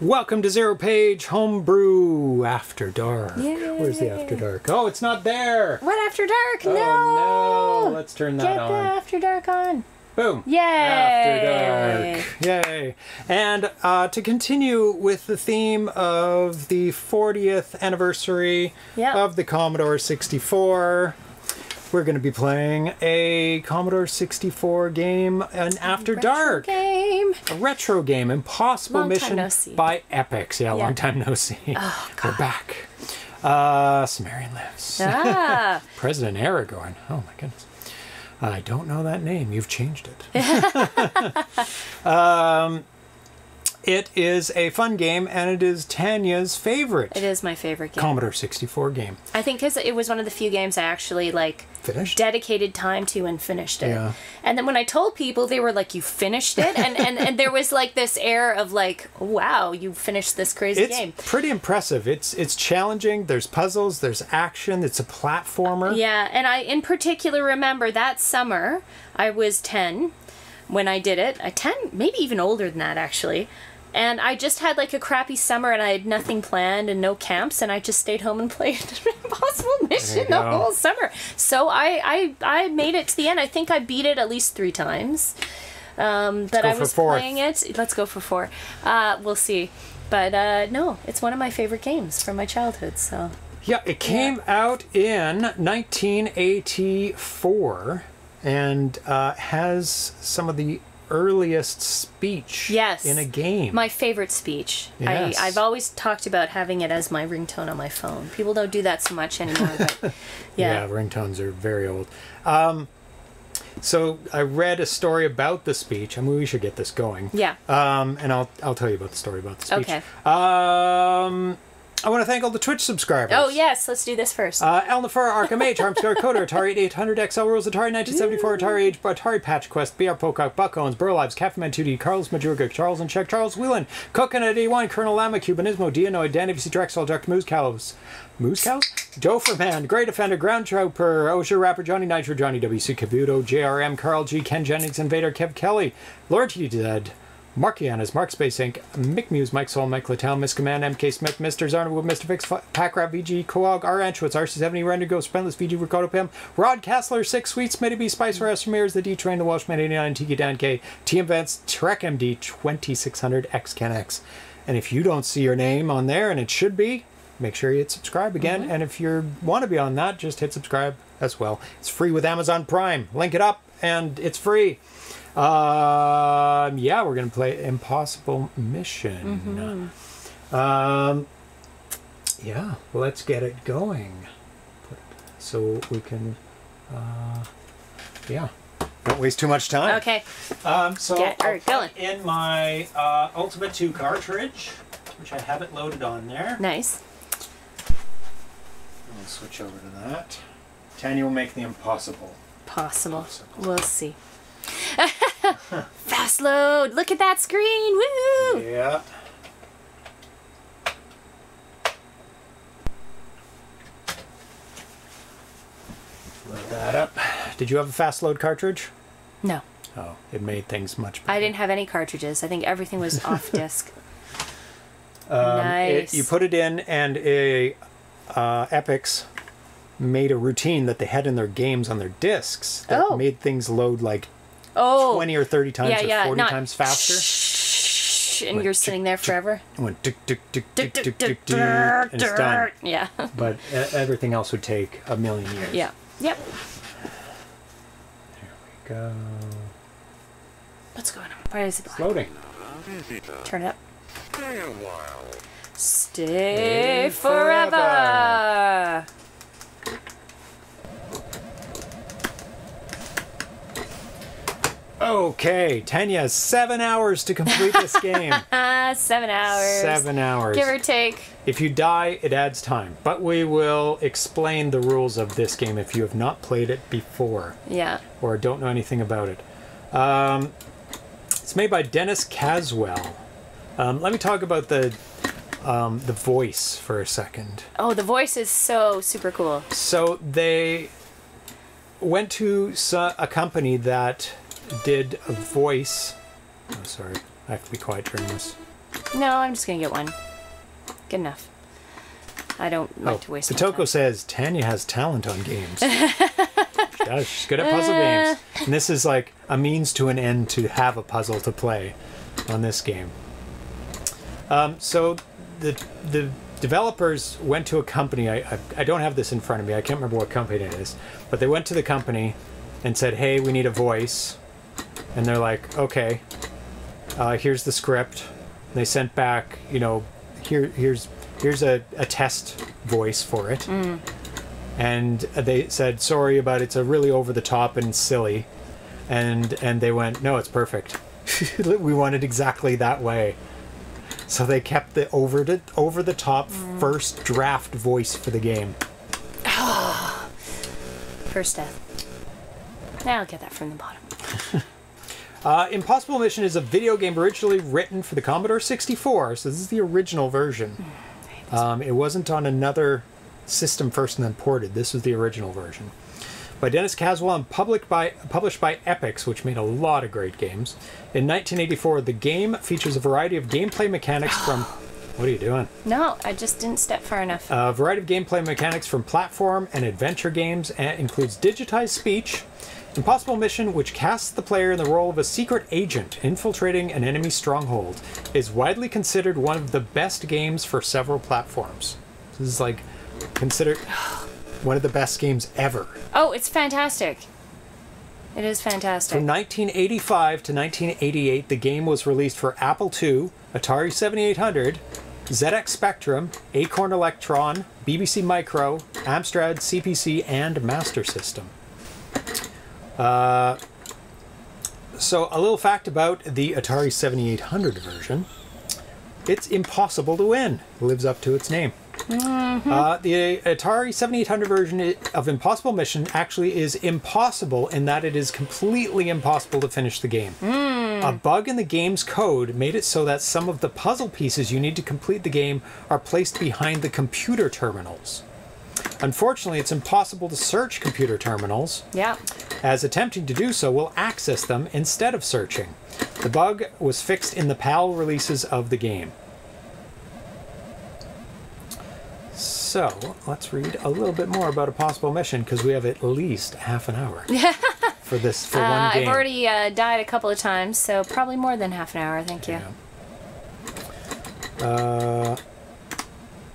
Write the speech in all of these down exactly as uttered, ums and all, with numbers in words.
Welcome to Zero Page Homebrew After Dark. Yay. Where's the After Dark? Oh, it's not there! What After Dark? No! Oh, no! Let's turn that Get on. Get the After Dark on. Boom! Yay! After Dark. Yay! And uh, to continue with the theme of the fortieth anniversary yep. of the Commodore sixty-four, we're going to be playing a Commodore sixty-four game, an After retro Dark game, a retro game, Impossible long Mission no by Epyx. Yeah, yeah, long time no see. Oh, we're back. Uh, Sumerian Lives. Ah. President Aragorn. Oh my goodness. I don't know that name. You've changed it. um, it is a fun game, and it is Tanya's favorite. It is my favorite game. Commodore sixty-four game. I think because it was one of the few games I actually like finished? dedicated time to and finished it. Yeah. And then when I told people, they were like, you finished it? And, and, and there was like this air of like, wow, you finished this crazy it's game. It's pretty impressive. It's it's challenging. There's puzzles. There's action. It's a platformer. Uh, yeah. And I in particular remember that summer, I was ten when I did it. ten, maybe even older than that, actually. And I just had like a crappy summer and I had nothing planned and no camps, and I just stayed home and played Impossible Mission the whole summer. So I, I I made it to the end. I think I beat it at least three times. Um, but I was playing it. Let's go for four. Uh, we'll see. But uh, no, it's one of my favorite games from my childhood. So yeah, it came yeah. out in nineteen eighty-four and uh, has some of the earliest speech yes. in a game. My favorite speech. Yes. I, I've always talked about having it as my ringtone on my phone. People don't do that so much anymore. But yeah. yeah, ringtones are very old. Um, so I read a story about the speech. I mean, we should get this going. Yeah. Um, and I'll, I'll tell you about the story about the speech. Okay. Um... I want to thank all the Twitch subscribers. Oh, yes. Let's do this first. Uh, Elnafar, Arkham Age, Harmscar Coder, Atari eight hundred, X L Rules, Atari nineteen seventy-four, ooh. Atari Age, Atari Patch Quest, B R Pocock, Buck Owens, Burlives, Cafferman two D, Carlos Majorga, Charles and Check, Charles Whelan, Coconut eighty-one, Colonel Lama, Cubanismo, Dianoid, Dan A B C, Drexel, Doctor Moose Cows, Moose Cows? Doferman, Great Offender, Ground Trooper, Osher Rapper, Johnny Nitro, Johnny W C, Cabuto, J R M, Carl G, Ken Jennings, Invader, Kev Kelly, Lord He Dead. Markianas, Mark Space Incorporated, Mick Muse, Mike Soul, Mike Latown, Miss Command, M K Smith, Mister Zarnwood, Mister Fix, Packrab, V G, Coog, R. Anschwitz, R C seventy, Rendigo, Spendless, V G, Ricardo Pim, Rod Kassler, Six Sweets, Smitty B, Spice, Rass Ramirez, The D Train, The Welshman, eighty-nine, Tiki Dan K, T M Vance, Trek M D, twenty-six hundred, X Can X. And if you don't see your name on there, and it should be, make sure you hit subscribe again. Mm-hmm. And if you want to be on that, just hit subscribe as well. It's free with Amazon Prime. Link it up, and it's free. Um, yeah, we're going to play Impossible Mission. Mm-hmm. Um, yeah, let's get it going. Put it so we can, uh, yeah, don't waste too much time. Okay. Um, so get her going. In my uh, Ultima two cartridge, which I have it loaded on there. Nice. I'll switch over to that. Tanya will make the impossible. Possible. Possible. We'll see. Fast load! Look at that screen! Woo! Yeah. Load that up. Did you have a fast load cartridge? No. Oh, it made things much better. I didn't have any cartridges. I think everything was off disk. Um, nice. It, you put it in, and a uh, Epyx made a routine that they had in their games on their discs that oh. made things load like Oh. twenty or thirty times yeah, or yeah, forty times faster. Shh, and went, you're sitting there forever. It went tick, tick, tick, tick, tick, tick, tick, and it's done. Yeah. But everything else would take a million years. Yeah. Yep. There we go. What's going on? Why is it black? Loading. Turn it up. Stay a while. Stay forever. forever. Okay, Tanya has seven hours to complete this game. seven hours. Seven hours. Give or take. If you die, it adds time. But we will explain the rules of this game if you have not played it before. Yeah. Or don't know anything about it. Um, it's made by Dennis Caswell. Um, let me talk about the um, the voice for a second. Oh, the voice is so super cool. So they went to a company that did a voice. Oh, sorry. I have to be quiet during this. No, I'm just gonna get one. Good enough. I don't like oh, to waste Potoko my time. Says Tanya has talent on games. She does. She's good at puzzle uh, games. And this is like a means to an end to have a puzzle to play on this game. Um, so the the developers went to a company. I, I I don't have this in front of me. I can't remember what company it is, but they went to the company and said, "Hey, we need a voice," and they're like, "Okay, uh, here's the script." And they sent back, you know, here here's here's a, a test voice for it, mm. and they said, "Sorry about it. It's a really over the top and silly," and and they went, "No, it's perfect. We want it exactly that way." So they kept the over the over the top mm. first draft voice for the game. Oh, first death. I'll get that from the bottom. uh, Impossible Mission is a video game originally written for the Commodore sixty-four. So this is the original version. Mm, um, it wasn't on another system first and then ported. This was the original version. By Dennis Caswell and published by, published by Epyx, which made a lot of great games. In nineteen eighty-four, the game features a variety of gameplay mechanics from... What are you doing? No, I just didn't step far enough. A variety of gameplay mechanics from platform and adventure games, and it includes digitized speech, Impossible Mission, which casts the player in the role of a secret agent infiltrating an enemy stronghold, is widely considered one of the best games for several platforms. This is like considered... one of the best games ever. Oh, it's fantastic. It is fantastic. From nineteen eighty-five to nineteen eighty-eight, the game was released for Apple two, Atari seventy-eight hundred, Z X Spectrum, Acorn Electron, B B C Micro, Amstrad, C P C, and Master System. Uh, so a little fact about the Atari seventy-eight hundred version. It's impossible to win. It lives up to its name. Mm-hmm. uh, the Atari seventy-eight hundred version of Impossible Mission actually is impossible in that it is completely impossible to finish the game. Mm. A bug in the game's code made it so that some of the puzzle pieces you need to complete the game are placed behind the computer terminals. Unfortunately, it's impossible to search computer terminals, yeah. as attempting to do so will access them instead of searching. The bug was fixed in the PAL releases of the game. So let's read a little bit more about Impossible Mission, because we have at least half an hour for this for uh, one game. I've already uh, died a couple of times, so probably more than half an hour. Thank yeah. you. Uh,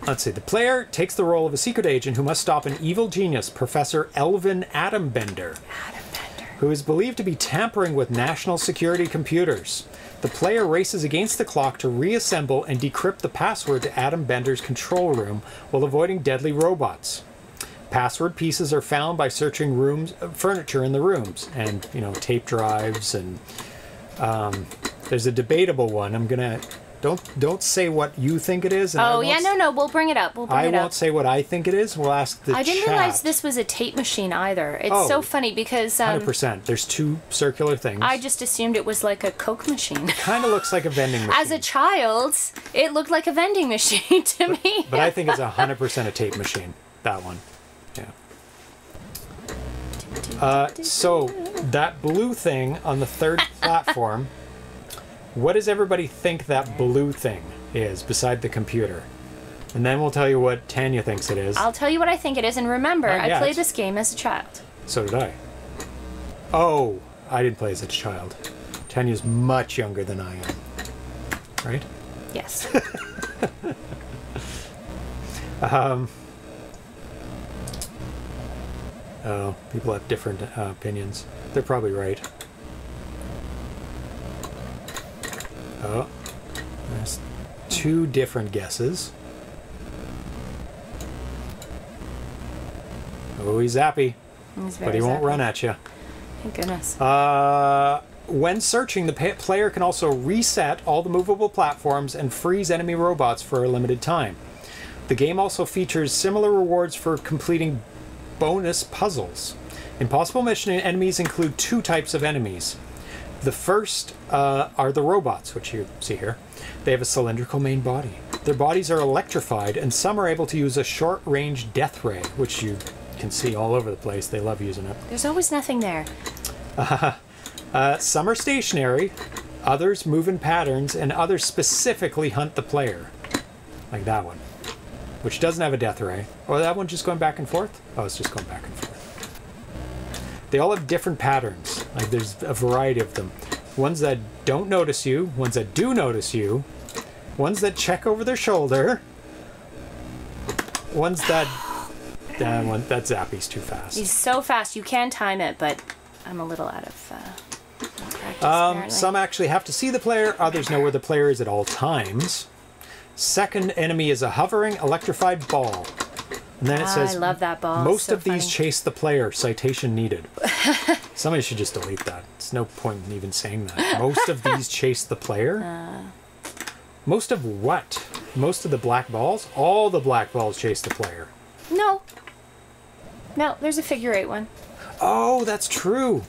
let's see. The player takes the role of a secret agent who must stop an evil genius, Professor Elvin Atombender, Atombender. who is believed to be tampering with national security computers. The player races against the clock to reassemble and decrypt the password to Adam Bender's control room while avoiding deadly robots. Password pieces are found by searching rooms, uh, furniture in the rooms, and you know tape drives. And um, there's a debatable one. I'm gonna don't don't say what you think it is. And oh yeah, no no, we'll bring it up. We'll bring I it up. won't say what I think it is. We'll ask the. I didn't chat. realize this was a tape machine either. It's oh, so funny because. Um, one hundred percent. There's two circular things. I just assumed it was like a Coke machine. It kind of looks like a vending machine. As a child, it looked like a vending machine to but, me. But I think it's one hundred percent a tape machine. That one. Yeah. Uh, so that blue thing on the third platform. What does everybody think that blue thing is beside the computer? And then we'll tell you what Tanya thinks it is. I'll tell you what I think it is, and remember, uh, yeah, I played this game as a child. So did I. Oh, I didn't play as a child. Tanya's much younger than I am. Right? Yes. um, oh, people have different uh, opinions. They're probably right. Oh, there's two different guesses. Oh, he's zappy, he's but he won't zappy. run at you. Thank goodness. Uh, when searching, the player can also reset all the movable platforms and freeze enemy robots for a limited time. The game also features similar rewards for completing bonus puzzles. Impossible Mission enemies include two types of enemies. The first uh, are the robots, which you see here. They have a cylindrical main body. Their bodies are electrified, and some are able to use a short-range death ray, which you can see all over the place. They love using it. There's always nothing there. Uh, uh, some are stationary, Others move in patterns, and others specifically hunt the player. Like that one, which doesn't have a death ray. Or that one just going back and forth? Oh, it's just going back and forth. They all have different patterns. Like, there's a variety of them. Ones that don't notice you, ones that do notice you, ones that check over their shoulder, ones that... That, one, that zappy's too fast. He's so fast. You can time it, but I'm a little out of... Uh... Um, some actually have to see the player, others know where the player is at all times. Second enemy is a hovering, electrified ball. And then it ah, says, I love that ball. Most so of funny. These chase the player, citation needed. Somebody should just delete that. There's no point in even saying that. Most of these chase the player? Uh. Most of what? Most of the black balls? All the black balls chase the player. No. No, there's a figure eight one. Oh, that's true.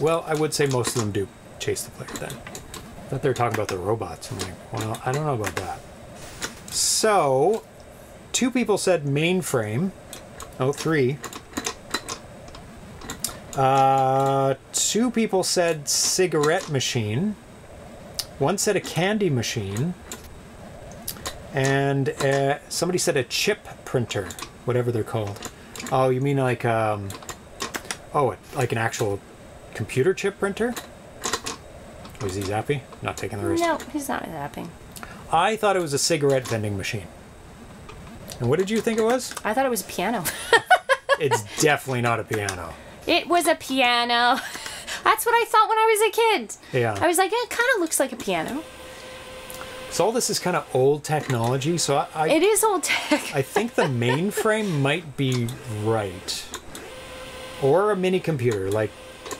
Well, I would say most of them do chase the player then. I thought they were talking about the robots. I'm like, well, I don't know about that. So, two people said mainframe. Oh, three. Uh, two people said cigarette machine. One said a candy machine. And uh, somebody said a chip printer, whatever they're called. Oh, you mean like, um, oh, like an actual... computer chip printer? Oh, is he zappy? Not taking the risk. No, he's not zapping. I thought it was a cigarette vending machine. And what did you think it was? I thought it was a piano. It's definitely not a piano. It was a piano. That's what I thought when I was a kid. Yeah. I was like, it kind of looks like a piano. So all this is kind of old technology, so I... I it is old tech. I think the mainframe might be right. Or a mini computer, like...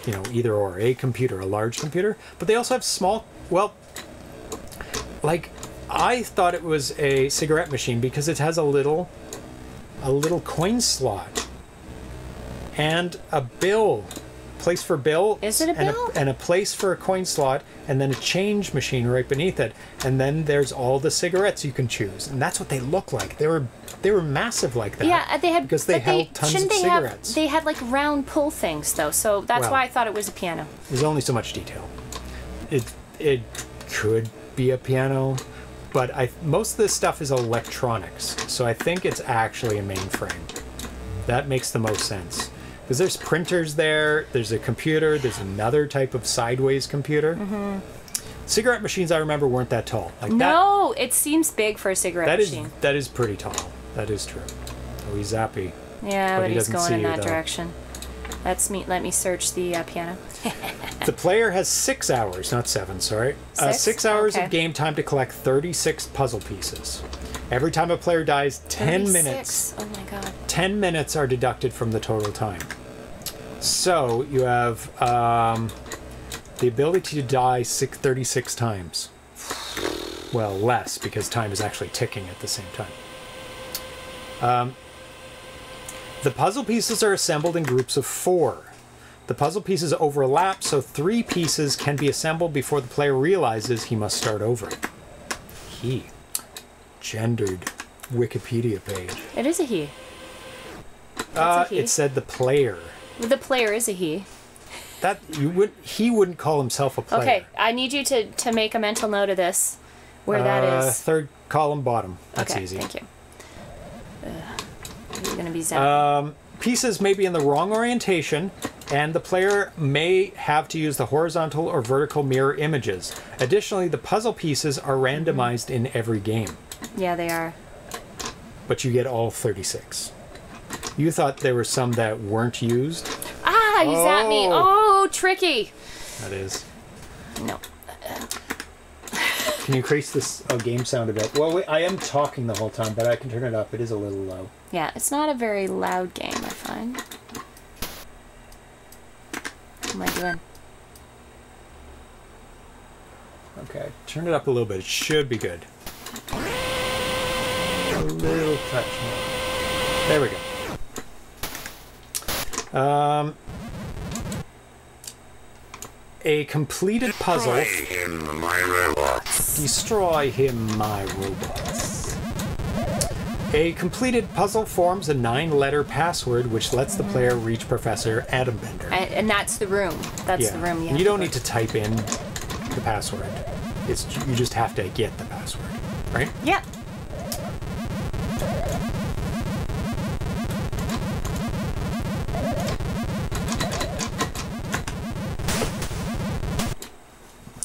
you know, either or, a computer, a large computer, but they also have small, well, like, I thought it was a cigarette machine because it has a little, a little coin slot and a bill, place for bill. Is it a bill? And a, and a place for a coin slot and then a change machine right beneath it. And then there's all the cigarettes you can choose. And that's what they look like. They were, they were massive like that. Yeah, they had because they held they, tons of they cigarettes. Have, they had like round pull things though, so that's well, why I thought it was a piano. There's only so much detail. It it could be a piano, but I most of this stuff is electronics, so I think it's actually a mainframe. That makes the most sense because there's printers there, there's a computer, there's another type of sideways computer. Mm-hmm. Cigarette machines I remember weren't that tall. Like no, that, it seems big for a cigarette that machine. Is, that is pretty tall. That is true. Oh, he's zappy. Yeah, but, but he's going in that direction. Let's me, let me search the uh, piano. The player has six hours, not seven, sorry. Six, uh, six hours okay. of game time to collect thirty-six puzzle pieces. Every time a player dies, ten minutes. Oh my god. ten minutes are deducted from the total time. So you have um, the ability to die six, thirty-six times. Well, less, because time is actually ticking at the same time. Um, the puzzle pieces are assembled in groups of four. The puzzle pieces overlap, so three pieces can be assembled before the player realizes he must start over. He. Gendered Wikipedia page. It is a he. Uh, a he. It said the player. The player is a he. That you would he wouldn't call himself a player. Okay, I need you to, to make a mental note of this, where uh, that is. Third column bottom. That's okay, easy. Thank you. Ugh. You're gonna be zapped. Um, pieces may be in the wrong orientation, and the player may have to use the horizontal or vertical mirror images. Additionally, the puzzle pieces are randomized mm-hmm. in every game. Yeah, they are. But you get all thirty-six. You thought there were some that weren't used? Ah, you oh. zapped me. Oh, tricky. That is. No. Can you increase this uh, game sound a bit? Well, wait, I am talking the whole time, but I can turn it up. It is a little low. Yeah, it's not a very loud game, I find. What am I doing? Okay, turn it up a little bit. It should be good. A little touch more. There we go. Um... A completed puzzle. Destroy him, my robots. Destroy him, my robots. A completed puzzle forms a nine-letter password, which lets the player reach Professor Adambender. And, and that's the room. That's yeah. the room. You, have you don't to need to type in the password. It's, you just have to get the password, right? Yeah.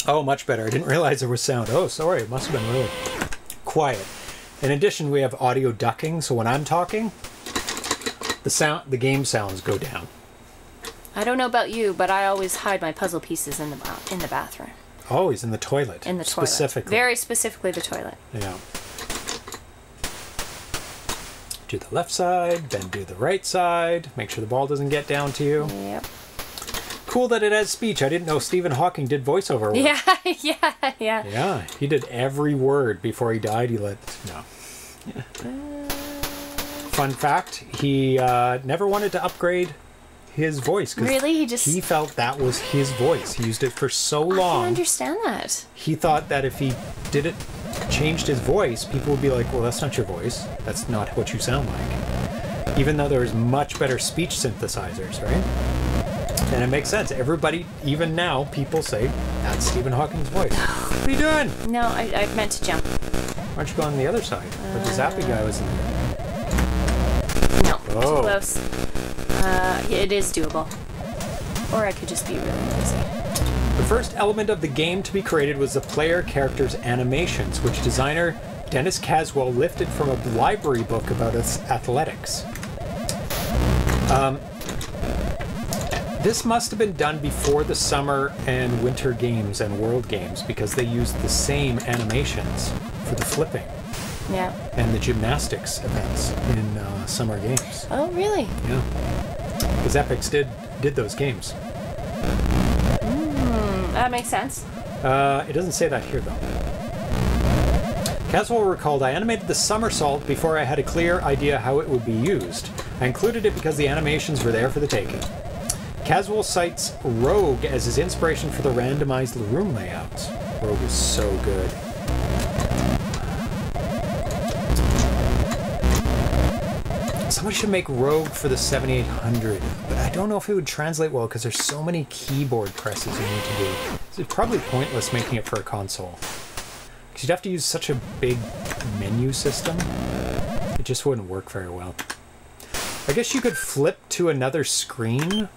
Oh, much better. I didn't realize there was sound. Oh, sorry. It must have been really quiet. In addition, we have audio ducking, so when I'm talking, the sound, the game sounds go down. I don't know about you, but I always hide my puzzle pieces in the in the bathroom. Always in the toilet. In the toilet. Specifically. Very specifically the toilet. Yeah. Do the left side, then do the right side. Make sure the ball doesn't get down to you. Yep. Cool that it has speech. I didn't know Stephen Hawking did voiceover work. Yeah, yeah, yeah. Yeah, he did every word before he died. He let... No. Yeah. Uh... Fun fact, he uh, never wanted to upgrade his voice. Really? He just... He felt that was his voice. He used it for so long. I don't understand that. He thought that if he did it, changed his voice, people would be like, well, that's not your voice. That's not what you sound like. Even though there was much better speech synthesizers, right? And it makes sense. Everybody, even now, people say, that's Stephen Hawking's voice. What are you doing? No, I, I meant to jump. Why don't you go on the other side? Where the uh, zappy guy was in there. No, oh. Too close. Uh, it is doable. Or I could just be really lazy. The first element of the game to be created was the player character's animations, which designer Dennis Caswell lifted from a library book about athletics. Um... This must have been done before the Summer and Winter Games and World Games because they used the same animations for the flipping. Yeah. And the gymnastics events in uh, Summer Games. Oh, really? Yeah. Because Epix did, did those games. Mm, that makes sense. Uh, it doesn't say that here, though. Caswell recalled, I animated the somersault before I had a clear idea how it would be used. I included it because the animations were there for the taking. Caswell cites Rogue as his inspiration for the randomized room layouts. Rogue is so good. Somebody should make Rogue for the seventy-eight hundred, but I don't know if it would translate well because there's so many keyboard presses you need to do. It's probably pointless making it for a console. Because you'd have to use such a big menu system. It just wouldn't work very well. I guess you could flip to another screen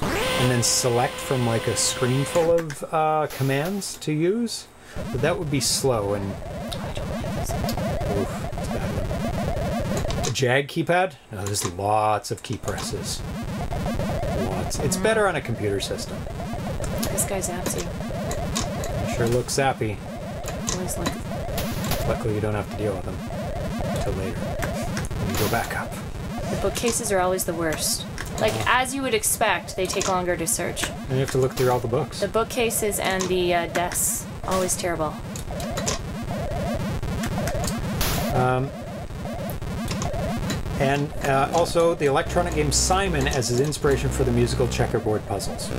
and then select from like a screen full of uh, commands to use, but that would be slow and... I don't like this. Oof, it's bad. The Jag keypad? No, there's lots of key presses. Lots. It's better on a computer system. This guy zaps you. Sure looks zappy. Always like... Luckily you don't have to deal with them until later. Let me go back up. The bookcases are always the worst. Like, as you would expect, they take longer to search. And you have to look through all the books. The bookcases and the uh, desks. Always terrible. Um, and uh, also, the electronic game Simon as his inspiration for the musical checkerboard puzzles.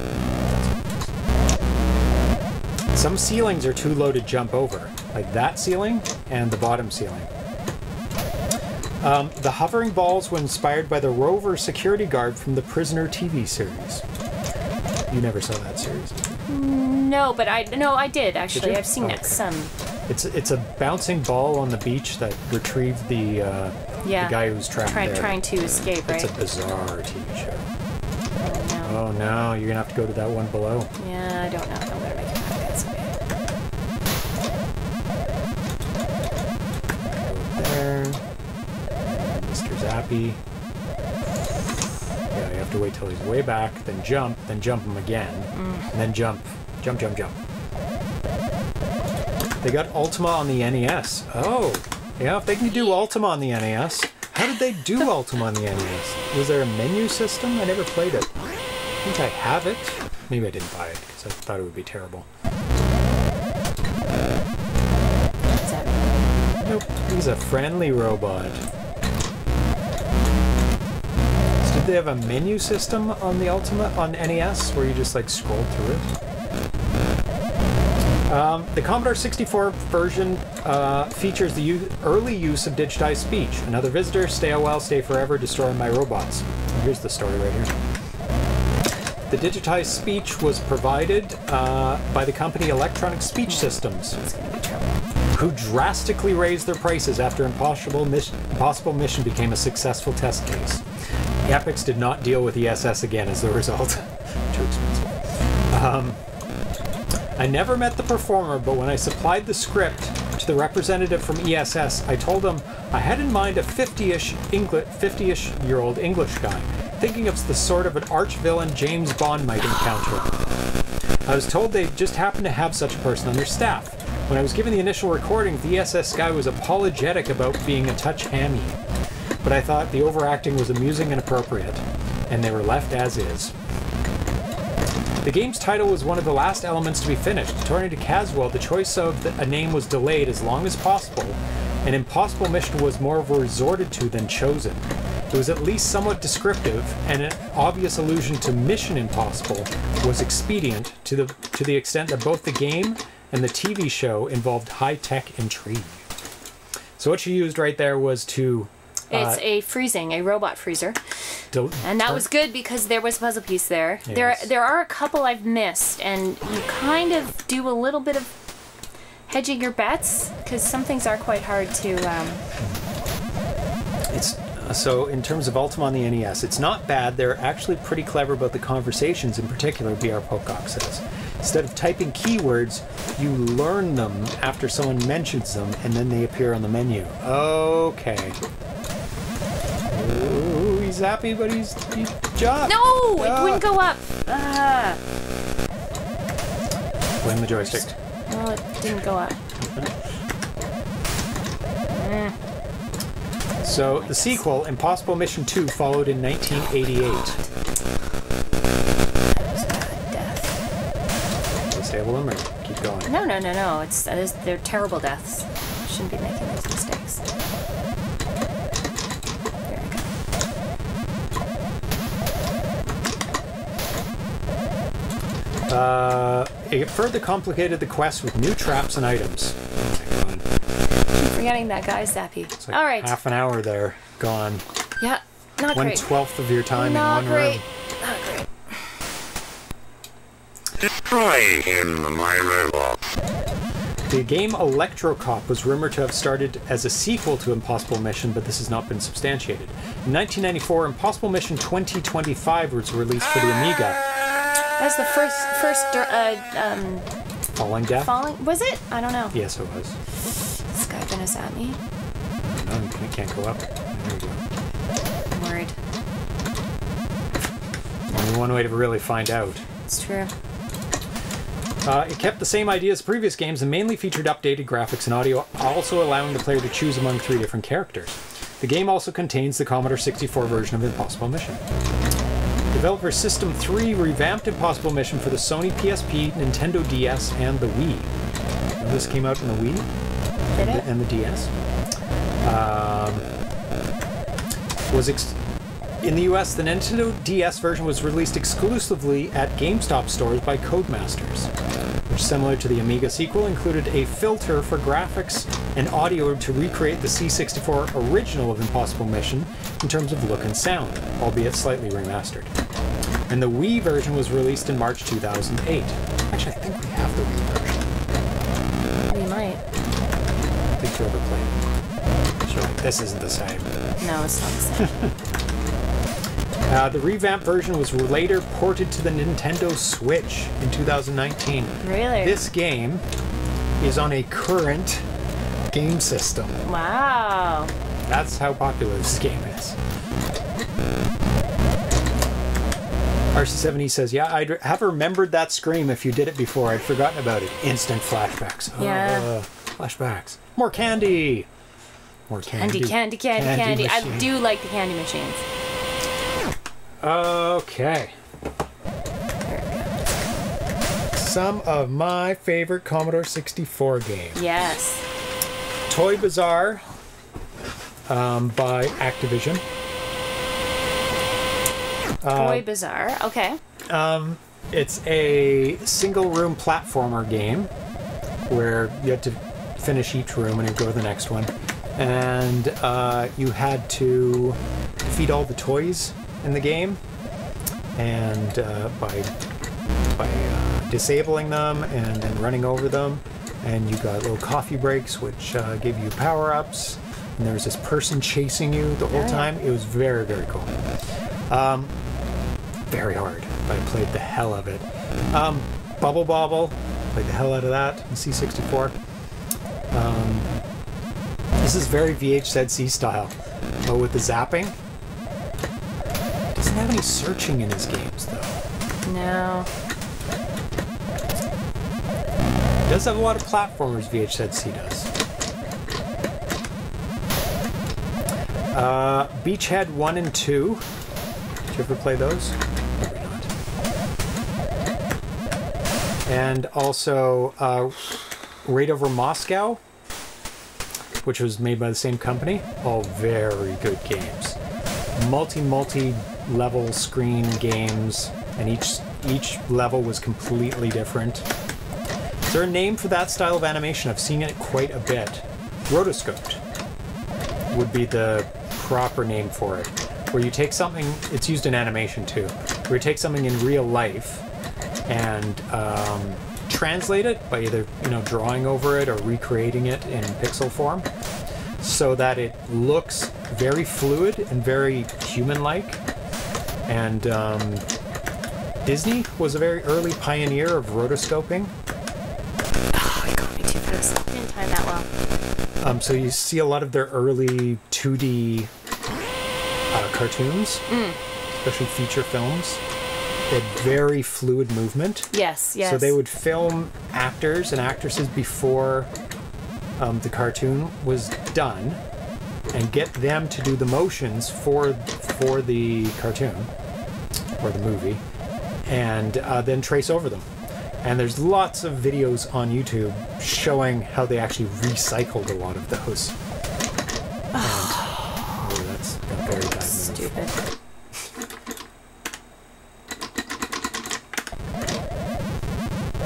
Some ceilings are too low to jump over. Like that ceiling and the bottom ceiling. Um, the hovering balls were inspired by the Rover security guard from the Prisoner T V series. You never saw that series? No, but I no, I did actually. Did I've seen oh, that okay. some. It's it's a bouncing ball on the beach that retrieved the uh, yeah. the guy who's trapped Try, there. Trying to escape, right? It's a bizarre T V show. Oh no! Oh no! You're gonna have to go to that one below. Yeah, I don't know. I don't know. Happy. Yeah, you have to wait till he's way back, then jump, then jump him again, mm. and then jump, jump, jump, jump. They got Ultima on the N E S. Oh, yeah, if they can do Ultima on the N E S. How did they do Ultima on the N E S? Was there a menu system? I never played it. I think I have it. Maybe I didn't buy it because I thought it would be terrible. Nope, he's a friendly robot. They have a menu system on the Ultima on N E S where you just like scroll through it. Um, the Commodore sixty-four version uh, features the u early use of digitized speech. Another visitor, stay a while, stay forever, destroy my robots. Here's the story right here. The digitized speech was provided uh, by the company Electronic Speech Systems, who drastically raised their prices after Impossible Mission, Impossible Mission became a successful test case. The Epix did not deal with E S S again as a result. Too expensive. Um, I never met the performer, but when I supplied the script to the representative from E S S, I told him I had in mind a fifty-ish Engli- fifty-ish year old English guy, thinking of the sort of an arch-villain James Bond might encounter. I was told they just happened to have such a person on their staff. When I was given the initial recording, the E S S guy was apologetic about being a touch hammy, but I thought the overacting was amusing and appropriate, and they were left as is. The game's title was one of the last elements to be finished. According to Caswell, the choice of the, a name was delayed as long as possible, and Impossible Mission was more of a resorted to than chosen. It was at least somewhat descriptive, and an obvious allusion to Mission Impossible was expedient to the, to the extent that both the game and the T V show involved high-tech intrigue. So what she used right there was to... It's uh, a freezing, a robot freezer. Del- and that was good because there was a puzzle piece there. Yes. There there are a couple I've missed, and you kind of do a little bit of hedging your bets, because some things are quite hard to... Um... It's So in terms of Ultima on the N E S, it's not bad. They're actually pretty clever about the conversations in particular, B R Pocock says. Instead of typing keywords, you learn them after someone mentions them, and then they appear on the menu. Okay. Oh, he's happy, but he's... he's jumped. No! Ah. It wouldn't go up! Ah. Blame the joystick. No, it didn't go up. mm. So, the sequel, Impossible Mission two, followed in nineteen eighty-eight. That was not death. Can we stable them or keep going? No, no, no, no. It's, it's they're terrible deaths. Shouldn't be making those mistakes. There we go. Uh, it further complicated the quest with new traps and items. Getting that guy, Zappy. It's like all right. Half an hour there, gone. Yeah, not one great. One twelfth of your time not in one great. room. Not great. Destroy him, my robot. The game Electrocop was rumored to have started as a sequel to Impossible Mission, but this has not been substantiated. In nineteen ninety-four, Impossible Mission twenty twenty-five was released for the Amiga. That's the first, first, uh, um... Falling Death? Falling, was it? I don't know. Yes, it was. Skyping us at me. No, you can't go up. There we go. I'm worried. Only one way to really find out. It's true. Uh, it kept the same idea as previous games and mainly featured updated graphics and audio, also allowing the player to choose among three different characters. The game also contains the Commodore sixty-four version of Impossible Mission. Developer System three revamped Impossible Mission for the Sony P S P, Nintendo D S, and the Wii. And this came out in the Wii? Did it? And the D S. Um, was ex in the U S, the Nintendo D S version was released exclusively at GameStop stores by Codemasters, which, similar to the Amiga sequel, included a filter for graphics and audio to recreate the C sixty-four original of Impossible Mission in terms of look and sound, albeit slightly remastered. And the Wii version was released in March two thousand eight. Actually, I think we have the Wii version. We might. Sure, this isn't the same. No, it's not the same. uh, the revamped version was later ported to the Nintendo Switch in two thousand nineteen. Really? This game is on a current game system. Wow. That's how popular this game is. R C seventy says, yeah, I'd have remembered that scream if you did it before. I'd forgotten about it. Instant flashbacks. Yeah. Uh, flashbacks. More candy! More candy. Candy, candy, candy, candy. candy. I do like the candy machines. Okay. There we go. Some of my favorite Commodore sixty-four games. Yes. Toy Bazaar um, by Activision. Toy uh, Bazaar, okay. Um, it's a single-room platformer game where you had to finish each room and you go to the next one, and uh, you had to defeat all the toys in the game, and uh, by by uh, disabling them and then running over them. And you got little coffee breaks, which uh, give you power-ups. And there was this person chasing you the whole time. It was very, very cool. Um, very hard, but I played the hell of it. Um, Bubble Bobble, played the hell out of that in C sixty-four. Um, this is very V H Z C style, but with the zapping. Doesn't have any searching in his games, though. No. It does have a lot of platformers, V H Z C does. Uh, Beachhead one and two. Did you ever play those? Probably not. And also uh, Raid Over Moscow, which was made by the same company. All very good games. Multi, multi-level screen games, and each each level was completely different. Is there a name for that style of animation? I've seen it quite a bit. Rotoscoped would be the proper name for it, where you take something, it's used in animation too, where you take something in real life and um, translate it by either, you know, drawing over it or recreating it in pixel form so that it looks very fluid and very human-like. And um, Disney was a very early pioneer of rotoscoping. Oh, you got me too fast. I didn't time that well. Um, so you see a lot of their early two D uh, cartoons, mm. especially feature films. They had very fluid movement. Yes, yes. So they would film actors and actresses before um, the cartoon was done and get them to do the motions for for the cartoon or the movie, and uh, then trace over them. And there's lots of videos on YouTube showing how they actually recycled a lot of those. And, oh, that's a very bad move.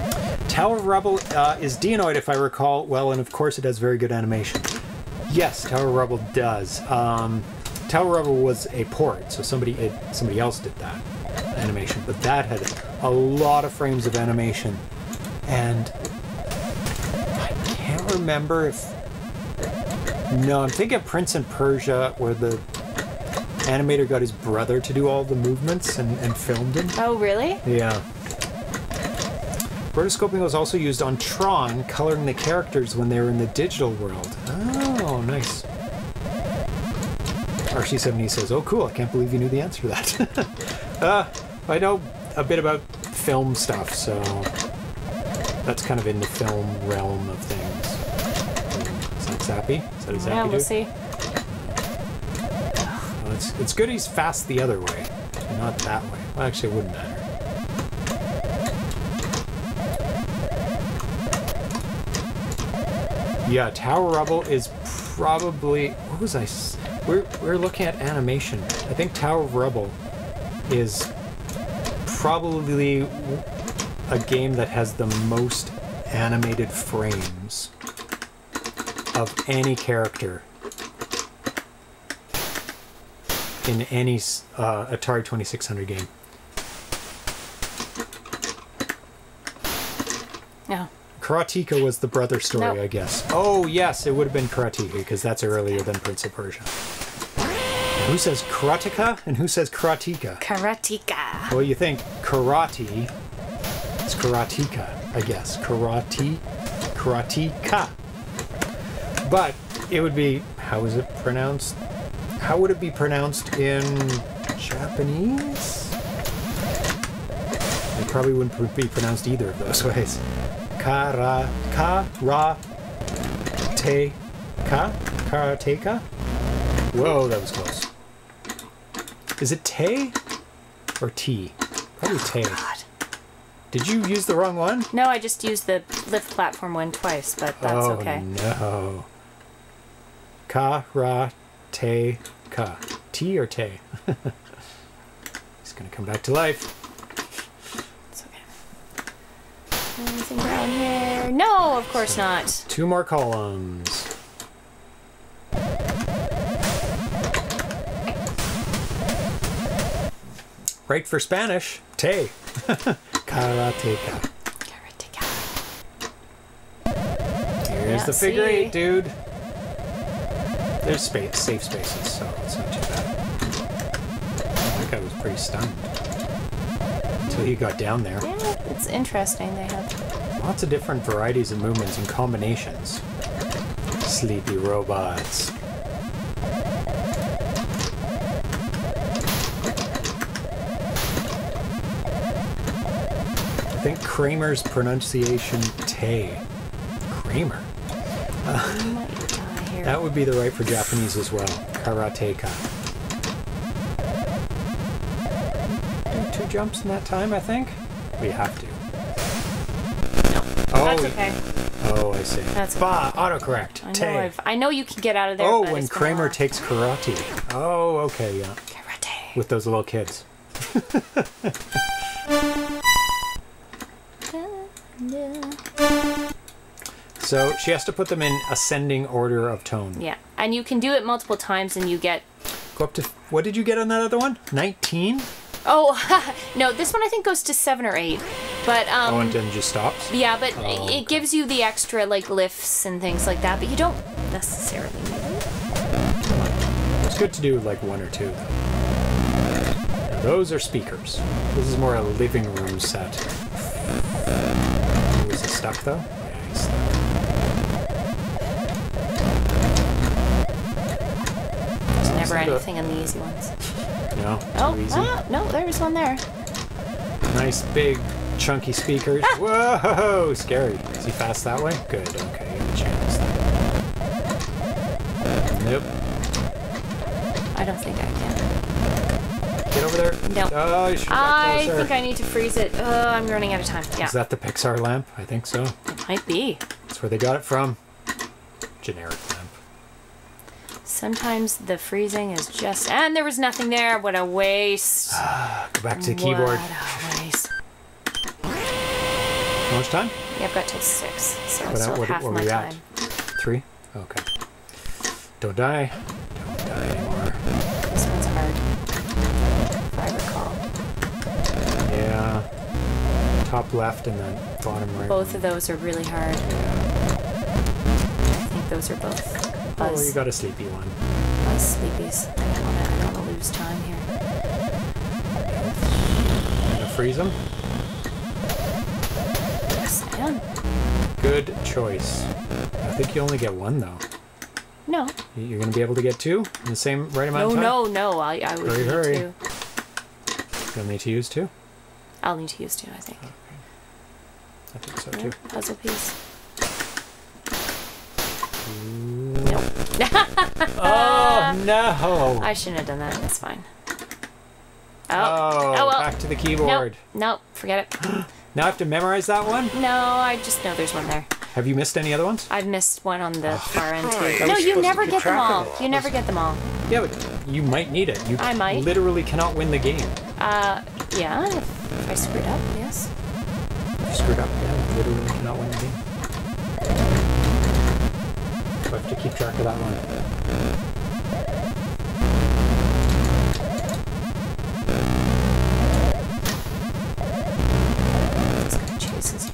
Stupid. Tower of Rubble uh, is Deanoid, if I recall well, and of course it has very good animation. Yes, Tower of Rubble does. Um, Tower of Rubble was a port, so somebody it, somebody else did that animation, but that had a lot of frames of animation, and I can't remember if... No, I'm thinking of Prince and Persia, where the animator got his brother to do all the movements and, and filmed him. Oh, really? Yeah. Rotoscoping was also used on Tron, coloring the characters when they were in the digital world. Oh, nice. R C seventy says, oh, cool, I can't believe you knew the answer to that. uh, I know a bit about film stuff, so that's kind of in the film realm of things. Is that Zappy? Is that a Zappy Yeah, we'll dude? see. Well, it's, it's good he's fast the other way, not that way. Well, actually, it wouldn't matter. Yeah, Tower Rubble is probably... What was I... We're, we're looking at animation. I think Tower of Rubble is probably a game that has the most animated frames of any character in any uh, Atari twenty-six hundred game. Karateka was the brother story, nope. I guess. Oh, yes, it would have been Karateka, because that's earlier than Prince of Persia. Who says Karateka and who says Karateka? Karateka. Well, you think karate, it's Karateka, I guess. Karate, Karateka. But it would be, how is it pronounced? How would it be pronounced in Japanese? It probably wouldn't be pronounced either of those ways. Kara, kara, te, ka, karateka. Whoa, that was close. Is it te or tea? Probably oh, te. God. Did you use the wrong one? No, I just used the lift platform one twice, but that's oh, okay. Oh no. Karateka. Tea or te? He's gonna come back to life. Anything down here? No, of course so, not. Two more columns. Right for Spanish, te. Karateka. Karateka. Here's yeah, the figure see. eight, dude. There's space, safe spaces, so it's not too bad. That guy was pretty stunned until he got down there. Yeah, it's interesting. They have lots of different varieties of movements and combinations. Sleepy robots. I think Kramer's pronunciation Tay. Kramer. Uh, that would be the right for Japanese as well. Karateka. Two jumps in that time, I think? We have to. No. Oh, that's okay. Oh, I see. That's okay. Bah, autocorrect. I know, I've, I know you can get out of there. Oh, when Kramer takes karate. Oh, okay, yeah. Karate. With those little kids. So she has to put them in ascending order of tone. Yeah, and you can do it multiple times and you get... Go up to... What did you get on that other one? nineteen? Oh, no, this one I think goes to seven or eight. But, um... Oh, and then just stops? Yeah, but oh, it okay. gives you the extra, like, lifts and things like that, but you don't necessarily need it. It's good to do, like, one or two, though. Now, those are speakers. This is more a living room set. Is it stuck, though? Yeah, he's stuck. Anything on the easy ones. No. Oh, easy. Ah, no, there's one there. Nice big chunky speakers. Ah. Whoa, scary. Is he fast that way? Good, okay. Nope. I don't think I can. Get over there. No. Oh, you should I closer. think I need to freeze it. Uh, I'm running out of time. Yeah. Is that the Pixar lamp? I think so. It might be. That's where they got it from. Generic. Sometimes the freezing is just... And there was nothing there. What a waste. Ah, go back to the keyboard. What a waste. How much time? Yeah, I've got till six. So I still have half my time. Three? Okay. Don't die. Don't die anymore. This one's hard. If I recall. Yeah. Top left and then bottom right. Both of those are really hard. Yeah. I think those are both... Buzz. Oh, you got a sleepy one. Buzz sleepies. I don't want to lose time here. Gonna freeze them? Yes, I am. Good choice. I think you only get one, though. No. You're going to be able to get two in the same right amount no, of time? No, no, no. I, I would hurry, need hurry. two. You'll need to use two? I'll need to use two, I think. Okay. I think so, yeah, too. Puzzle piece. Oh no! I shouldn't have done that. That's fine. Oh, oh, oh well. Back to the keyboard. Nope, nope, forget it. Now I have to memorize that one? No, I just know there's one there. Have you missed any other ones? I've missed one on the far end too. No, you never get them all. You never get them all. Yeah, but you might need it. You I might. literally cannot win the game. Uh, yeah. If I screwed up, yes. If you screwed up, yeah. Literally cannot win the game. I have to keep track of that one. This guy chases you.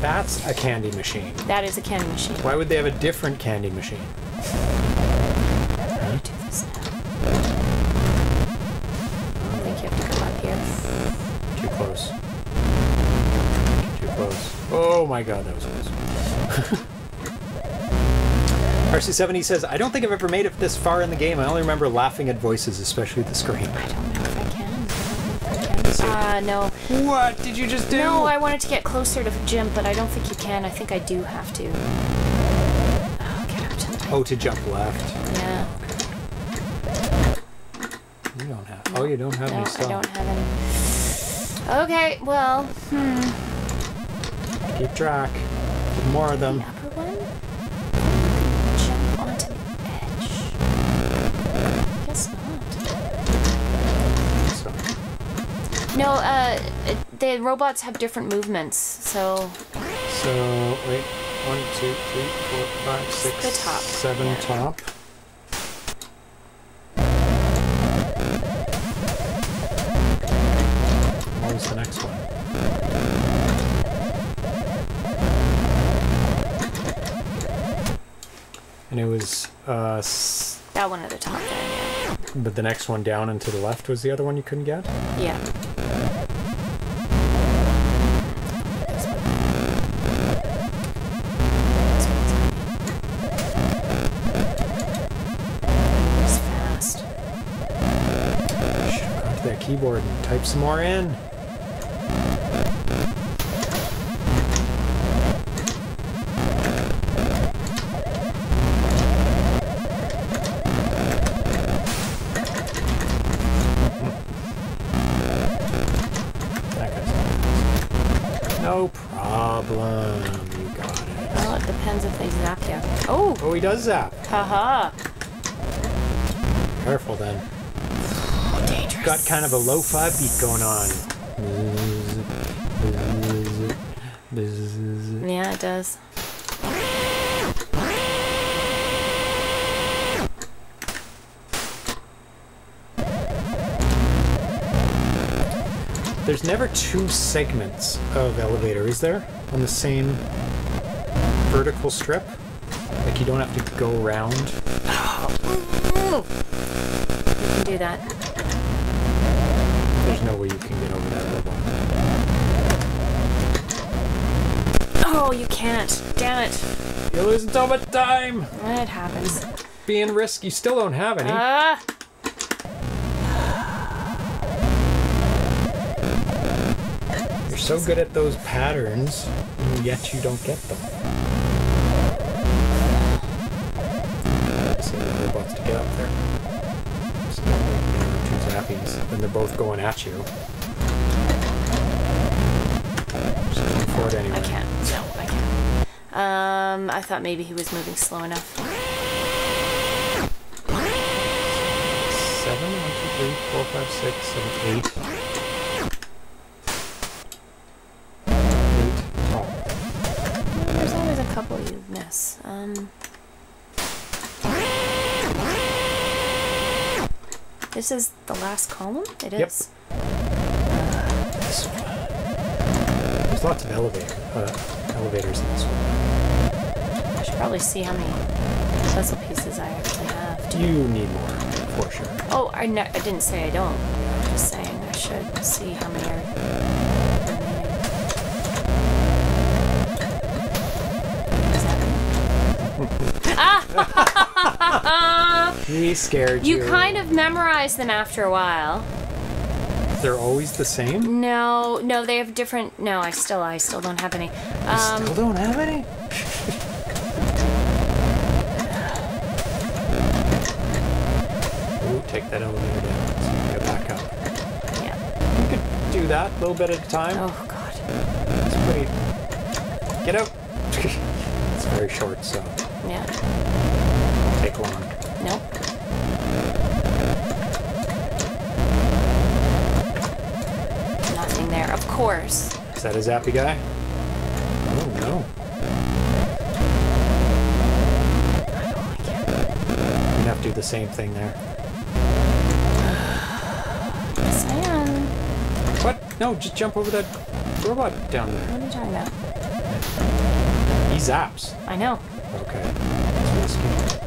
That's a candy machine. That is a candy machine. Why would they have a different candy machine? How do you do this now? Close. Too close. Oh my god, that was close. R C seventy says, I don't think I've ever made it this far in the game. I only remember laughing at voices, especially the scream. I don't know if I can. I don't know if I can. Uh, no. What did you just do? No, I wanted to get closer to Jim, but I don't think you can. I think I do have to. Oh, get up to the right. Oh, to jump left. Yeah. You don't have... No. Oh, you don't have no, any stuff. I don't have any. Okay, well, hmm. Keep track. More of them. The upper one? Jump onto the edge. I guess not. So. No, uh, the robots have different movements, so... So, wait. One, two, three, four, five, six, the top. seven yeah. top. What was the next one? And it was uh s that one at the top. Then, yeah. But the next one down and to the left was the other one you couldn't get? Yeah. Keyboard and type some more in. No problem. You got it. Well, it depends if they zap you. Oh! Oh, he does zap. Haha. Careful then. Got kind of a lo-fi beat going on. Yeah, it does. There's never two segments of elevator, is there? On the same vertical strip? Like you don't have to go around? You can do that. There's no way you can get over that robot. Oh, you can't. Damn it. You're losing so much time. It happens. Being risky. Still don't have any. Uh. You're so good at those patterns, and yet you don't get them. I see the robots to get up there. When they're both going at you. Just going for it anyway. I can't. No, I can't. Um, I thought maybe he was moving slow enough. Seven, one, two, three, four, five, six, seven, eight. Eight. Oh. There's always a couple you miss. Um... This is the last column? It yep. is? This one. There's lots of elevator, uh, elevators in this one. I should probably see how many puzzle pieces I actually have. To you need more, for sure. Oh, I, no, I didn't say I don't. I'm just saying I should see how many are... We scared you. You kind of memorize them after a while. They're always the same? No, no, they have different. No, I still, I still don't have any. Um, you still don't have any? Ooh, take that elevator down so you can get back up. Yeah. You could do that a little bit at a time. Oh God. It's pretty. Get out. It's very short, so. Yeah. Don't take long. Nope. Nothing there, of course. Is that a zappy guy? Oh no. I don't like it. You'd have to do the same thing there. Yes, I am. What? No, just jump over that robot down there. What are you talking about? He zaps. I know. Okay. That's really scary.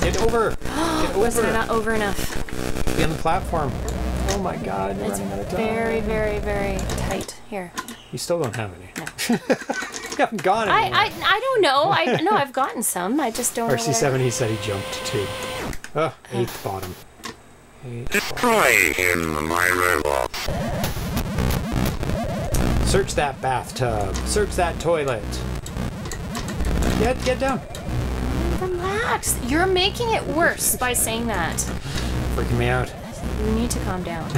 Get over! Get over! Was I not over enough? Be on the platform. Oh my God! You're it's running out of time. Very, very, very tight here. You still don't have any. No. You haven't gone anywhere. I, I, I don't know. I no, I've gotten some. I just don't. R C seven. He said he jumped too. Oh, eighth uh. bottom. Eighth Destroy bottom. him, my robot. Search that bathtub. Search that toilet. Get, get down. Relax. You're making it worse by saying that. Freaking me out. You need to calm down.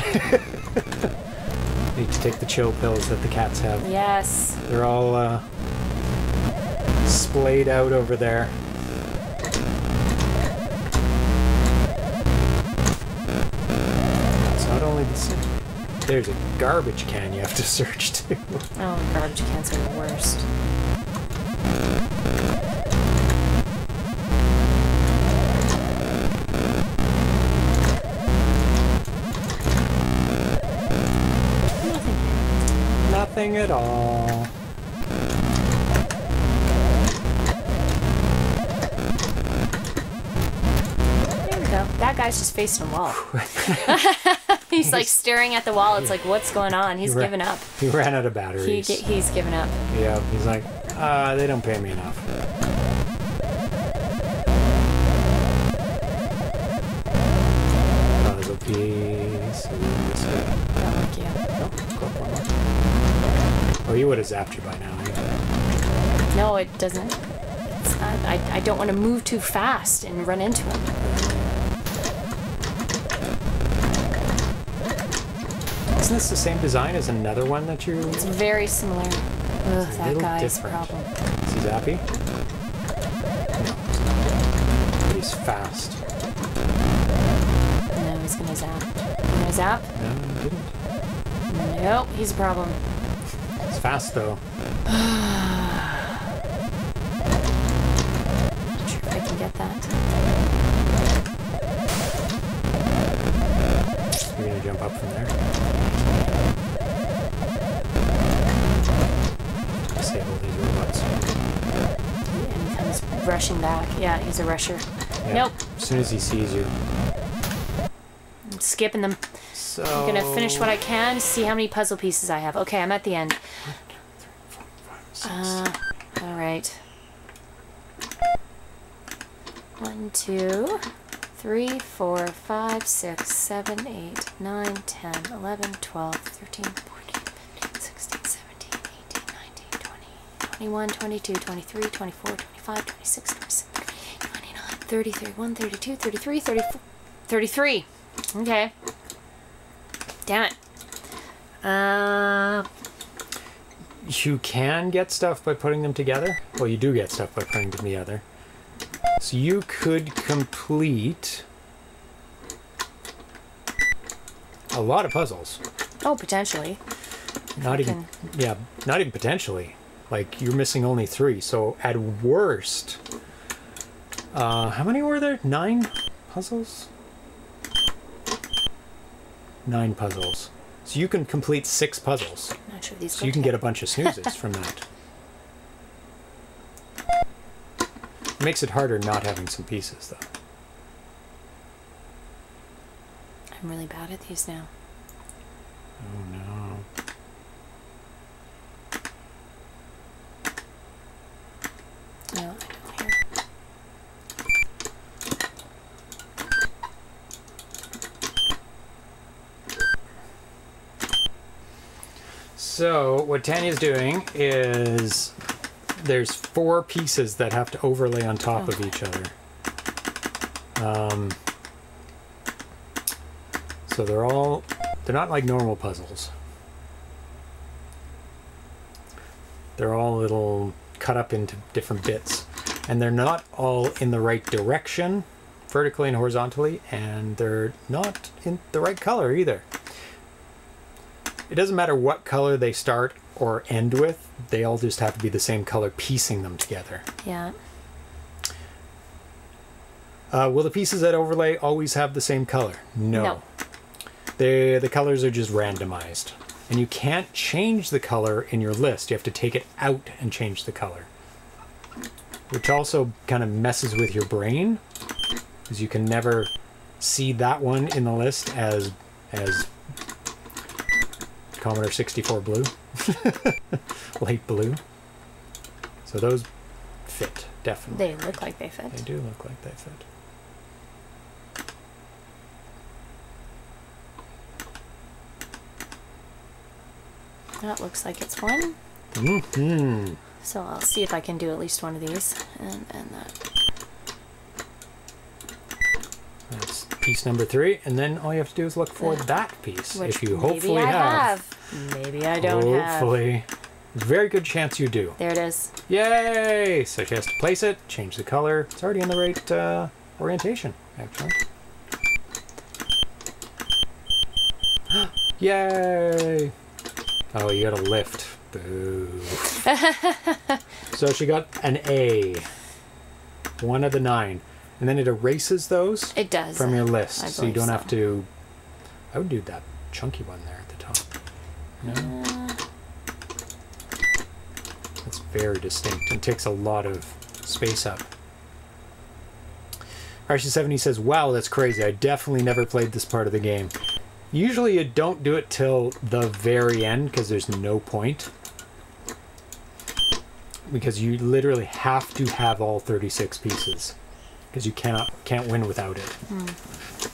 Need to take the chill pills that the cats have. Yes. They're all uh, splayed out over there. It's not only the city. There's a garbage can you have to search too. Oh, garbage cans are the worst. Nothing. Nothing at all. That guy's just facing a wall. He's like staring at the wall. It's like, what's going on? He's giving up. He ran out of batteries. He, he's giving up. Yeah, he's like, uh, they don't pay me enough. Puzzle piece. Oh, thank you. Oh, you would have zapped you by now. Either. No, it doesn't. It's not, I, I don't want to move too fast and run into him. Isn't this the same design as another one that you... It's very similar. Ugh, it's that guy's different. Problem. Is he zappy? No. He's fast. No, he's gonna zap. Gonna zap? No, he didn't. Nope, he's a problem. He's fast, though. Not sure if I can get that. You're gonna jump up from there? Rushing back. Yeah, he's a rusher. Yeah. Nope. As soon as he sees you. I'm skipping them. So... I'm gonna finish what I can, see how many puzzle pieces I have. Okay, I'm at the end. One, two, three, four, five, six. Uh, alright. One, two, three, four, five, six, seven, eight, nine, ten, eleven, twelve, thirteen, fourteen, fifteen, sixteen, seventeen, eighteen, nineteen, twenty, twenty-one, twenty-two, twenty-three, twenty-four, twenty-five. twenty-six, twenty-seven, twenty-nine, thirty, thirty-one, thirty-two, thirty-three, thirty-four, thirty-three. Okay. Damn it. Uh, you can get stuff by putting them together. Well, you do get stuff by putting them together. So you could complete a lot of puzzles. Oh, potentially. Not even, yeah, not even potentially. Like, you're missing only three, so at worst... Uh, how many were there? Nine puzzles? Nine puzzles. So you can complete six puzzles. Not sure these so you can get a bunch of snoozes from that. It makes it harder not having some pieces, though. I'm really bad at these now. Oh, no. No, I don't hear. So what Tanya's doing is there's four pieces that have to overlay on top okay. of each other. Um, so they're all they're not like normal puzzles. They're all little cut up into different bits, and they're not all in the right direction vertically and horizontally, and they're not in the right color either. It doesn't matter what color they start or end with, they all just have to be the same color piecing them together. Yeah. Uh, will the pieces that overlay always have the same color? No. No. They, the colors are just randomized. And you can't change the color in your list. You have to take it out and change the color. Which also kind of messes with your brain, because you can never see that one in the list as as Commodore sixty-four blue. Light blue. So those fit, definitely. They look like they fit. They do look like they fit. That looks like it's one. Mm-hmm. So I'll see if I can do at least one of these. And, and that. That's piece number three. And then all you have to do is look for yeah. that piece. Which if you hopefully maybe I have. have. Maybe I don't hopefully. have. Hopefully. Very good chance you do. There it is. Yay! So she has to place it, change the color. It's already in the right uh, orientation, actually. Yay! Oh, you got a lift. Boo. So she got an A. One of the nine. And then it erases those it does, from your list. I, I so you don't so. have to... I would do that chunky one there at the top. No. Uh... That's very distinct and takes a lot of space up. Archie seventy says, wow, that's crazy. I definitely never played this part of the game. Usually you don't do it till the very end because there's no point. Because you literally have to have all thirty-six pieces. Because you cannot can't win without it. Mm.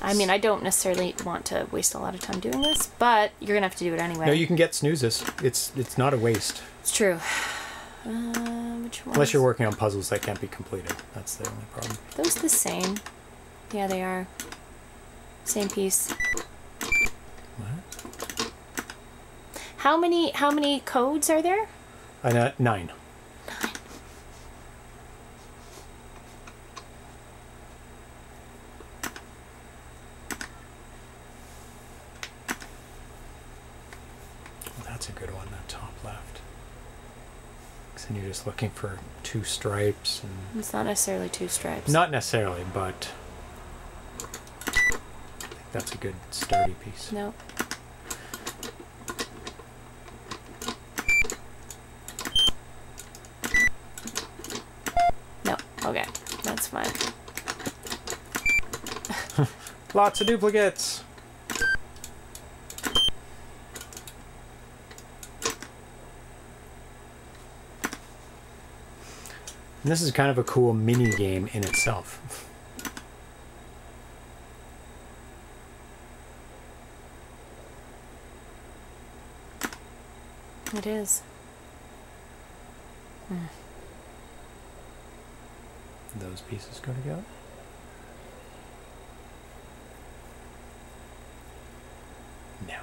I mean, I don't necessarily want to waste a lot of time doing this, but you're going to have to do it anyway. No, you can get snoozes. It's, it's not a waste. It's true. Uh, which one? Unless you're working on puzzles that can't be completed. That's the only problem. Are those the same? Yeah, they are. Same piece. What? How many how many codes are there? Uh, nine. Nine. Well, that's a good one, that top left. Because then you're just looking for two stripes. And it's not necessarily two stripes. Not necessarily, but... That's a good sturdy piece. Nope. No. Okay. That's fine. Lots of duplicates. And this is kind of a cool mini game in itself. It is. Hmm. Those pieces go together. No.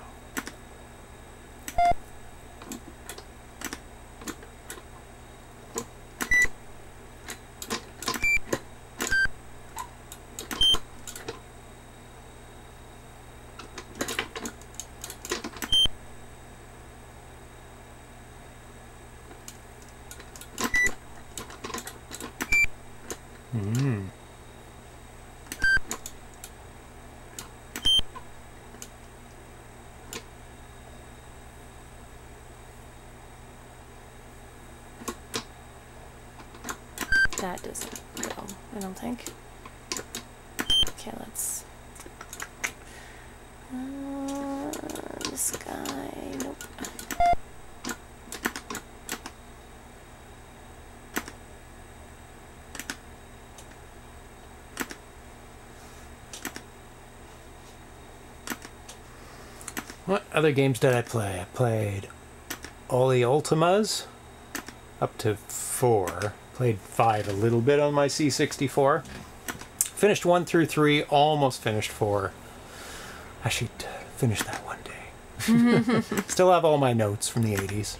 That doesn't go, I don't think. Okay, let's... Uh, this guy... Nope. What other games did I play? I played all the Ultimas, up to four. Played five a little bit on my C sixty-four. Finished one through three, almost finished four. I should finish that one day. Still have all my notes from the eighties,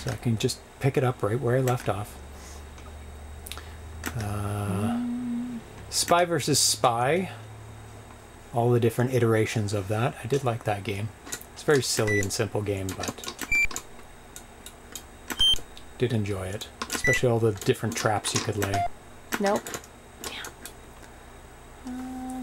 so I can just pick it up right where I left off. Uh, mm. Spy versus Spy. All the different iterations of that. I did like that game. It's a very silly and simple game, but did enjoy it. Especially all the different traps you could lay. Nope. Damn. Uh...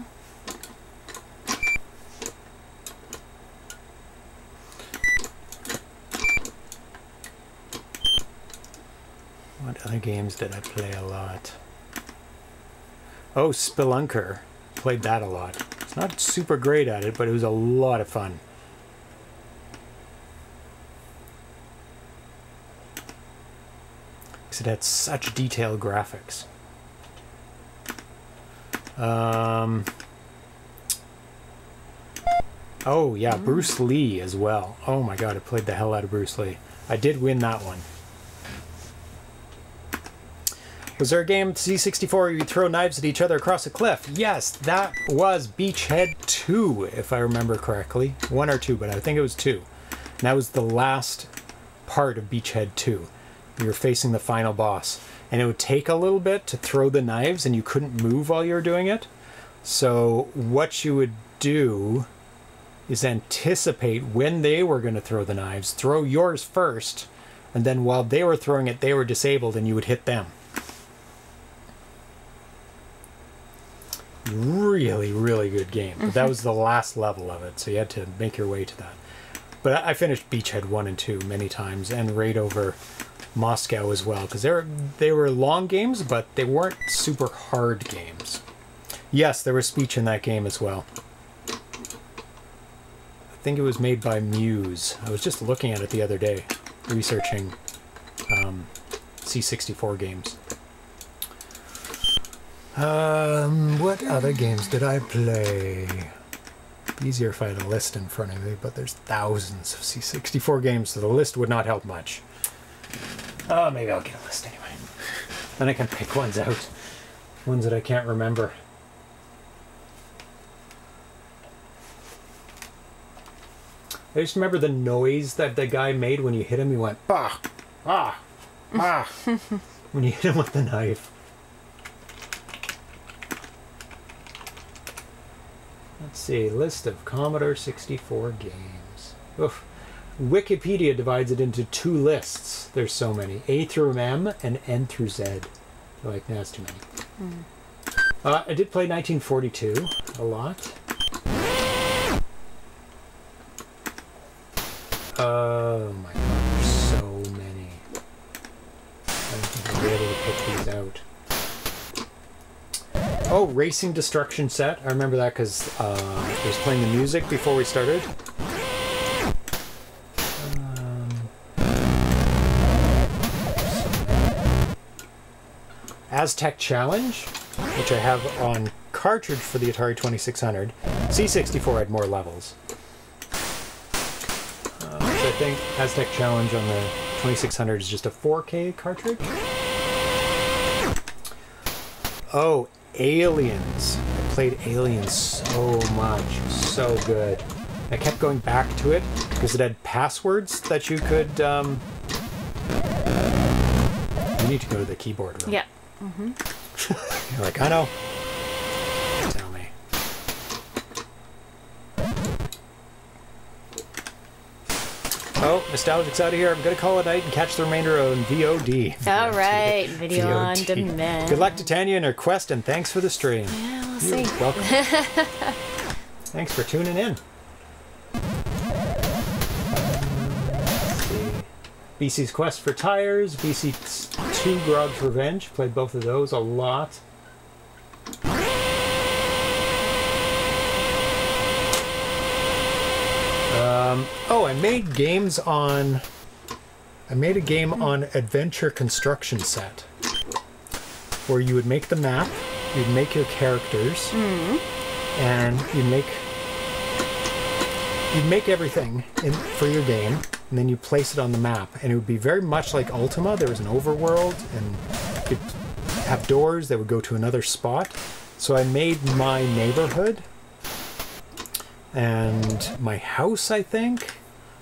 What other games did I play a lot? Oh, Spelunker. Played that a lot. It's not super great at it, but it was a lot of fun. It had such detailed graphics. Um, oh yeah, mm. Bruce Lee as well. Oh my god, I played the hell out of Bruce Lee. I did win that one. Was there a game C sixty-four where you throw knives at each other across a cliff? Yes, that was Beachhead two, if I remember correctly. One or two, but I think it was two. And that was the last part of Beachhead two. You were facing the final boss, and it would take a little bit to throw the knives, and you couldn't move while you were doing it. So what you would do is anticipate when they were going to throw the knives, throw yours first, and then while they were throwing it, they were disabled and you would hit them. Really, really good game. But that was the last level of it, so you had to make your way to that. But I finished Beachhead one and two many times, and Raid over Moscow as well, because they were, they were long games, but they weren't super hard games. Yes, there was speech in that game as well. I think it was made by Muse. I was just looking at it the other day, researching um, C sixty-four games. Um, what other games did I play? Easier if I had a list in front of me, but there's thousands of C sixty-four games, so the list would not help much. Oh, maybe I'll get a list anyway. Then I can pick ones out. Ones that I can't remember. I just remember the noise that the guy made when you hit him. He went, bah! Ah! Ah! When you hit him with the knife. Let's see, list of Commodore sixty-four games. Oof. Wikipedia divides it into two lists. There's so many. A through M and N through Z. They're like, that's too many. Mm. Uh, I did play nineteen forty-two a lot. Oh my god, there's so many. I don't think I'll be able to pick these out. Oh, Racing Destruction Set. I remember that because uh, I was playing the music before we started. Um, Aztec Challenge, which I have on cartridge for the Atari twenty-six hundred. C sixty-four had more levels. Uh, so I think Aztec Challenge on the twenty-six hundred is just a four K cartridge. Oh, Aliens. I played Aliens so much. So good. I kept going back to it because it had passwords that you could, um... You need to go to the keyboard room. Yeah. Mm-hmm. You're like, I know. Tell me. Oh, Nostalgic's out of here. I'm going to call it night and catch the remainder on V O D. All right. Video on demand. Good luck to Tanya and her quest, and thanks for the stream. Yeah, we'll see. You're welcome. Thanks for tuning in. B C's Quest for Tires, B C's two Grog's Revenge. Played both of those a lot. Um, oh, I made games on, I made a game on Adventure Construction Set, where you would make the map, you'd make your characters, mm. and you'd make, you'd make everything in, for your game, and then you place it on the map, and it would be very much like Ultima. There was an overworld, and you'd have doors that would go to another spot, so I made my neighborhood. And my house, I think.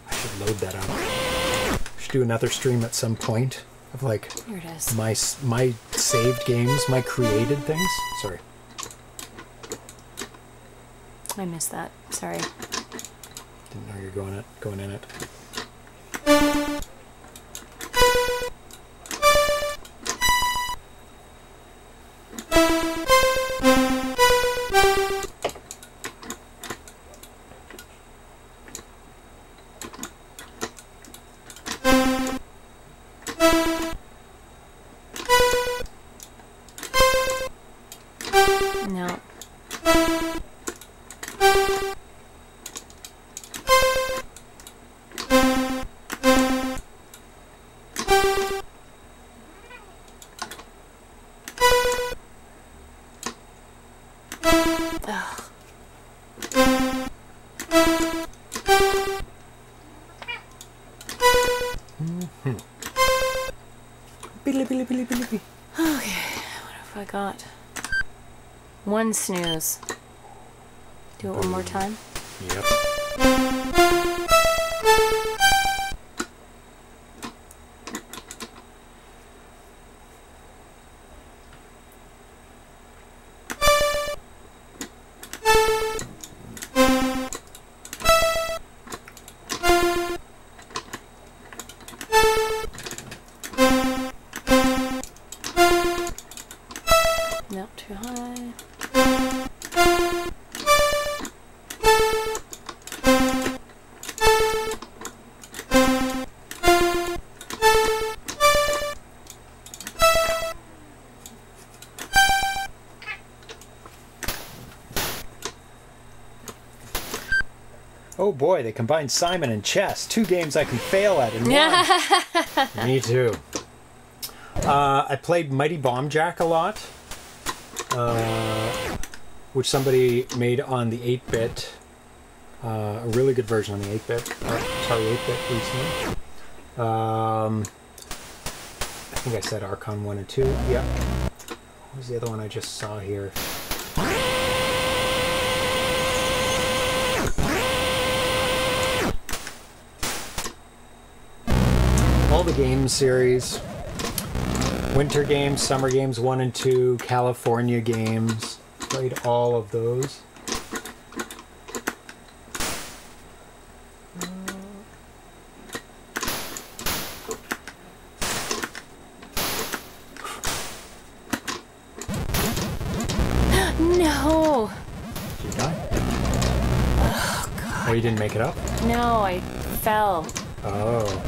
I should load that up. I should do another stream at some point of like my my saved games, my created things. Sorry. I missed that. Sorry. Didn't know you were going it, going in it. One snooze. Do it one more time. Yep. high. Oh boy, they combined Simon and chess. Two games I can fail at in one. Me too. Uh, I played Mighty Bomb Jack a lot, uh, which somebody made on the eight bit, uh, a really good version on the eight bit, uh, sorry, eight bit recently. Um, I think I said Archon one and two, yeah. What was the other one I just saw here? All the game series. Winter games, summer games one and two, California games. Played all of those. No! Did you die? Oh, God. Oh, you didn't make it up? No, I fell. Oh.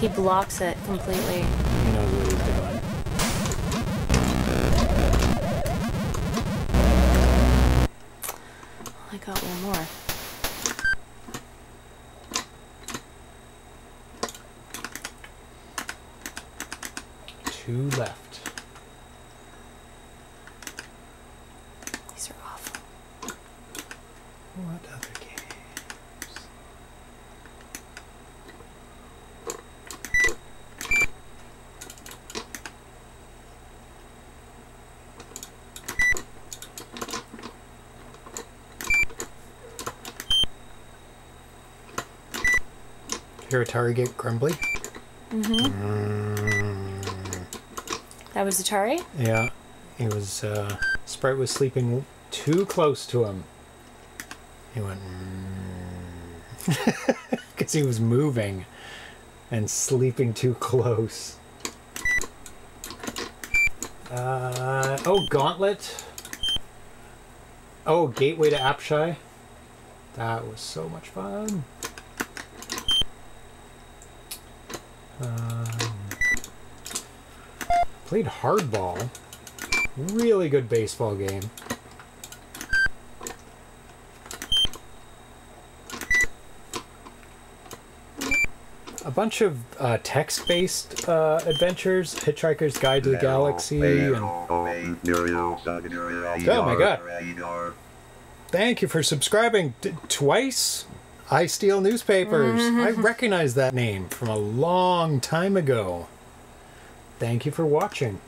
He blocks it completely. He knows what he's doing. I got one more. Two left. These are awful. What other game? Hear Atari get grumbly? Mm-hmm. Mm. That was Atari? Yeah. He was, uh, Sprite was sleeping too close to him. He went, mm. Because he was moving and sleeping too close. Uh, oh, Gauntlet. Oh, Gateway to Apshai. That was so much fun. Um, played Hardball, really good baseball game. A bunch of uh, text-based uh, adventures, Hitchhiker's Guide to the Galaxy, and oh my god! Thank you for subscribing t twice. I Steal Newspapers. Mm-hmm. I recognize that name from a long time ago. Thank you for watching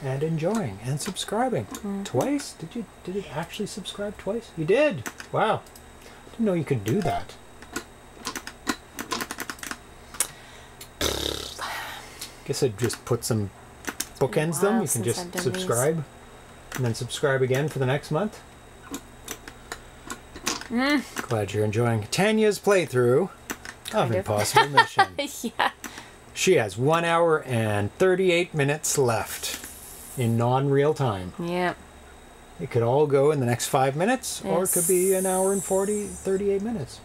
and enjoying and subscribing. Mm-hmm. Twice? Did you did it actually subscribe twice? You did. Wow. I didn't know you could do that. Guess I'd just put some bookends them. You can just subscribe these. And then subscribe again for the next month. Mm. Glad you're enjoying Tanya's playthrough of Impossible Mission. Yeah. She has one hour and thirty-eight minutes left in non-real time. Yeah. It could all go in the next five minutes, yes. Or it could be an hour and forty, thirty-eight minutes.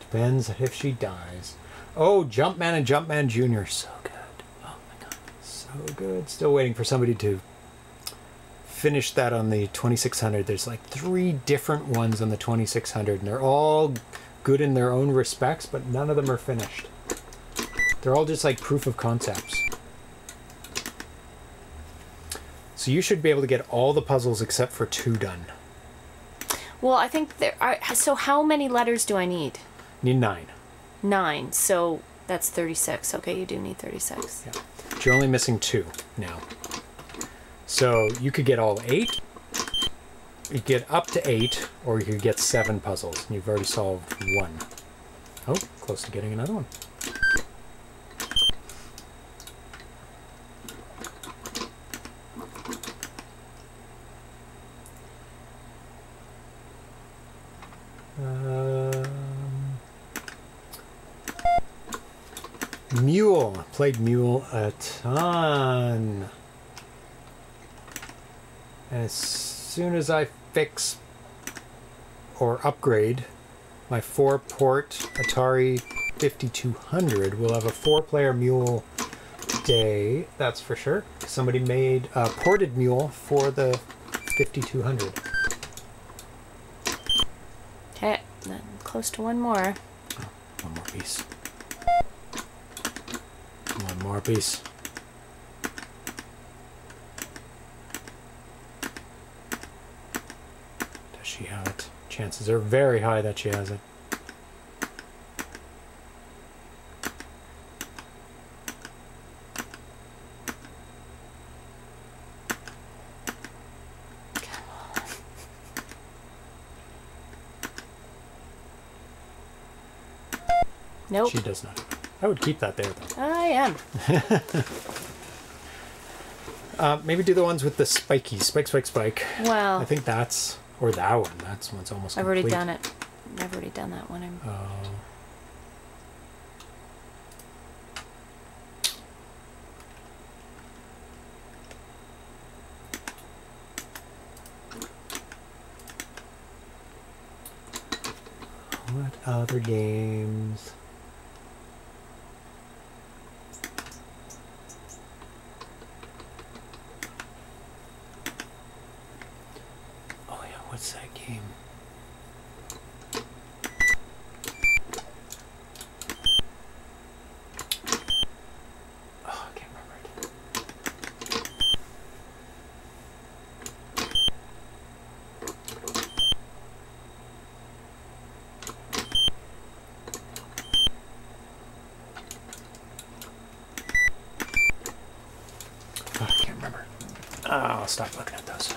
Depends if she dies. Oh, Jumpman and Jumpman Junior So good. Oh my god, so good. Still waiting for somebody to finished that on the twenty-six hundred. There's like three different ones on the twenty-six hundred, and they're all good in their own respects, but none of them are finished. They're all just like proof of concepts. So you should be able to get all the puzzles except for two done. Well, I think there are. So how many letters do I need? Need nine. Nine. So that's thirty-six. Okay, you do need thirty-six. Yeah. But you're only missing two now. So you could get all eight, you get up to eight, or you could get seven puzzles, and you've already solved one. Oh, close to getting another one. Um, Mule. Played Mule a ton. And as soon as I fix or upgrade my four-port Atari fifty-two hundred, we'll have a four-player Mule day, that's for sure. Somebody made a ported Mule for the fifty-two hundred. Okay, then close to one more. Oh, one more piece. One more piece. Does she have it? Chances are very high that she has it. Nope. She does not. I would keep that there, though. I am. uh, maybe do the ones with the spiky. Spike, spike, spike. Well. I think that's, or that one. That's one's almost I've complete. Already done it. I've already done that one. I'm... Uh, what other games? What's that game? Oh, I can't remember it. Oh, I can't remember. Oh, I'll stop looking at those.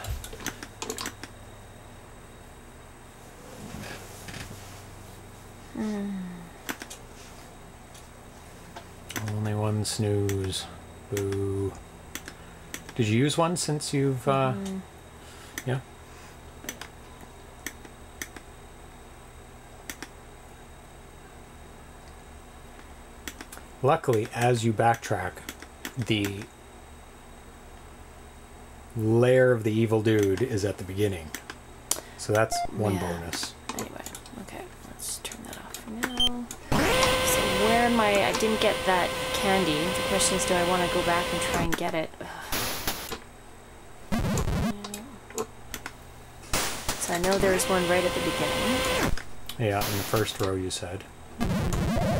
Snooze. Boo. Did you use one since you've uh mm. yeah? Luckily, as you backtrack, the lair of the evil dude is at the beginning. So that's one yeah. bonus. Anyway, okay, let's turn that off for now. So where am I? I didn't get that candy. The question is, do I want to go back and try and get it? Ugh. So I know there's one right at the beginning. Yeah, in the first row you said. Oof,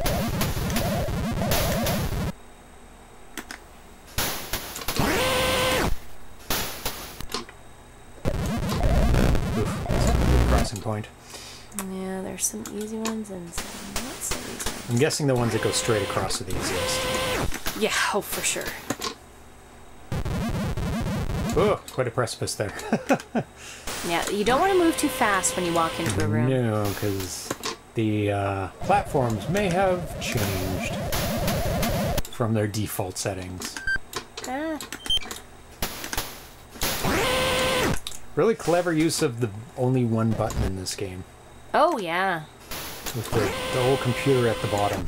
that's a good crossing point. Yeah, there's some easy ones and some not so easy ones. I'm guessing the ones that go straight across are the easiest. Yeah, oh, for sure. Oh, quite a precipice there. Yeah, you don't want to move too fast when you walk into a room. No, because the uh, platforms may have changed from their default settings. Ah. Really clever use of the only one button in this game. Oh, yeah. With the, the whole computer at the bottom.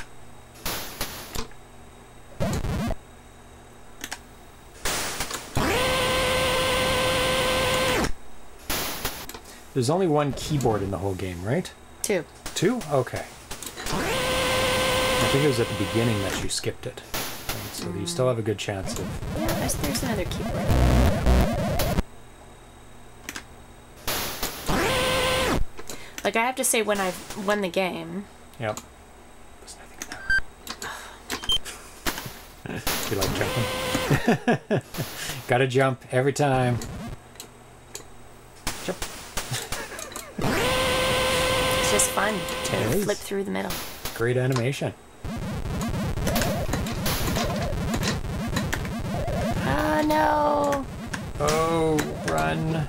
There's only one keyboard in the whole game, right? Two. Two? Okay. I think it was at the beginning that you skipped it. Right, so mm. you still have a good chance of... Yeah, there's, there's another keyboard. Like, I have to say, when I've won the game... Yep. There's nothing in there. You like jumping? Gotta jump every time. Jump. It's just fun to flip through the middle. Great animation. Ah, no! Oh, run.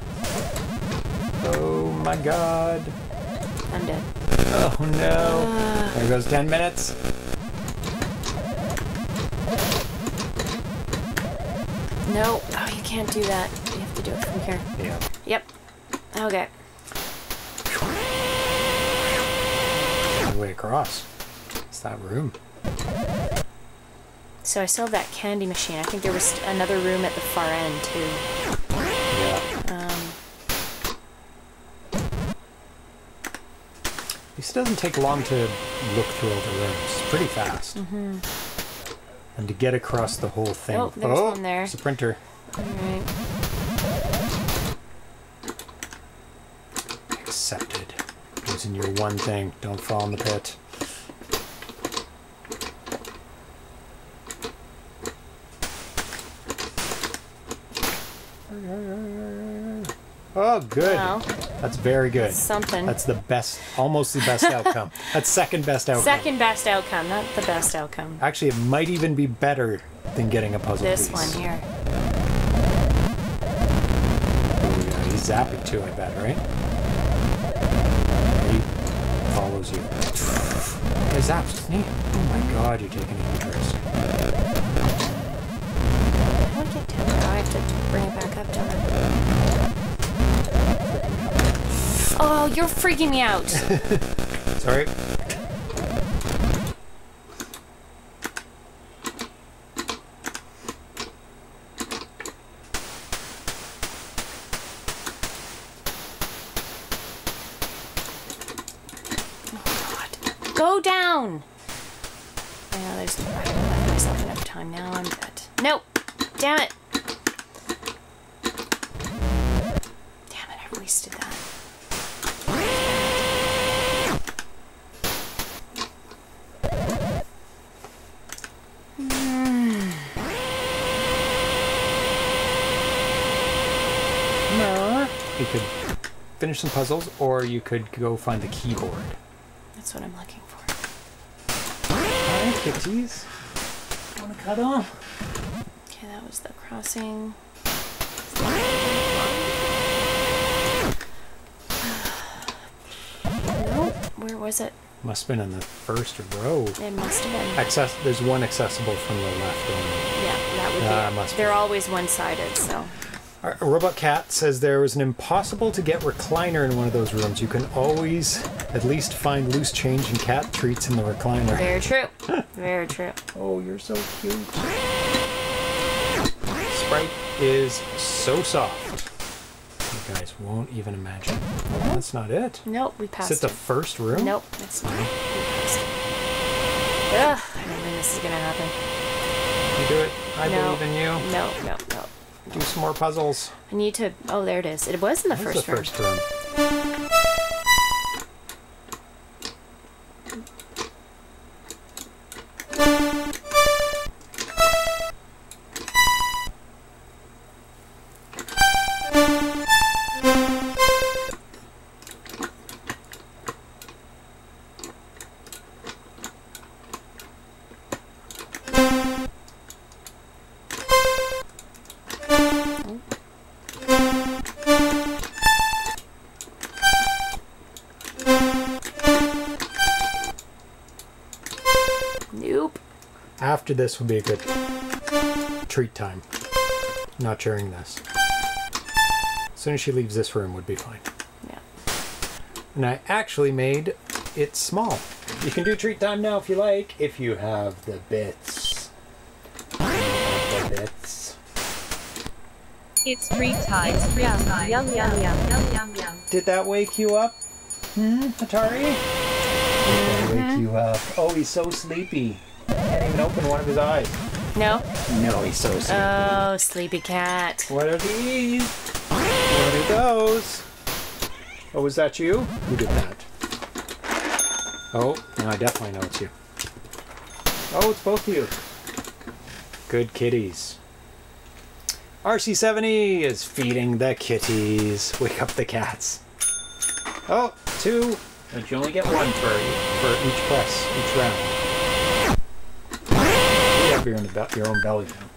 Oh, my God. I'm dead. Oh no! Uh, there goes ten minutes. No, oh, you can't do that. You have to do it from here. Yeah. Yep. Okay. All the way across. It's that room. So I still have that candy machine. I think there was another room at the far end, too. Um, this doesn't take long to look through all the rooms. Pretty fast. Mm-hmm. And to get across the whole thing. Oh, there's oh, one there. It's a printer. All right. Accepted. Using your one thing. Don't fall in the pit. Oh, good. Wow. That's very good. That's something. That's the best, almost the best outcome. That's second best outcome. Second best outcome, not the best outcome. Actually, it might even be better than getting a puzzle this piece. This one here. Oh, yeah. He's zapping too, I bet, right? He follows you. He zaps, doesn't he? Oh my god, you're taking an interest. How do I get down there? I have to bring it back up to her. Oh, you're freaking me out. Sorry. Oh, God. Go down. I know there's no way to let myself enough time now. I'm dead. No. Damn it. Damn it, I wasted that. You could finish some puzzles, or you could go find the keyboard. That's what I'm looking for. Alright, kitties. Wanna cut off? Okay, that was the crossing. Nope. Where was it? Must have been in the first row. It must have been. Access there's one accessible from the left one. Yeah, that would uh, be it. Must They're be. always one-sided, so. Right, Robot Cat says there was an impossible to get recliner in one of those rooms. You can always at least find loose change and cat treats in the recliner. Very true. Very true. Oh, you're so cute. Sprite is so soft. You guys won't even imagine. Well, that's not it. Nope, we passed it. Is it the first room? Nope, it's not. We passed it. Ugh, I don't think this is going to happen. You do it. I no. believe in you. No, no, no. Do some more puzzles. I need to... Oh, there it is. It was in the first room. It was the first room. After this would be a good treat time. Not sharing this. As soon as she leaves this room would be fine. Yeah. And I actually made it small. You can do treat time now if you like, if you have the bits. Have the bits. It's treat time. It's treat time. Yum, yum, yum, yum, yum, yum, yum. Did that wake you up? Hmm? Atari? Did that wake you up? Oh, he's so sleepy. Can't even open one of his eyes. No? No, he's so sleepy. Oh, sleepy cat. What are these? What are those? Oh, was that you? Who did that? Oh, no, I definitely know it's you. Oh, it's both of you. Good kitties. R C seventy is feeding the kitties. Wake up the cats. Oh, two. But you only get one for, for each press, each round. Your own, your own belly down.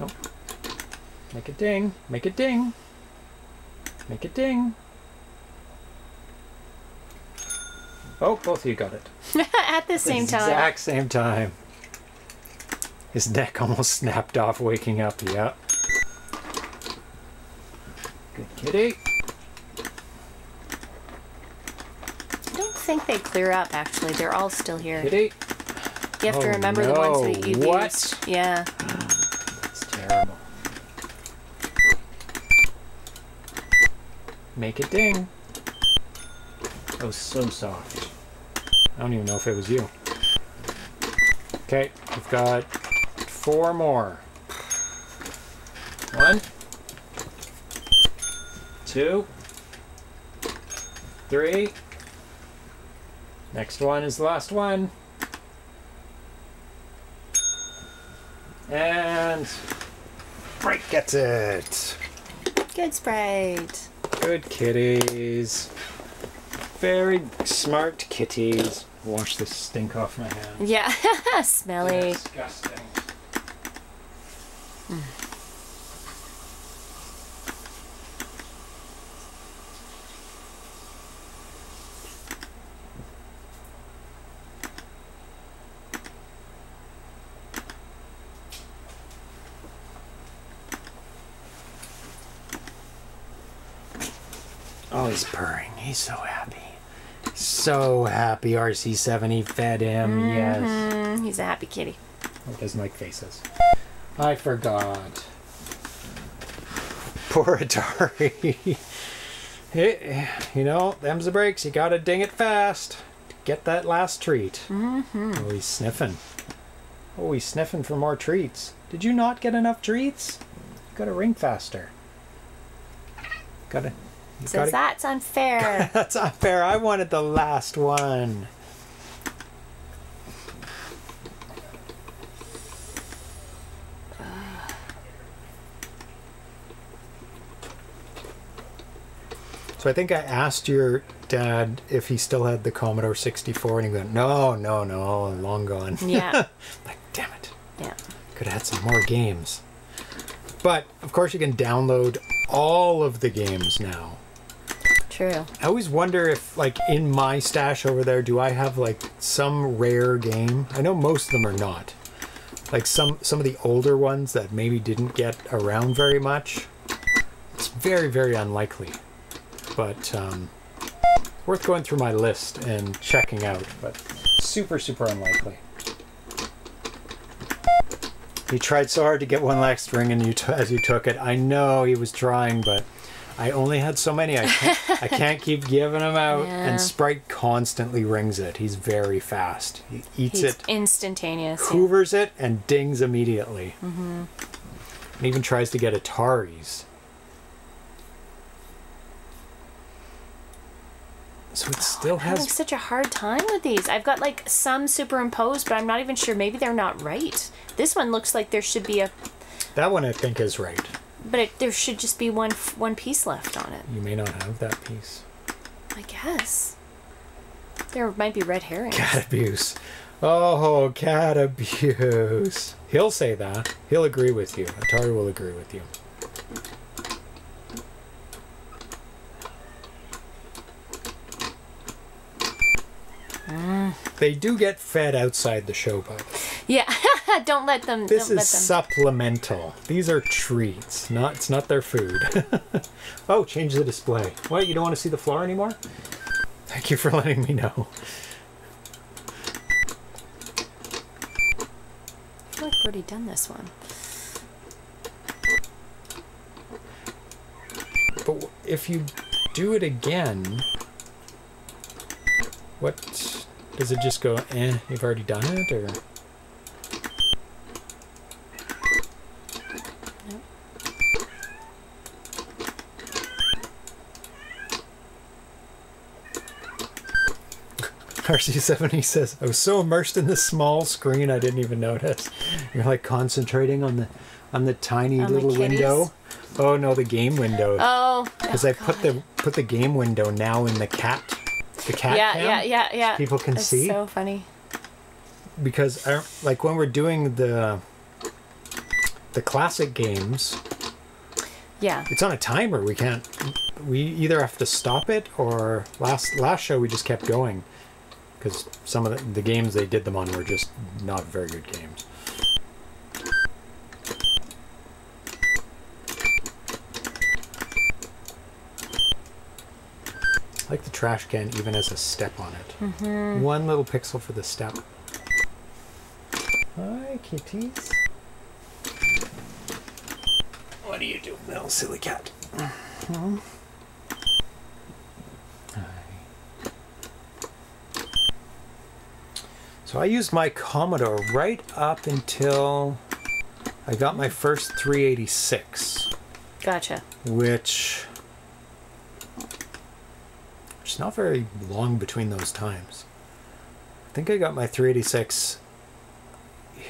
Nope. Make it ding. Make it ding. Make it ding. Oh, both of you got it. At the same time. Exact same time. His neck almost snapped off waking up. Yeah. Good kitty. think they clear up, actually. They're all still here. Did they? You have oh, to remember no. the ones that you what? used. What? Yeah. It's terrible. Make it ding. That was so soft. I don't even know if it was you. Okay, we've got four more. One. Two. Three. Next one is the last one. And Sprite gets it. Good Sprite. Good kitties. Very smart kitties. Wash this stink off my hands. Yeah, smelly. Disgusting. Mm. Oh, he's purring. He's so happy. So happy R C seven. He fed him. Mm-hmm. Yes. He's a happy kitty. He doesn't like faces. I forgot. Poor Atari. It, you know, them's the breaks. You gotta ding it fast to get that last treat. Mm-hmm. Oh, he's sniffing. Oh, he's sniffing for more treats. Did you not get enough treats? You gotta ring faster. Gotta... You've Says gotta, that's unfair. That's unfair. I wanted the last one. So I think I asked your dad if he still had the Commodore sixty-four, and he went, "No, no, no, long gone." Yeah. Like, damn it. Yeah. Could have had some more games. But of course, you can download all of the games now. True. I always wonder if, like, in my stash over there, do I have, like, some rare game? I know most of them are not. Like, some, some of the older ones that maybe didn't get around very much. It's very, very unlikely. But, um, worth going through my list and checking out. But super, super unlikely. He tried so hard to get one last ring and you t as you took it. I know he was trying, but I only had so many. I can't, I can't keep giving them out. Yeah. And Sprite constantly rings it. He's very fast. He eats He's it. Instantaneous. Hoovers yeah. it and dings immediately. Mm-hmm. And even tries to get Ataris. So it still oh, I'm has... having such a hard time with these. I've got, like, some superimposed, but I'm not even sure. Maybe they're not right. This one looks like there should be a... That one I think is right. But it, there should just be one one piece left on it. You may not have that piece. I guess. There might be red herrings. Cat abuse. Oh, cat abuse. He'll say that. He'll agree with you. Atari will agree with you. They do get fed outside the show, by the way. Yeah, don't let them. This don't is let them. supplemental. These are treats. Not, it's not their food. Oh, change the display. What? You don't want to see the floor anymore? Thank you for letting me know. I feel like I've already done this one. But if you do it again, what? Does it just go, eh, you've already done it, or? Nope. R C seventy says, I was so immersed in this small screen I didn't even notice. You're like concentrating on the on the tiny on little the window. Oh no, the game window. Oh. Because oh, I God. put the put the game window now in the cat. The cat yeah, cam, yeah, yeah, yeah. People can That's see. It's so funny. Because, I, like, when we're doing the the classic games, yeah, it's on a timer. We can't. We either have to stop it or last last show we just kept going because some of the, the games they did them on were just not very good games. like the trash can even as a step on it. Mm-hmm. One little pixel for the step. Hi, kitties. What do you do, little silly cat? Mm-hmm. So I used my Commodore right up until I got my first three eighty-six. Gotcha. Which, it's not very long between those times. I think I got my three eighty-six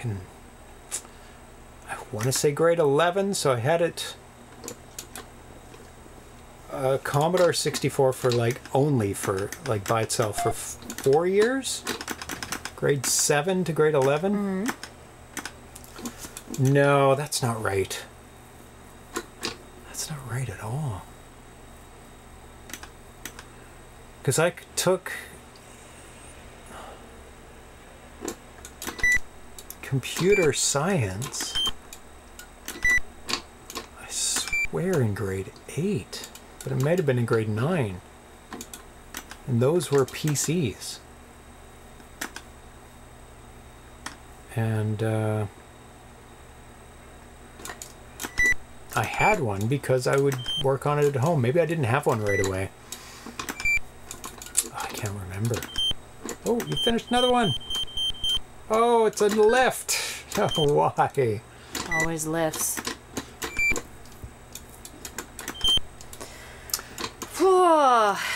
in, I want to say grade eleven, so I had it a Commodore sixty-four for like only for like by itself for f four years. Grade seven to grade eleven? Mm-hmm. No, that's not right. That's not right at all. Because I took computer science, I swear in grade eight, but it might have been in grade nine. And those were P Cs. And uh, I had one because I would work on it at home. Maybe I didn't have one right away. Oh, I can't remember. Oh, you finished another one. Oh, it's a lift. Oh, why? Always lifts.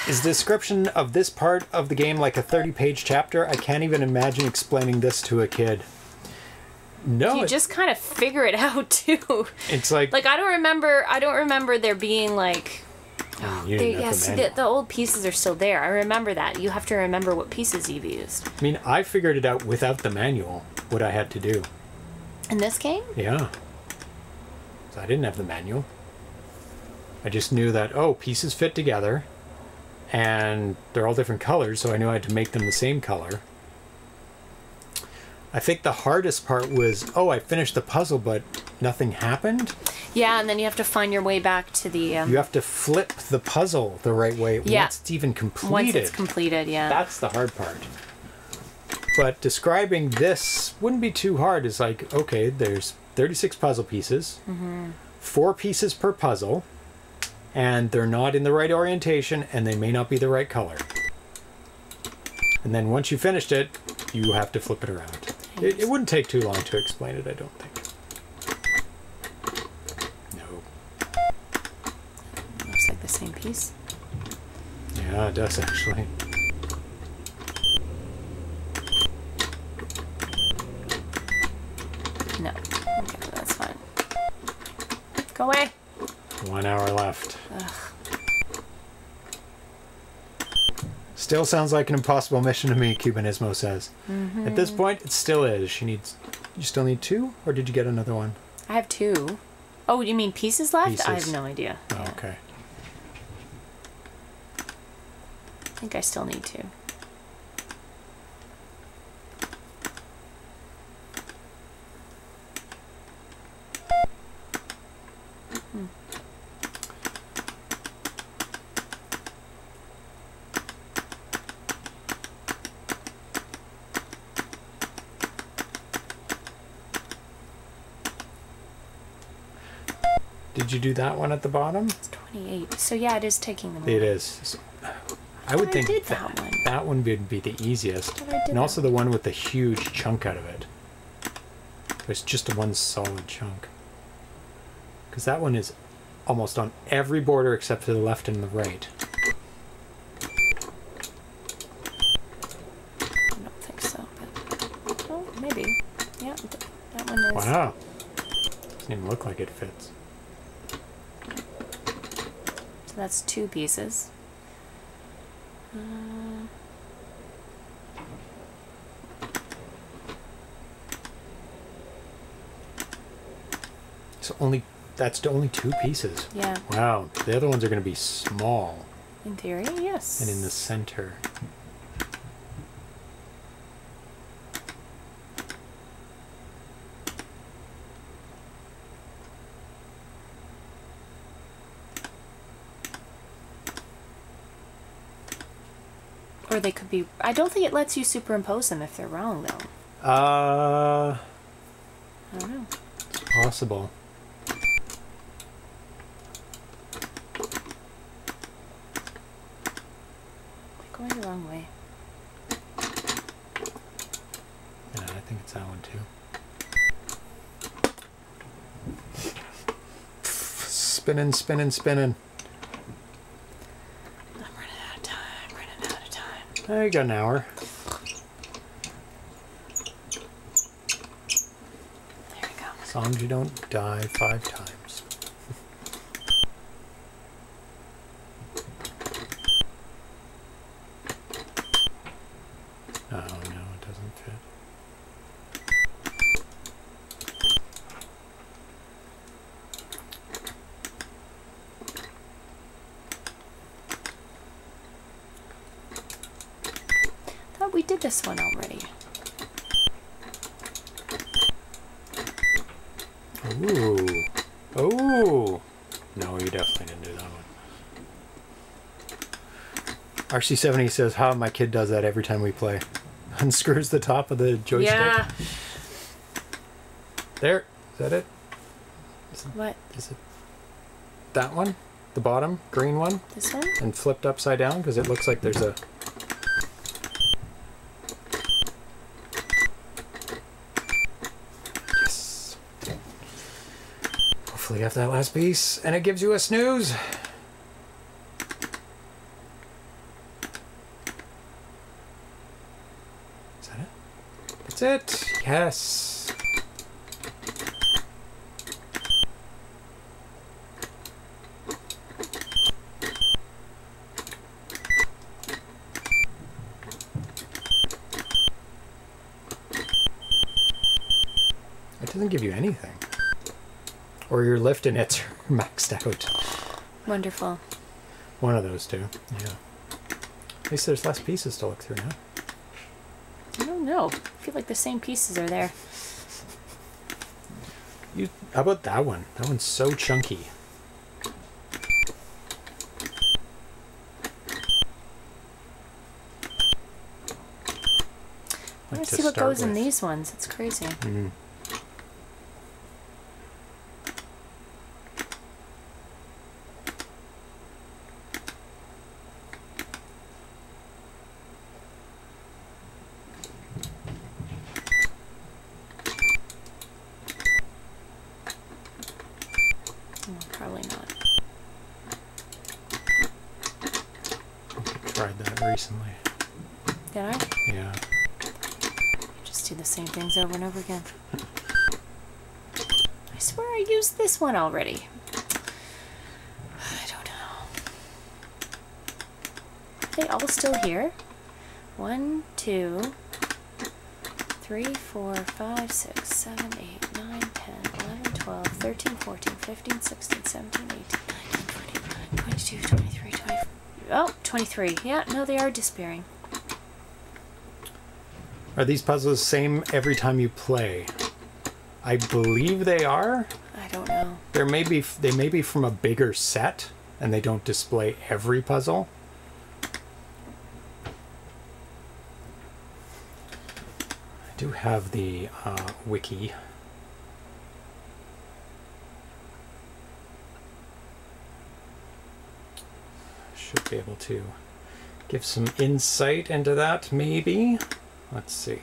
Is the description of this part of the game like a thirty page chapter? I can't even imagine explaining this to a kid. No, you just kind of figure it out too. It's like like I don't remember. I don't remember there being like. Oh, you didn't know the manual. Yeah, see, the, the old pieces are still there. I remember that. You have to remember what pieces you've used. I mean, I figured it out without the manual. What I had to do. In this game? Yeah. So I didn't have the manual. I just knew that oh, pieces fit together, and they're all different colors. So I knew I had to make them the same color. I think the hardest part was, oh, I finished the puzzle, but nothing happened. Yeah, and then you have to find your way back to the... Um... You have to flip the puzzle the right way yeah. once it's even completed. Once it's completed, yeah. That's the hard part. But describing this wouldn't be too hard. It's like, okay, there's thirty-six puzzle pieces, mm-hmm. four pieces per puzzle, and they're not in the right orientation, and they may not be the right color. And then once you finished it, you have to flip it around. It, it wouldn't take too long to explain it, I don't think. No. Looks like the same piece. Yeah, it does actually. No. Okay, that's fine. Go away. One hour left. Ugh. Still sounds like an impossible mission to me, Cubanismo says. Mm-hmm. At this point, it still is. She needs. You still need two, or did you get another one? I have two. Oh, you mean pieces left? Pieces. I have no idea. Oh, yeah. Okay. I think I still need two. Did you do that one at the bottom? It's twenty-eight. So yeah, it is taking the moment. It is. So, I would I think did that, that one. That one would be the easiest. And also the one with the huge chunk out of it. It's just a one solid chunk. Because that one is almost on every border except for the left and the right. I don't think so. But, oh, maybe. Yeah, that one is. Wow. Doesn't even look like it fits. That's two pieces. Uh, so only that's only two pieces. Yeah. Wow. The other ones are going to be small. In theory, yes. And in the center. or they could be... I don't think it lets you superimpose them if they're wrong, though. Uh... I don't know. It's possible. I'm going the wrong way. Yeah, I think it's that one, too. Spinning, spinning, spinning. There you go, an hour. There you go. As long as you don't die five times. Oh no, it doesn't fit. We did this one already. Ooh. Oh. No, we definitely didn't do that one. R C seventy says, how my kid does that every time we play. Unscrews the top of the joystick. Yeah. There. Is that it? Is it what? Is it that one? The bottom green one? This one? And flipped upside down because it looks like there's a... You have that last piece, and it gives you a snooze. Is that it? That's it. Yes. It doesn't give you anything. Or your lift and it's maxed out. Wonderful. One of those two. Yeah. At least there's less pieces to look through now. I don't know. I feel like the same pieces are there. You. How about that one? That one's so chunky. I want to see what goes in these ones. It's crazy. Mm-hmm. Over and over again. I swear I used this one already. I don't know. Are they all still here? One, two, three, four, five, six, seven, eight, nine, ten, eleven, twelve, thirteen, fourteen, fifteen, sixteen, seventeen, eighteen, nineteen, twenty, twenty-two, twenty-three, twenty-four. Oh, twenty-three. Yeah, no, they are disappearing. Are these puzzles the same every time you play? I believe they are. I don't know. There may be, they may be from a bigger set, and they don't display every puzzle. I do have the uh, wiki. Should be able to give some insight into that, maybe. Let's see.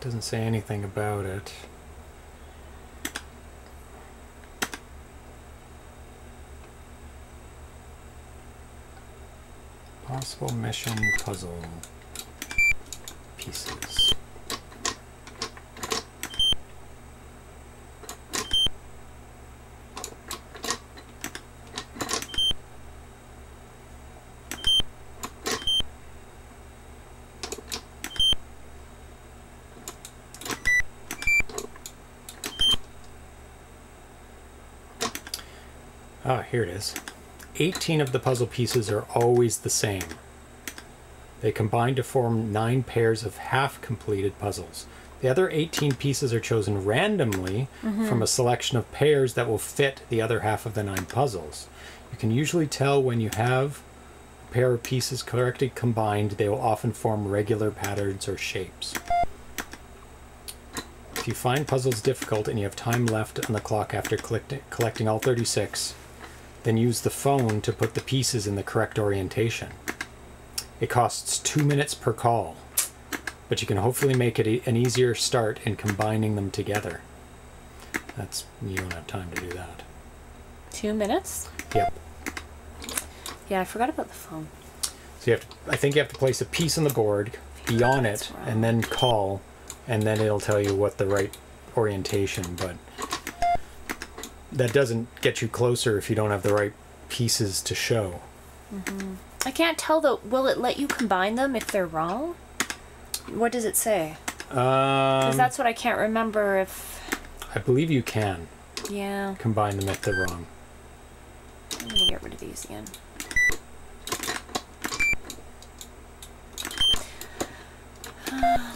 Doesn't say anything about it. Possible mission puzzle pieces. Ah, here it is. eighteen of the puzzle pieces are always the same. They combine to form nine pairs of half-completed puzzles. The other eighteen pieces are chosen randomly mm-hmm. from a selection of pairs that will fit the other half of the nine puzzles. You can usually tell when you have a pair of pieces correctly combined, they will often form regular patterns or shapes. If you find puzzles difficult and you have time left on the clock after collecting all thirty-six, then use the phone to put the pieces in the correct orientation. It costs two minutes per call, but you can hopefully make it e- an easier start in combining them together. That's, you don't have time to do that. Two minutes? Yep. Yeah, I forgot about the phone. So you have to, I think you have to place a piece on the board, be on it, wrong. and then call, and then it'll tell you what the right orientation, but that doesn't get you closer if you don't have the right pieces to show. Mm-hmm. I can't tell though, will it let you combine them if they're wrong? What does it say? Because um, that's what I can't remember if... I believe you can. Yeah. Combine them if they're wrong. I'm going to get rid of these again. Uh...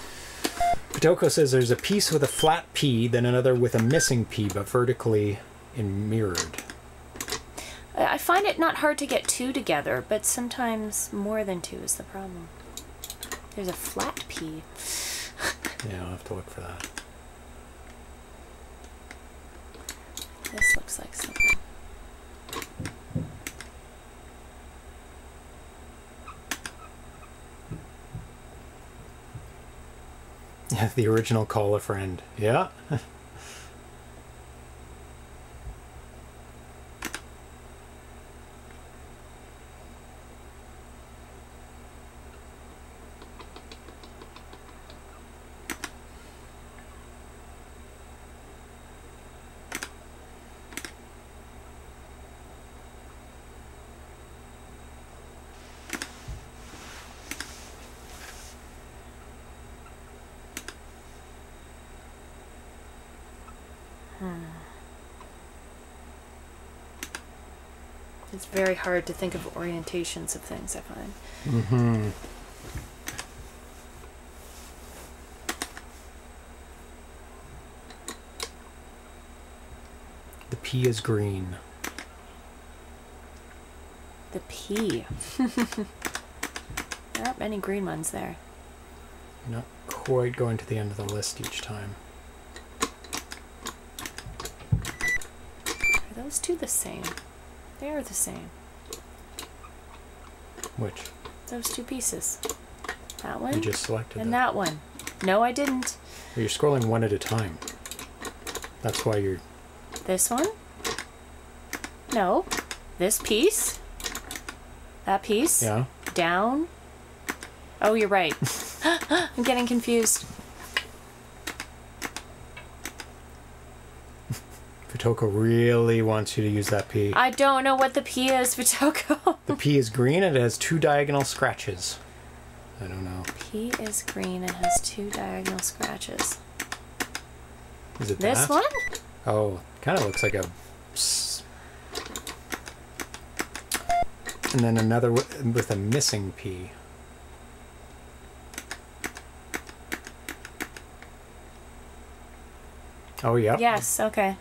Potoko says there's a piece with a flat P, then another with a missing P, but vertically and mirrored. I find it not hard to get two together, but sometimes more than two is the problem. There's a flat P. Yeah, I'll have to look for that. This looks like something. Yeah, the original call a friend. Yeah. It's very hard to think of orientations of things, I find. Mm-hmm. The P is green. The P. There aren't many green ones there. You're not quite going to the end of the list each time. Are those two the same? They are the same. Which? Those two pieces. That one? You just selected and that. that one. No, I didn't. Well, you're scrolling one at a time. That's why you're... This one? No. This piece? That piece? Yeah. Down? Oh, you're right. I'm getting confused. Vitoko really wants you to use that P. I don't know what the P is, Vitoko. The P is green and it has two diagonal scratches. I don't know. P is green and has two diagonal scratches. Is it this that? one? Oh, kind of looks like a... And then another with a missing P. Oh, yeah. Yes, okay.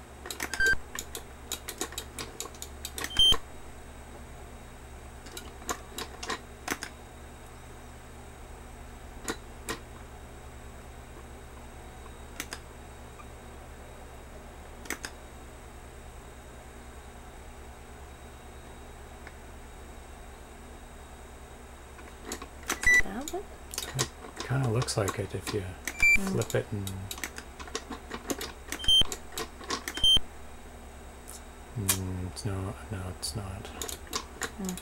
Kind of looks like it if you mm. flip it and mm, it's no, no, it's not. Mm.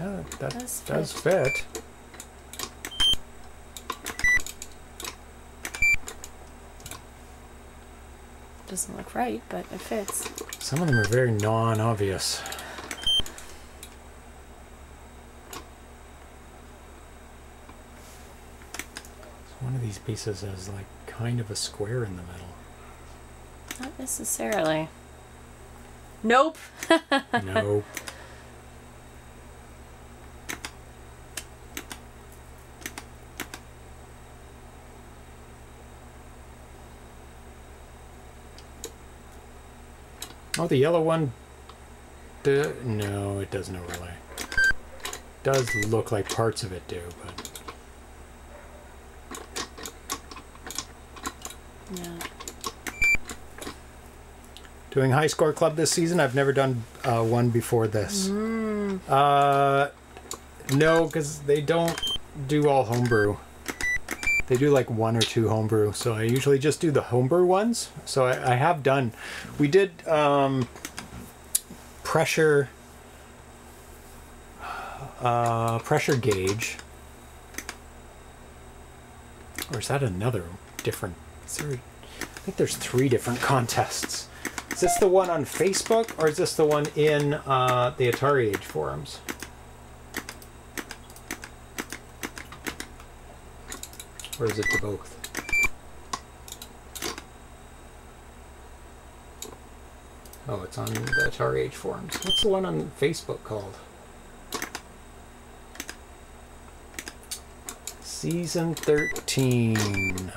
Yeah, that does, does fit. fit. Doesn't look right, but it fits. Some of them are very non-obvious. One of these pieces has like kind of a square in the middle. Not necessarily. Nope. Nope. Oh, the yellow one, the, no, it doesn't overlay. Does look like parts of it do, but. Yeah. Doing high score club this season? I've never done uh, one before this. Mm. Uh, no, because they don't do all homebrew. They do like one or two homebrew, so I usually just do the homebrew ones. So I, I have done. We did um, pressure uh, pressure gauge, or is that another different? Is there, I think there's three different contests. Is this the one on Facebook, or is this the one in uh, the Atari Age forums? Or is it to both? Oh, it's on the Atari Age forums. What's the one on Facebook called? Season thirteen.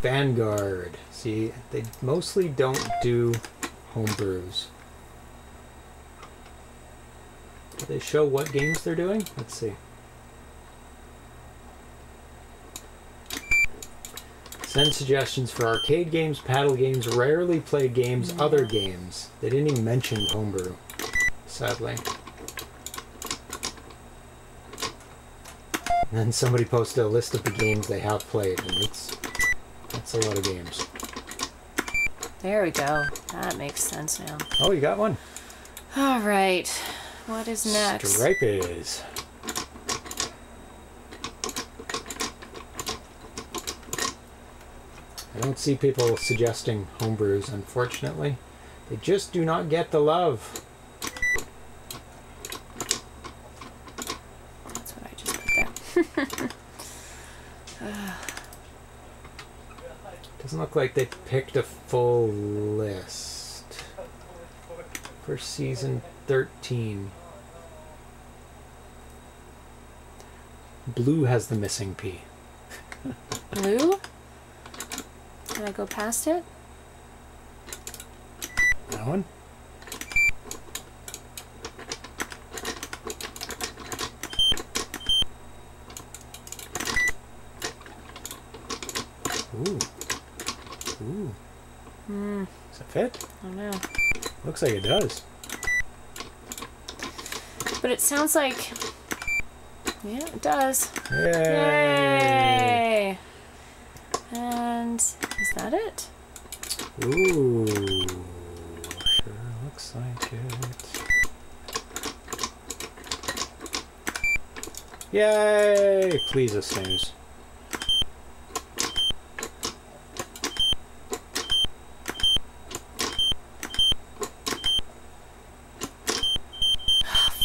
Vanguard. See, they mostly don't do homebrews. Do they show what games they're doing? Let's see. Send suggestions for arcade games, paddle games, rarely played games, mm-hmm. other games. They didn't even mention homebrew, sadly. And then somebody posted a list of the games they have played, and it's that's a lot of games. There we go. That makes sense now. Oh, you got one. All right. What is next? Stripes. I don't see people suggesting homebrews, unfortunately. They just do not get the love. That's what I just put there. uh. Doesn't look like they picked a full list for season thirteen. Blue has the missing P. Blue? Can I go past it? That one? Ooh. Ooh. Mm. Does it fit? I don't know. Looks like it does. But it sounds like... Yeah, it does. Yay! Yay! And... Is that it? Ooh, sure looks like it. Yay! Please a snooze.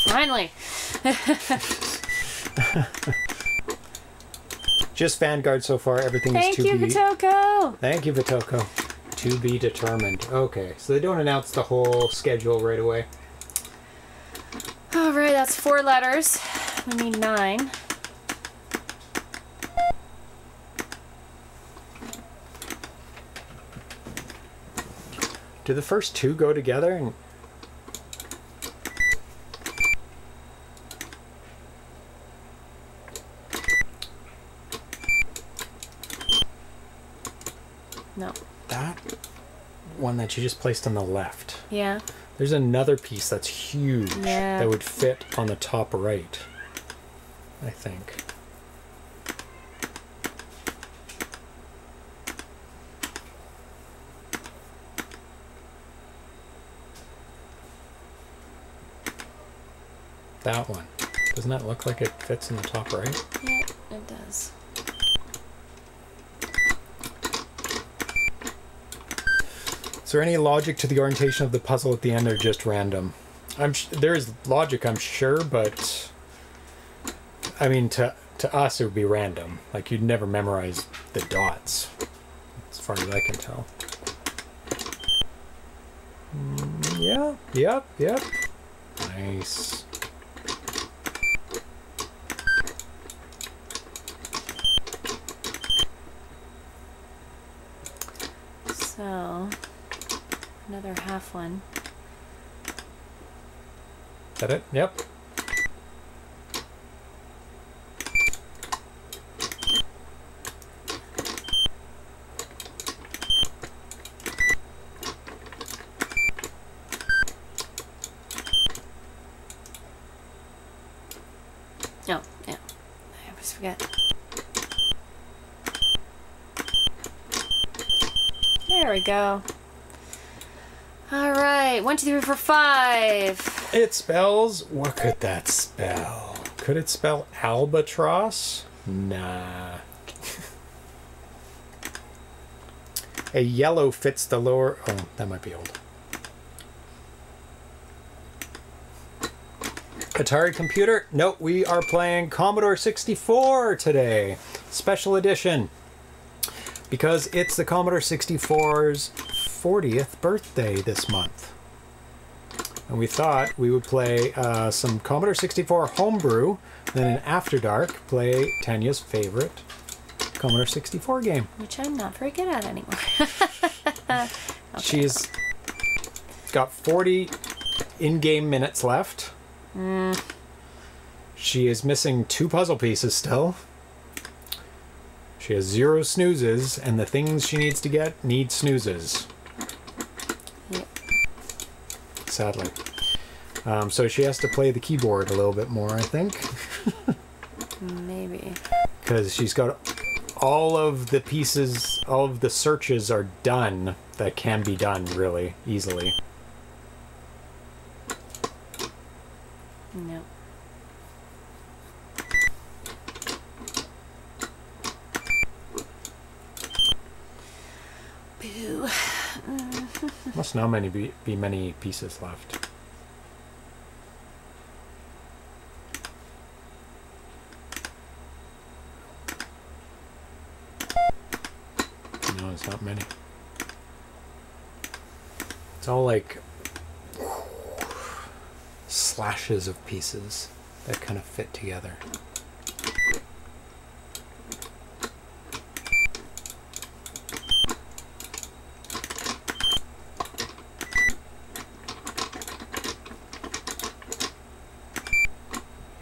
Finally! Just Vanguard so far. Everything is to be... Thank you, Vitoco! Thank you, Vitoco. To be determined. Okay, so they don't announce the whole schedule right away. All right, that's four letters. We need nine. Do the first two go together? And... One that you just placed on the left. Yeah. There's another piece that's huge yeah. that would fit on the top right, I think. That one. Doesn't that look like it fits in the top right? Yeah, it does. Is there any logic to the orientation of the puzzle at the end, or just random? I'm sh there is logic, I'm sure, but I mean, to to us it would be random. Like, you'd never memorize the dots, as far as I can tell. Mm, yeah. Yep. Yep. Nice. So, another half one. Is that it? Yep. No, no. I always forget. There we go. All right, one, two, three, four, five. It spells, what could that spell? Could it spell albatross? Nah. A yellow fits the lower, oh, that might be old. Atari computer? No, we are playing Commodore sixty-four today. Special edition. Because it's the Commodore sixty-four's fortieth birthday this month. And we thought we would play uh, some Commodore sixty-four homebrew, then in After Dark play Tanya's favorite Commodore sixty-four game. Which I'm not very good at anymore. Okay. She's got forty in-game minutes left. Mm. She is missing two puzzle pieces still. She has zero snoozes, and the things she needs to get need snoozes. Yep. Sadly. Um, so she has to play the keyboard a little bit more, I think. Maybe. Because she's got all of the pieces, all of the searches are done that can be done really easily. No. Boo. Must not many be, be many pieces left. No, it's not many. It's all like slashes of pieces that kind of fit together.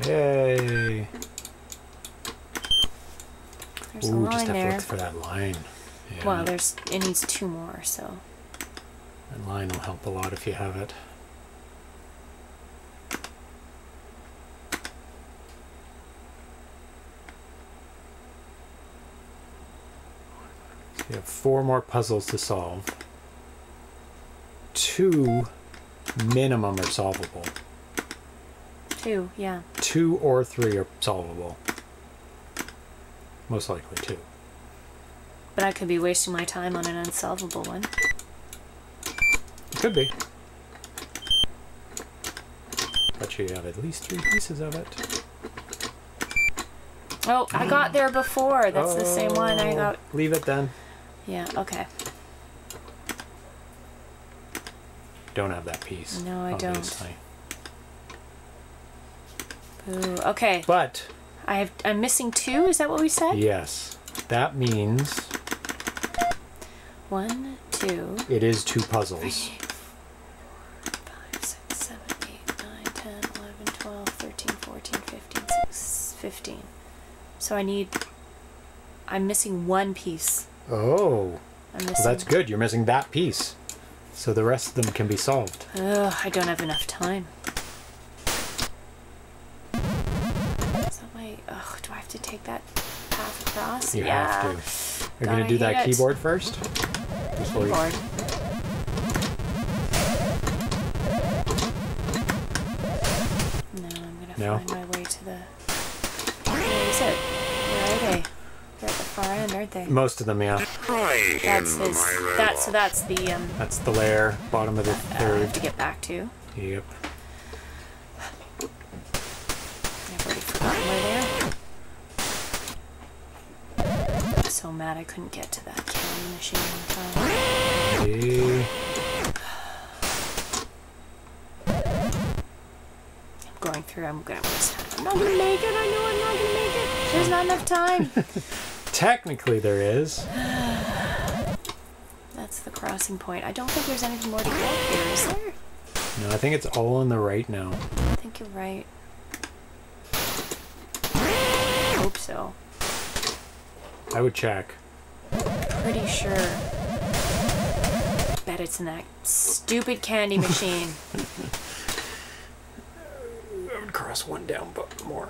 Yay! There's Ooh, a line just have there. to look for that line. Yeah. Well, there's it needs two more, so. That line will help a lot if you have it. We have four more puzzles to solve. Two minimum are solvable. Two, yeah. Two or three are solvable. Most likely two. But I could be wasting my time on an unsolvable one. It could be. But you have at least three pieces of it. Oh, I got there before. That's oh, the same one I got. Leave it then. Yeah, okay. Don't have that piece. No, I obviously. don't. Ooh, okay. But I have, I'm missing two, is that what we said? Yes. That means one, two. It is two puzzles. Three. fifteen. So I need, I'm missing one piece. Oh, I'm missing, well, that's good. You're missing that piece. So the rest of them can be solved. Ugh, I don't have enough time. Is that my, oh, do I have to take that path across? You yeah. have to. You're going to do that it. keyboard first? Before keyboard. You... No, I'm going to now. Find my way to the... Where is it? Where are they? They're at the far end, aren't they? Most of them, yeah. That's this. That's, so that's the... Um, that's the lair, bottom of the third. I have to get back to. Yep. I've already forgotten my lair. I'm so mad I couldn't get to that killing machine in time. Going through, I'm gonna waste time. I'm not gonna make it. I know I'm not gonna make it. There's not enough time. Technically, there is. That's the crossing point. I don't think there's anything more to go here, is there? No, I think it's all on the right now. I think you're right. I hope so. I would check. Pretty sure. I bet it's in that stupid candy machine. Cross one down, but more.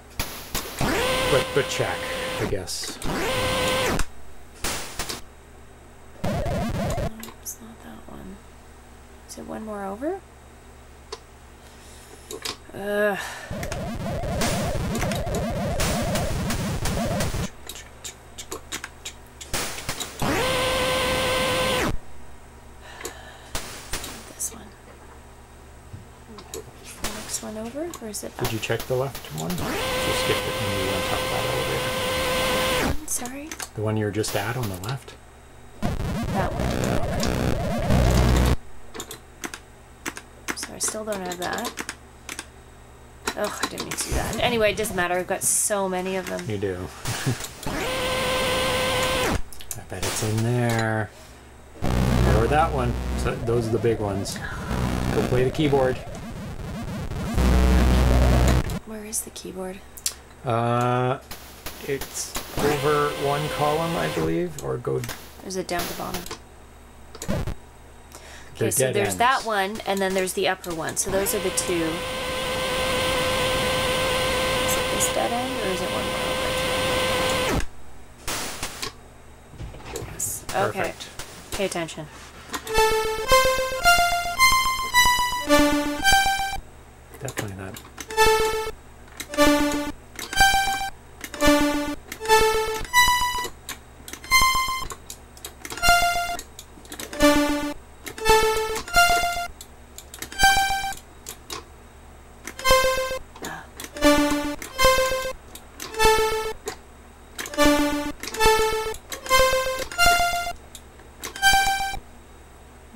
But, but check, I guess. No, it's not that one. Is it one more over? Ugh. One over, or is it? Did up? You check the left one? Just skip it when you want to talk about elevator. I'm sorry. The one you were just at on the left. That one. So I still don't have that. Oh, I didn't mean to do that. Anyway, it doesn't matter. I've got so many of them. You do. I bet it's in there. Or that one. So those are the big ones. Go play the keyboard. Where's the keyboard? Uh, it's over one column, I believe, or go... Is it down the bottom? Okay, so there's ends. That one, and then there's the upper one. So those are the two. Is it this dead end, or is it one more over? Yes. Okay. Perfect. Pay attention. Definitely not.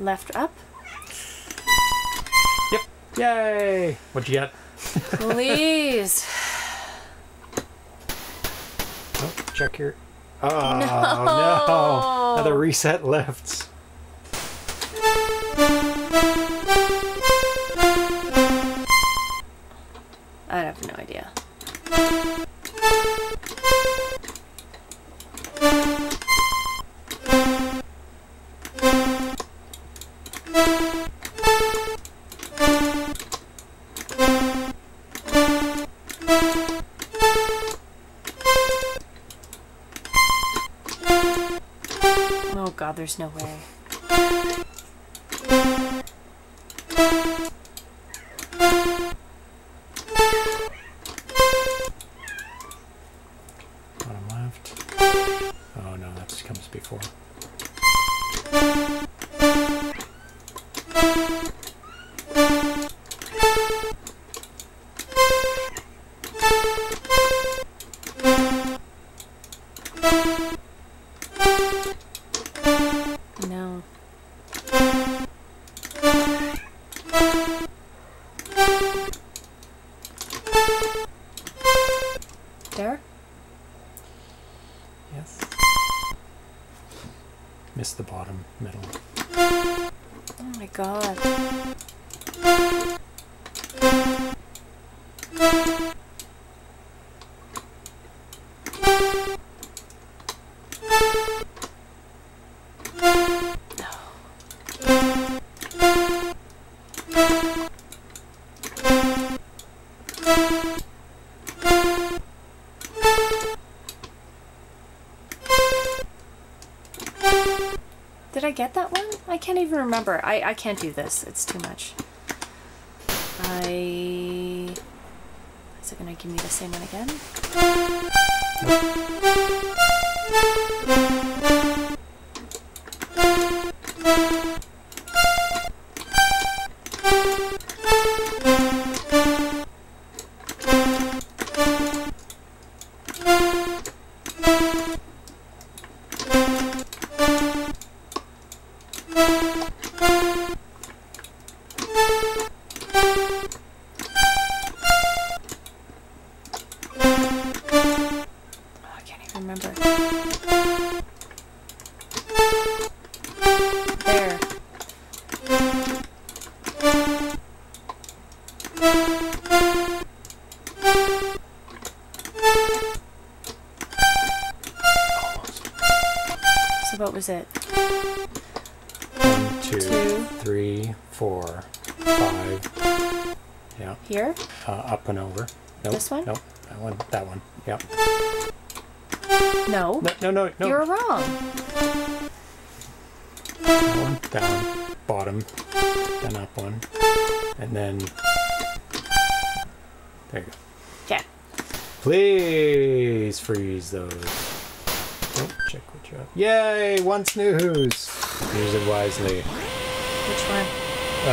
Left up. Yep. Yay! What'd you get? Please. Oh, check here. Oh no. no! Another reset lifts. I have no idea. There's no way. Bottom left. Oh no, that just comes before. Missed the bottom middle. Oh my god. Did I get that one? I can't even remember. I, I can't do this. It's too much. I... So going to give me the same one again. Remember. There. Almost. So what was it? One, two, two. three, four, five. Yeah. Here? Uh, up and over. Nope. This one? Nope. That one. That one. Yep. No. no. No, no, no. You're wrong. Down, down, bottom, then up one, and then there you go. Yeah. Please freeze those. Oh, check what you have. Yay! One snooze. Use it wisely. Which one?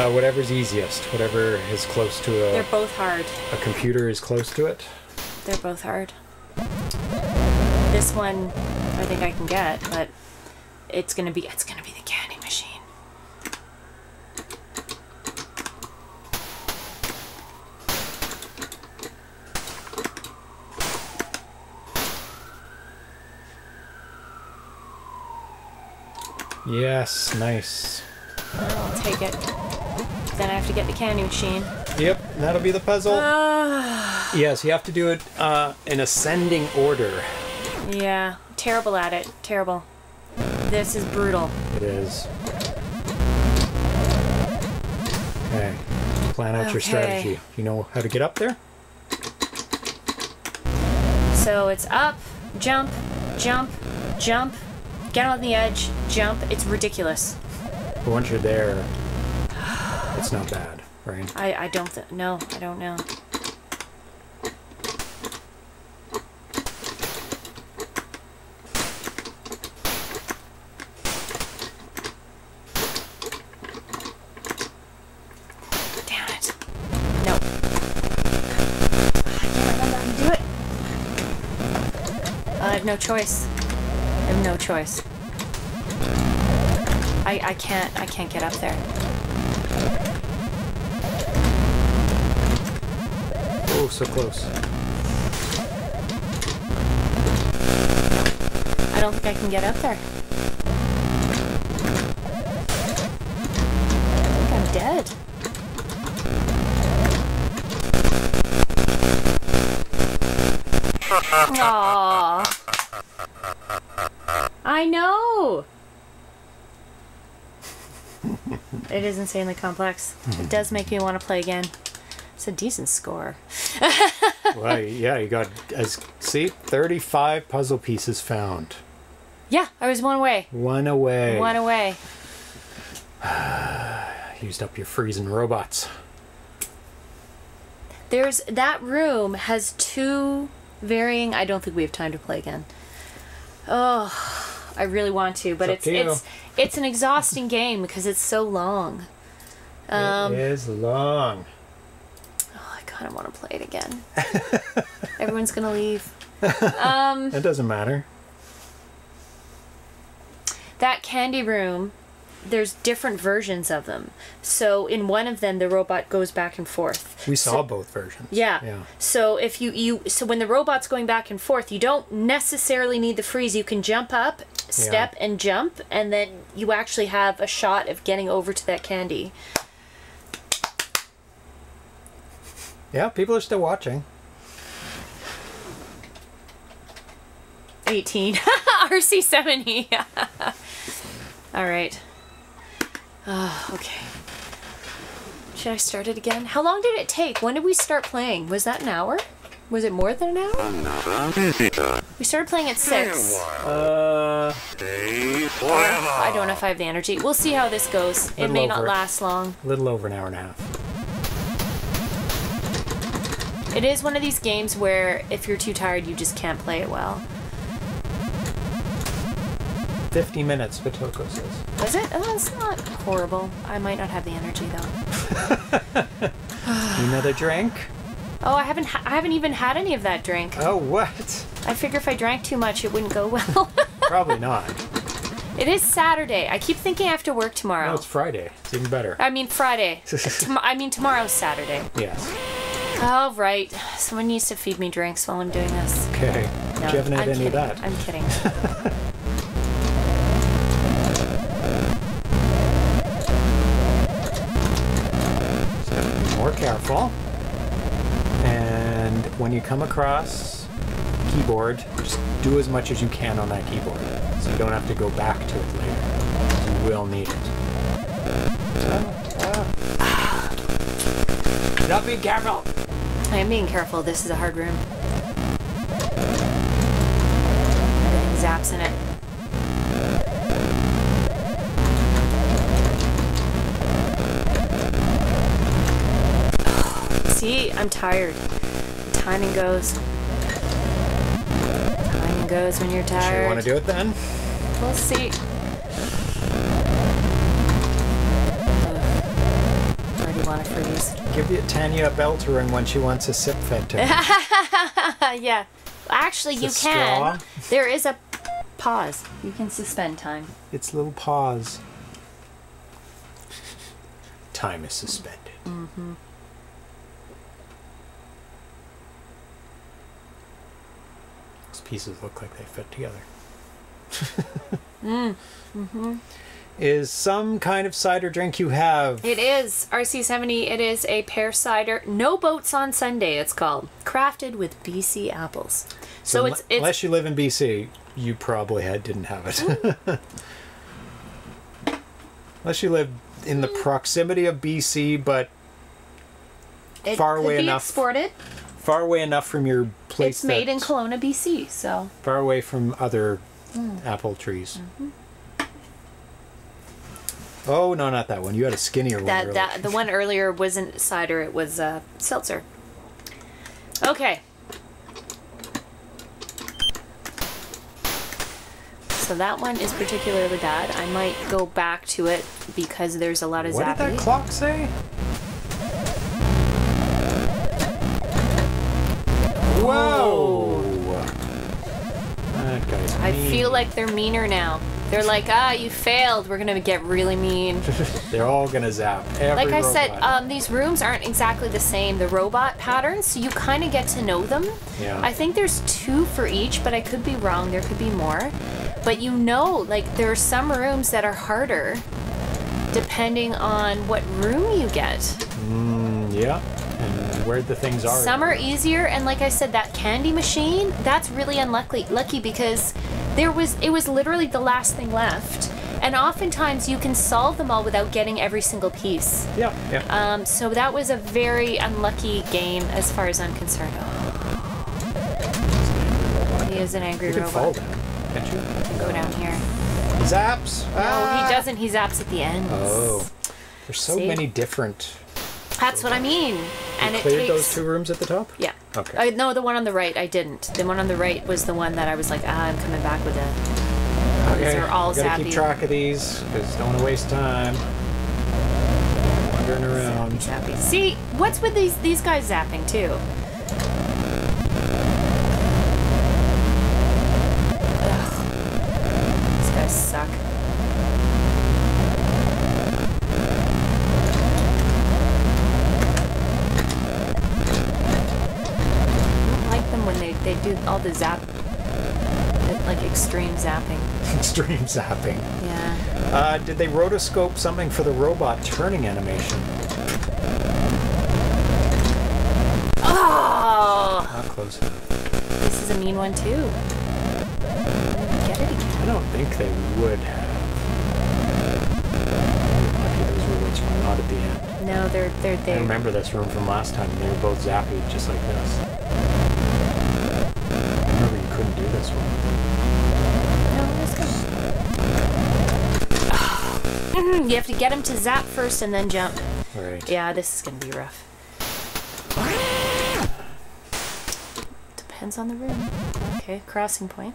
Uh, whatever's easiest. Whatever is close to a. They're both hard. A computer is close to it. They're both hard. This one, I think I can get, but it's gonna be it's gonna be the candy machine. Yes, nice. I'll take it. Then I have to get the candy machine. Yep, that'll be the puzzle. Uh... Yes, you have to do it uh, in ascending order. Yeah, terrible at it. Terrible. This is brutal. It is. Okay. Plan out okay. your strategy. You know how to get up there? So it's up, jump, jump, jump, get on the edge, jump. It's ridiculous. But once you're there, it's not bad, right? I, I don't th- no, I don't know. No choice. I have no choice. I I can't I can't get up there. Oh, so close. I don't think I can get up there. I think I'm dead. Aww. I know! It is insanely complex. It does make me want to play again. It's a decent score. Well, yeah, you got, as see, thirty-five puzzle pieces found. Yeah, I was one away. One away. One away. Used up your freezing robots. There's, that room has two varying, I don't think we have time to play again. Oh... I really want to, but it's it's, it's it's an exhausting game because it's so long. Um, it is long. Oh, I kind of want to play it again. Everyone's gonna leave. Um, it doesn't matter. That candy room, there's different versions of them. So in one of them, the robot goes back and forth. We saw so, both versions. Yeah. yeah. So if you you so when the robot's going back and forth, you don't necessarily need the freeze. You can jump up. Step yeah. and jump, and then you actually have a shot of getting over to that candy. Yeah, people are still watching. eighteen. R C seventy. All right. Oh, okay. Should I start it again? How long did it take? When did we start playing? Was that an hour? Was it more than an hour? We started playing at six. Uh, I don't know if I have the energy. We'll see how this goes. It may not last long. A little over an hour and a half. It is one of these games where if you're too tired, you just can't play it well. fifty minutes, Batoko says. Was it? Oh, that's not horrible. I might not have the energy, though. Another drink? Oh, I haven't ha I haven't even had any of that drink. Oh, what? I figure if I drank too much, it wouldn't go well. Probably not. It is Saturday. I keep thinking I have to work tomorrow. No, it's Friday. It's even better. I mean, Friday. Tom I mean, tomorrow's Saturday. Yes. All right. Someone needs to feed me drinks while I'm doing this. Okay. No, you haven't had I'm any kidding. of that. I'm kidding. Careful, and when you come across keyboard, just do as much as you can on that keyboard so you don't have to go back to it later. You will need it. So, uh, not being careful! I am being careful. This is a hard room. Everything zaps in it. See, I'm tired. Timing goes. Timing goes when you're tired. Sure you want to do it then? We'll see. Ugh. I already want to freeze. Give you Tanya a belter and when she wants a sip fed to her. Yeah. Actually, it's you can. Straw. There is a pause. You can suspend time. It's a little pause. Time is suspended. Mm-hmm. Pieces look like they fit together. mm. mm-hmm. Is some kind of cider drink you have? It is R C seventy. It is a pear cider. No boats on Sunday. It's called crafted with B C apples. So, so it's, it's unless you live in B C, you probably had didn't have it. Mm. Unless you live in the proximity of B C, but it far could away be enough. Exported. Far away enough from your place. It's made in Kelowna, B C, so. Far away from other mm. apple trees. Mm-hmm. Oh, no, not that one. You had a skinnier that, one. Really. That, the one earlier wasn't cider, it was uh, seltzer. Okay. So that one is particularly bad. I might go back to it because there's a lot of zapping. What did that clock say? Whoa! That guy's mean. I feel like they're meaner now. They're like, ah, you failed. We're gonna get really mean. They're all gonna zap. Every like I robot. said, um, these rooms aren't exactly the same. The robot patterns, so you kind of get to know them. Yeah. I think there's two for each, but I could be wrong. There could be more. But you know, like there are some rooms that are harder, depending on what room you get. Mm, yeah. And where the things are. Some are easier, and like I said, that candy machine, that's really unlucky lucky because there was it was literally the last thing left. And oftentimes you can solve them all without getting every single piece. Yeah, yeah. Um, so that was a very unlucky game as far as I'm concerned. Oh. He is an angry you robot. Can fall down, can't you? You can go down here. He zaps! No, ah. he doesn't. He zaps at the end. Oh. There's so See? many different... That's what I mean. And you it cleared takes... those two rooms at the top? Yeah. Okay. I, no, the one on the right, I didn't. The one on the right was the one that I was like, ah, I'm coming back with it. Okay. They're all gotta zappy. Keep track of these, because don't want to waste time. Wandering around. Zappy, zappy. See, what's with these, these guys zapping, too? Ugh. These guys suck. They do all the zap, like extreme zapping. Extreme zapping. Yeah. Uh, did they rotoscope something for the robot turning animation? Oh! Not close enough. This is a mean one too. Get it again. I don't think they would have. Lucky those robots were not at the end. No, they're they're there. I remember this room from last time. They were both zappy, just like this. This one. No, it's good. You have to get him to zap first and then jump. Right. Yeah, this is gonna be rough. Depends on the room. Okay, crossing point.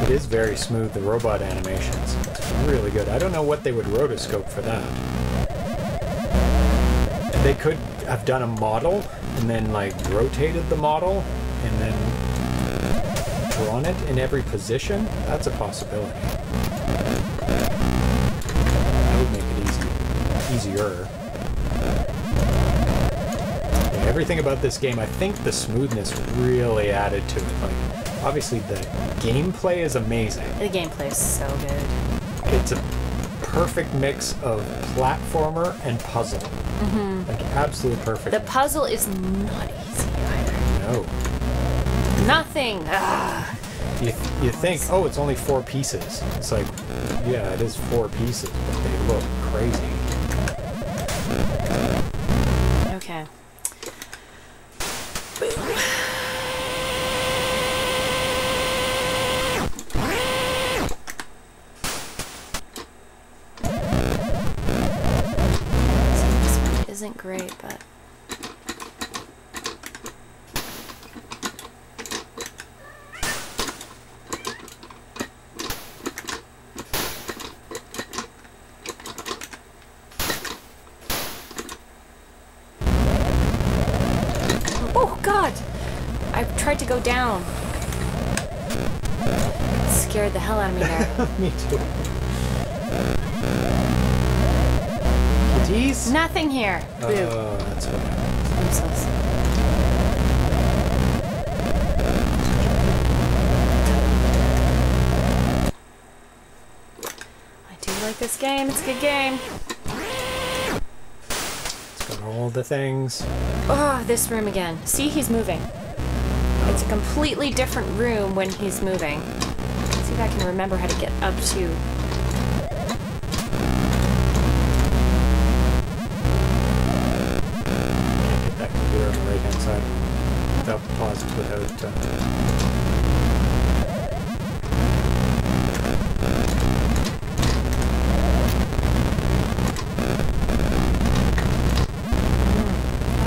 It is very smooth, the robot animations. It's really good. I don't know what they would rotoscope for that. They could have done a model and then like rotated the model and then drawn it in every position. That's a possibility. That would make it easy, easier. Yeah, everything about this game, I think the smoothness really added to it. Like, obviously the gameplay is amazing. The gameplay is so good. It's a perfect mix of platformer and puzzle. Mm-hmm. Like absolutely perfect. The puzzle is not easy either. No. Nothing. Ah. You, you think, oh, it's only four pieces. It's like, yeah, it is four pieces, but they look crazy. Okay. Isn't great, but oh god, I tried to go down. It scared the hell out of me there. Me too. Jeez. Nothing here. Oh, uh, that's what I'm so sorry. I do like this game. It's a good game. It's got all the things. Oh, this room again. See, he's moving. It's a completely different room when he's moving. Let's see if I can remember how to get up to... Without pause, without uh... I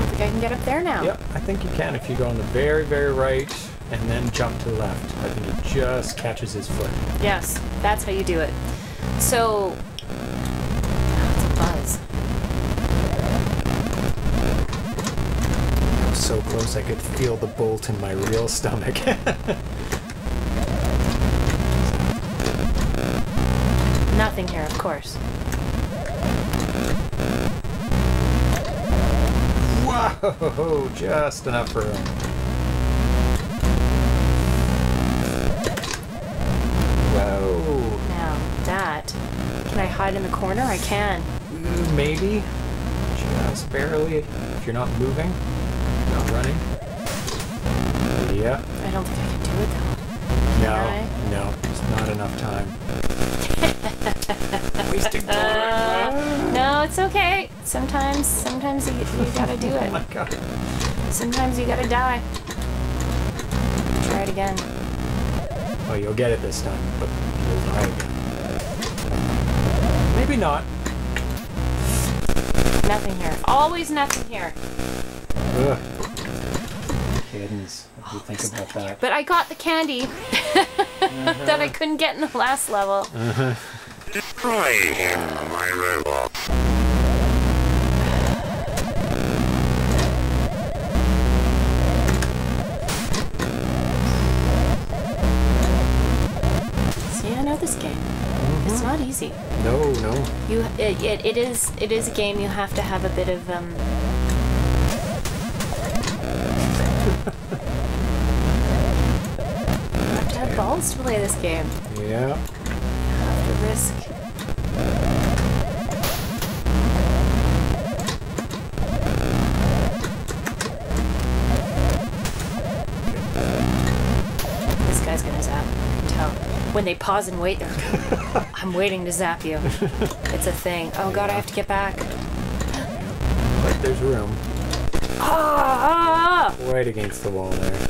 think I can get up there now. Yep, I think you can if you go on the very, very right and then jump to the left. I think it just catches his foot. Yes, that's how you do it. So. So close I could feel the bolt in my real stomach. Nothing here, of course. Whoa, just enough room. Whoa. Now that. Can I hide in the corner? I can. Maybe. Just barely, if you're not moving. Not running. Yeah. I don't think I can do it though. No, I? no, it's not enough time. Wasting time. Uh, no, it's okay. Sometimes, sometimes you, you gotta do it. Oh my god. Sometimes you gotta die. Try it again. Oh, you'll get it this time, but you'll die again. Maybe not. Nothing here. Always nothing here. Ugh. Kittens, if you oh, think about that. Here. But I got the candy uh-huh. that I couldn't get in the last level. Uh-huh. Destroy him, my robot. See, I know this game. Mm-hmm. It's not easy. No, no. You, it, it, it is, it is a game you have to have a bit of um. balls to play this game. Yeah. Have to risk. This guy's gonna zap. I can tell. When they pause and wait, they're I'm waiting to zap you. It's a thing. Oh god, yeah. I have to get back. But there's room. Ah! Right against the wall there.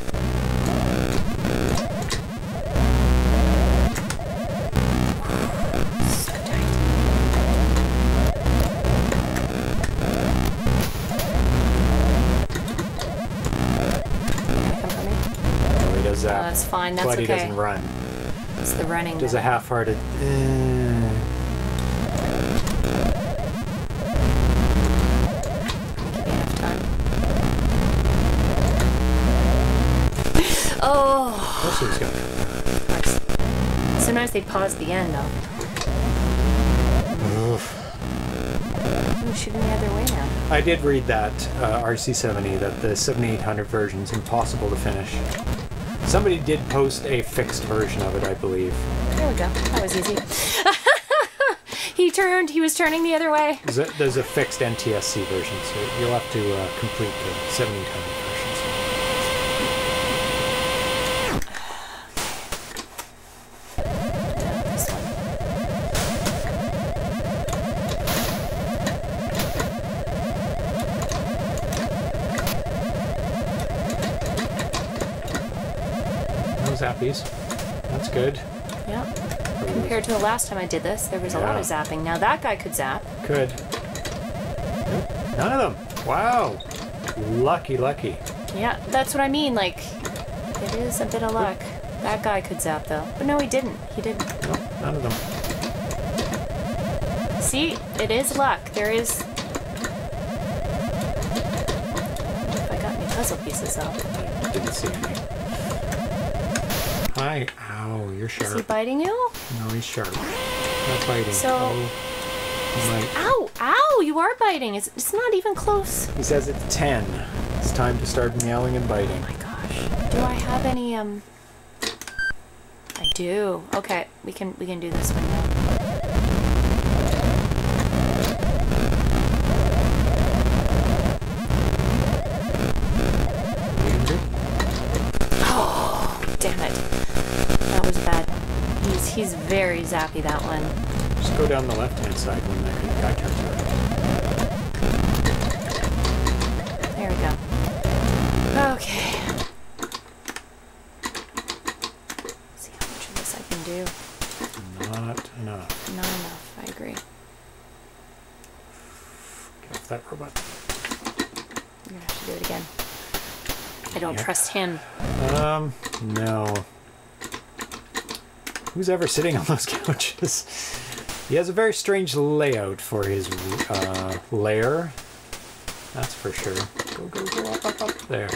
That's fine. That's okay. Glad he doesn't run. It's the running. Does a half-hearted. Uh... Oh. That seems good. It's so nice they paused the end though. Oof. Shooting the other way now. I did read that uh, R C seventy, that the seventy-eight hundred version is impossible to finish. Somebody did post a fixed version of it, I believe. There we go. That was easy. He turned. He was turning the other way. There's a, there's a fixed N T S C version, so you'll have to uh, complete the seventy-eight hundred zappies. That's good. Yeah. Compared to the last time I did this, there was yeah. a lot of zapping. Now that guy could zap. Could. Nope. None of them. Wow. Lucky, lucky. Yeah, that's what I mean. Like, it is a bit of luck. Oop. That guy could zap, though. But no, he didn't. He didn't. Nope. None of them. See? It is luck. There is... I don't know if I got any puzzle pieces, though. I didn't see anything. Hi. Ow, you're sharp. Is he biting you? No, he's sharp. Not biting. So... Oh, ow! Ow! You are biting! It's, it's not even close. He says it's ten. It's time to start meowing and biting. Oh my gosh. Do I have any, um... I do. Okay. We can, we can do this one now. He's very zappy, that one. Just go down the left-hand side when the guy turns around. There we go. Okay. Let's see how much of this I can do. Not enough. Not enough, I agree. Get off that robot. You're gonna have to do it again. I don't yeah. trust him. Um, no. Who's ever sitting on those couches? He has a very strange layout for his uh, lair. That's for sure. Go, go, go, up, up, up. There.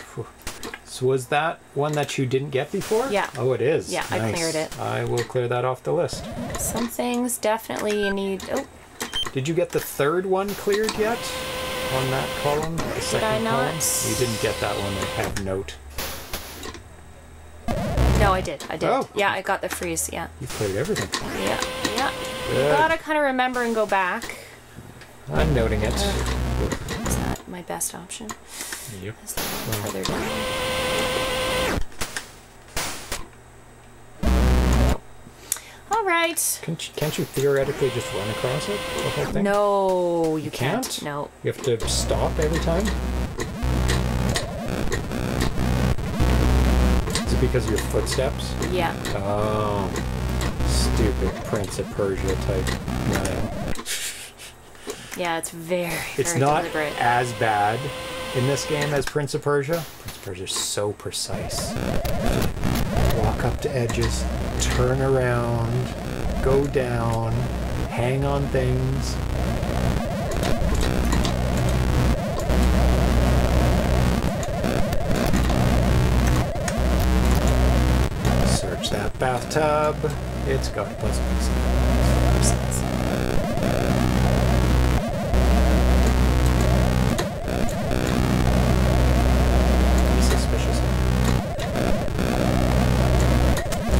So was that one that you didn't get before? Yeah. Oh, it is. Yeah, nice. I cleared it. I will clear that off the list. Some things definitely you need... Oh. Did you get the third one cleared yet? On that column? The second Did I not? Column? You didn't get that one. I have note. No, I did. I did. Oh. Yeah, I got the freeze. Yeah. You played everything. Yeah. Yeah. Good. You gotta kind of remember and go back. I'm noting it. Uh, is that my best option? Yep. Is that one further down? All right. Can't you, can't you theoretically just run across it? The whole thing? No, you, you can't. can't. No. You have to stop every time? Because of your footsteps? Yeah. Oh. Stupid Prince of Persia type. No. Yeah, it's very, very It's not deliberate. as bad in this game as Prince of Persia. Prince of Persia is so precise. Walk up to edges, turn around, go down, hang on things. Bathtub. It's got a puzzle piece. He's suspicious.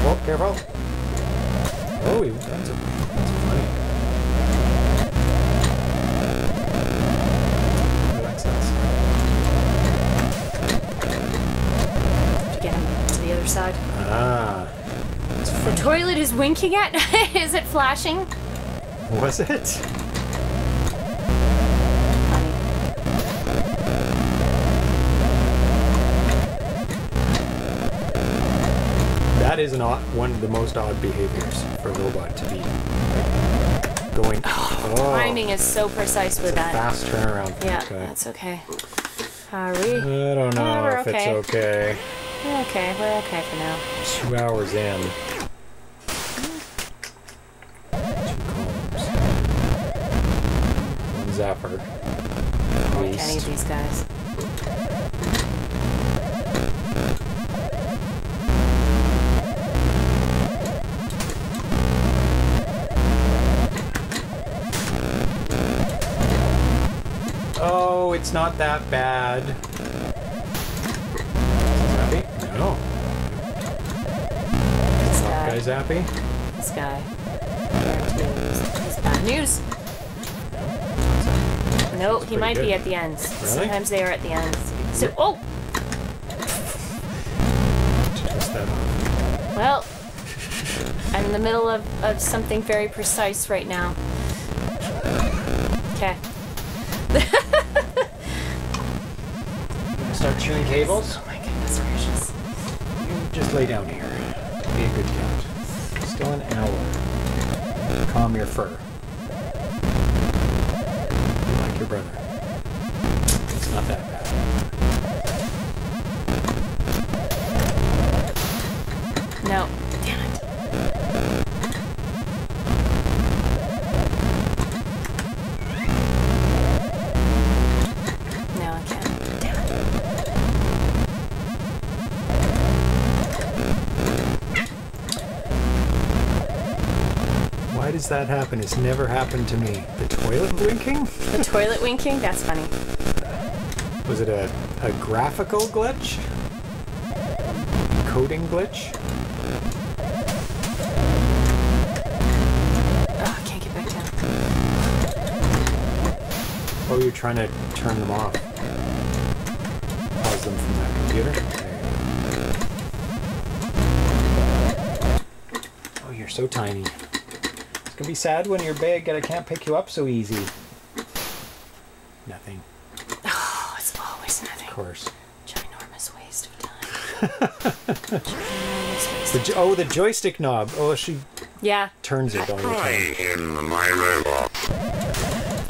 Oh, careful. Oh, he that's, a, that's funny. Relax that. Did you get him to the other side? Ah. The toilet is winking at it. Is it flashing? Was it? That is an odd, one of the most odd behaviors for a robot to be going. Oh, oh. Timing is so precise with that. Fast turnaround. Yeah, that's okay. Hurry. I don't know if it's okay. We're okay, we're okay for now. Two hours in. Zapper. I don't like any of these guys. Oh, it's not that bad. Zappy? No. This guy. Guy Zappy? This guy. He's bad news. No, he might good. be at the ends. Really? Sometimes they are at the ends. So, oh! Well, I'm in the middle of, of something very precise right now. Okay. Start chewing cables? Oh my goodness gracious. You just lay down here. Be a good count. Still an hour. Calm your fur. Your brother. It's not that bad. No. Damn it. No, I can't. Damn it. Why does that happen? It's never happened to me. The toilet winking? The toilet winking? That's funny. Was it a, a graphical glitch? Coding glitch? Oh, I can't get back down. Oh, you're trying to turn them off. Pause them from that computer. Oh, you're so tiny. It's gonna be sad when you're big and I can't pick you up so easy. Nothing. Oh, it's always nothing. Of course. Ginormous waste of time. Ginormous waste the of time. Oh, the joystick knob. Oh, she yeah. turns it all the time. In my robot.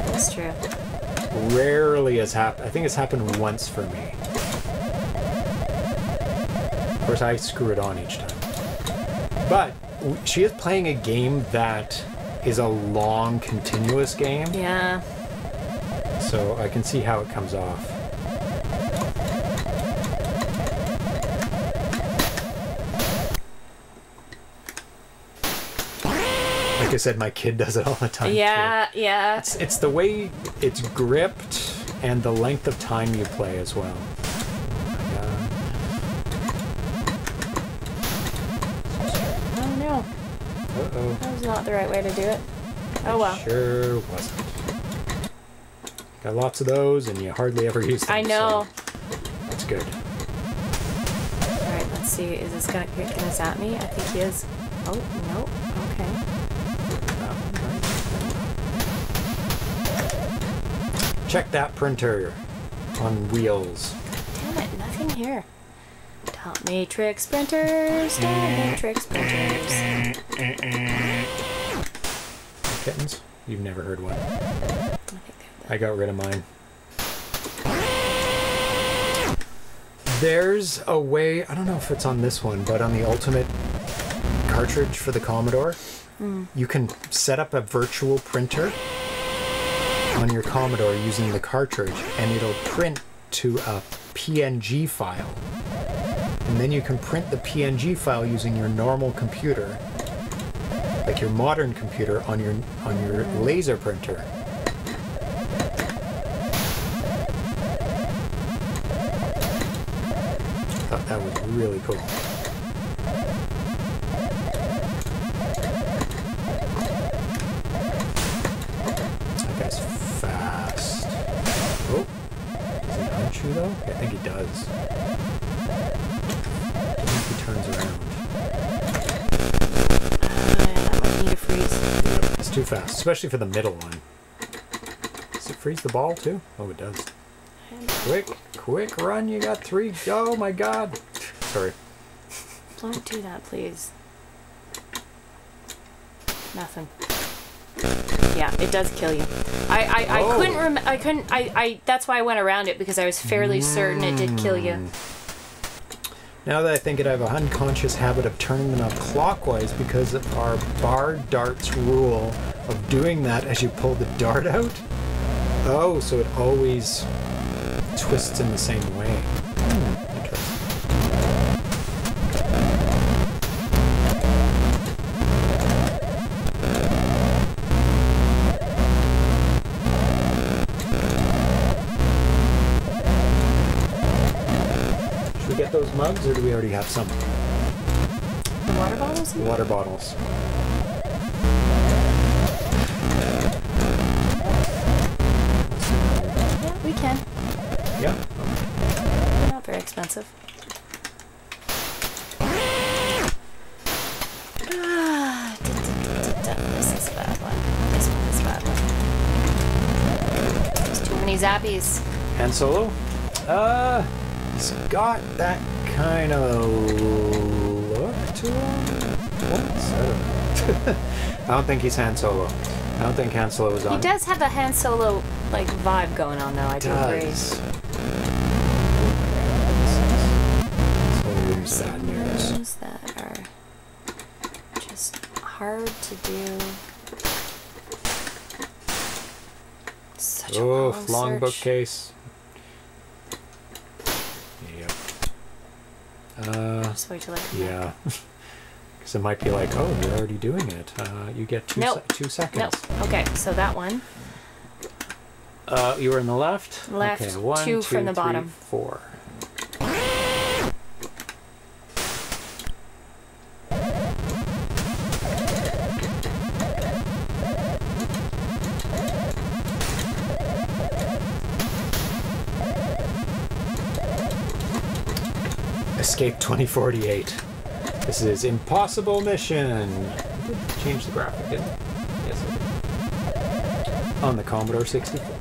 That's true. Rarely has happened. I think it's happened once for me. Of course, I screw it on each time. But she is playing a game that is a long, continuous game. Yeah. So I can see how it comes off. Like I said, my kid does it all the time. Yeah, too. yeah. It's, it's the way it's gripped and the length of time you play as well. Oh no. Uh-oh. That was not the right way to do it. Oh well. It sure wasn't. Got lots of those, and you hardly ever use them. I know. So that's good. All right, let's see. Is this gonna get us at me? I think he is. Oh no. Okay. Check that printer on wheels. Damn it! Nothing here. Top matrix printers. Top matrix printers. Kittens? You've never heard one. I got rid of mine. There's a way, I don't know if it's on this one, but on the Ultimate cartridge for the Commodore, mm. you can set up a virtual printer on your Commodore using the cartridge, and it'll print to a P N G file. And then you can print the P N G file using your normal computer, like your modern computer, on your, on your mm. laser printer. That was really cool. That guy's fast. Oh, does he unchew though? I think he does. I think he turns around. Uh, that might need to freeze. It's too fast, especially for the middle one. Does it freeze the ball too? Oh, it does. Quick, quick run, you got three. Oh my god. Sorry. Don't do that, please. Nothing. Yeah, it does kill you. I, I, oh. I couldn't rem- I couldn't, I, I, that's why I went around it, because I was fairly mm. certain it did kill you. Now that I think it, I have an unconscious habit of turning them out clockwise because of our bar darts rule of doing that as you pull the dart out. Oh, so it always twists in the same way. Hmm, interesting. Should we get those mugs, or do we already have some? The water bottles? The water bottles. Yeah. They're not very expensive. Ah, da, da, da, da, da. This is a bad one. This one is a bad one. There's too many zappies. Han Solo? Uh, he's got that kind of look to him. What's that? I don't think he's Han Solo. I don't think Han Solo is on. He does have a Han Solo like vibe going on though, I do agree. Sad news. Things that are just hard to do. Such oh, a long search. Bookcase. Yep. Uh, just wait till I come yeah. Because it might be like, oh, you're already doing it. Uh, you get two nope. se two seconds. Nope. Okay, so that one. Uh, you were in the left. Left. Okay, one, two, two from two, the three, bottom. Four. Escape twenty forty-eight. This is Impossible Mission. Change the graphic, didn't it? Yes, I did. On the Commodore sixty-four.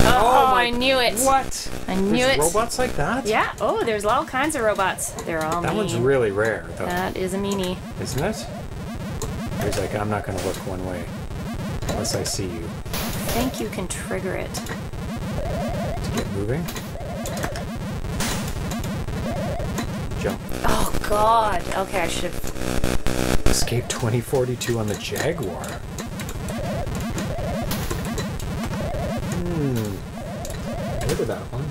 Oh, oh my, I knew it. What? I knew there's it. Robots like that? Yeah. Oh, there's all kinds of robots. They're all that mean. One's really rare, though. That is a meanie. Isn't it? He's like, I'm not going to look one way unless I see you. I think you can trigger it. To get moving. Jump. Oh god. Okay, I should have escape twenty forty-two on the Jaguar. Hmm. Look at that one.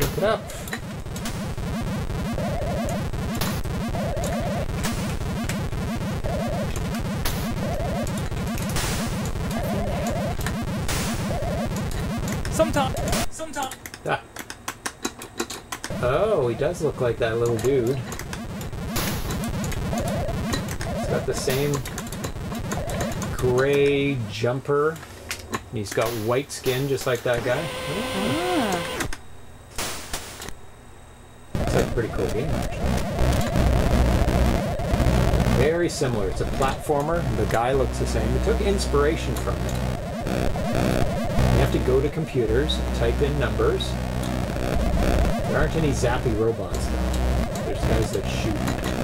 Look it up. Sometime. Sometime. Ah. Oh, he does look like that little dude. He's got the same gray jumper. And he's got white skin just like that guy. Ah. It's like a pretty cool game, actually. Very similar. It's a platformer. The guy looks the same. It took inspiration from it. You have to go to computers, type in numbers. There aren't any zappy robots though. There's guys that shoot,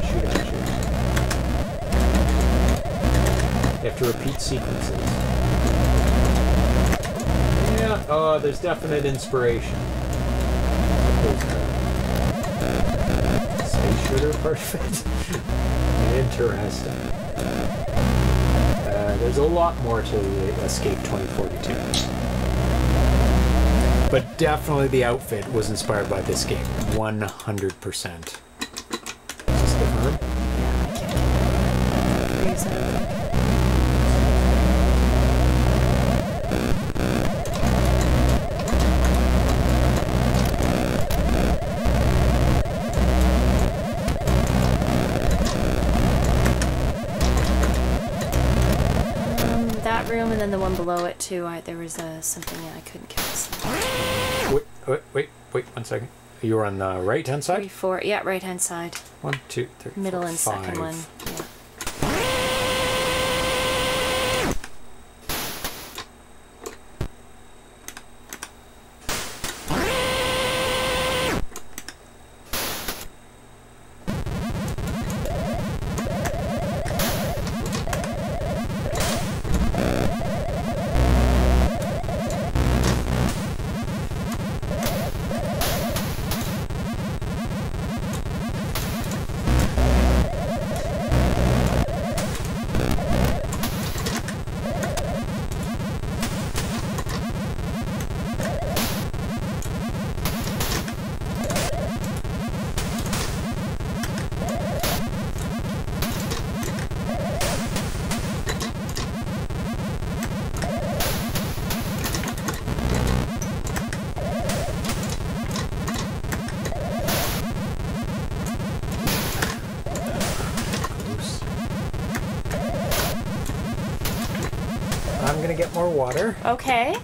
shoot at you. You have to repeat sequences. Yeah, oh, there's definite inspiration. Space shooter perfect. Interesting. Uh, there's a lot more to the Escape twenty forty-two. But definitely the outfit was inspired by this game, one hundred percent. Is this the herb? Yeah, I can't use it. Um, that room and then the one below it too, I, there was uh, something I couldn't catch. Wait, wait, wait, wait, one second. You're on the right-hand side? Three, four, yeah, right-hand side. One, two, three, middle four, and five. Second one. Yeah. Oops. I'm gonna get more water. Okay.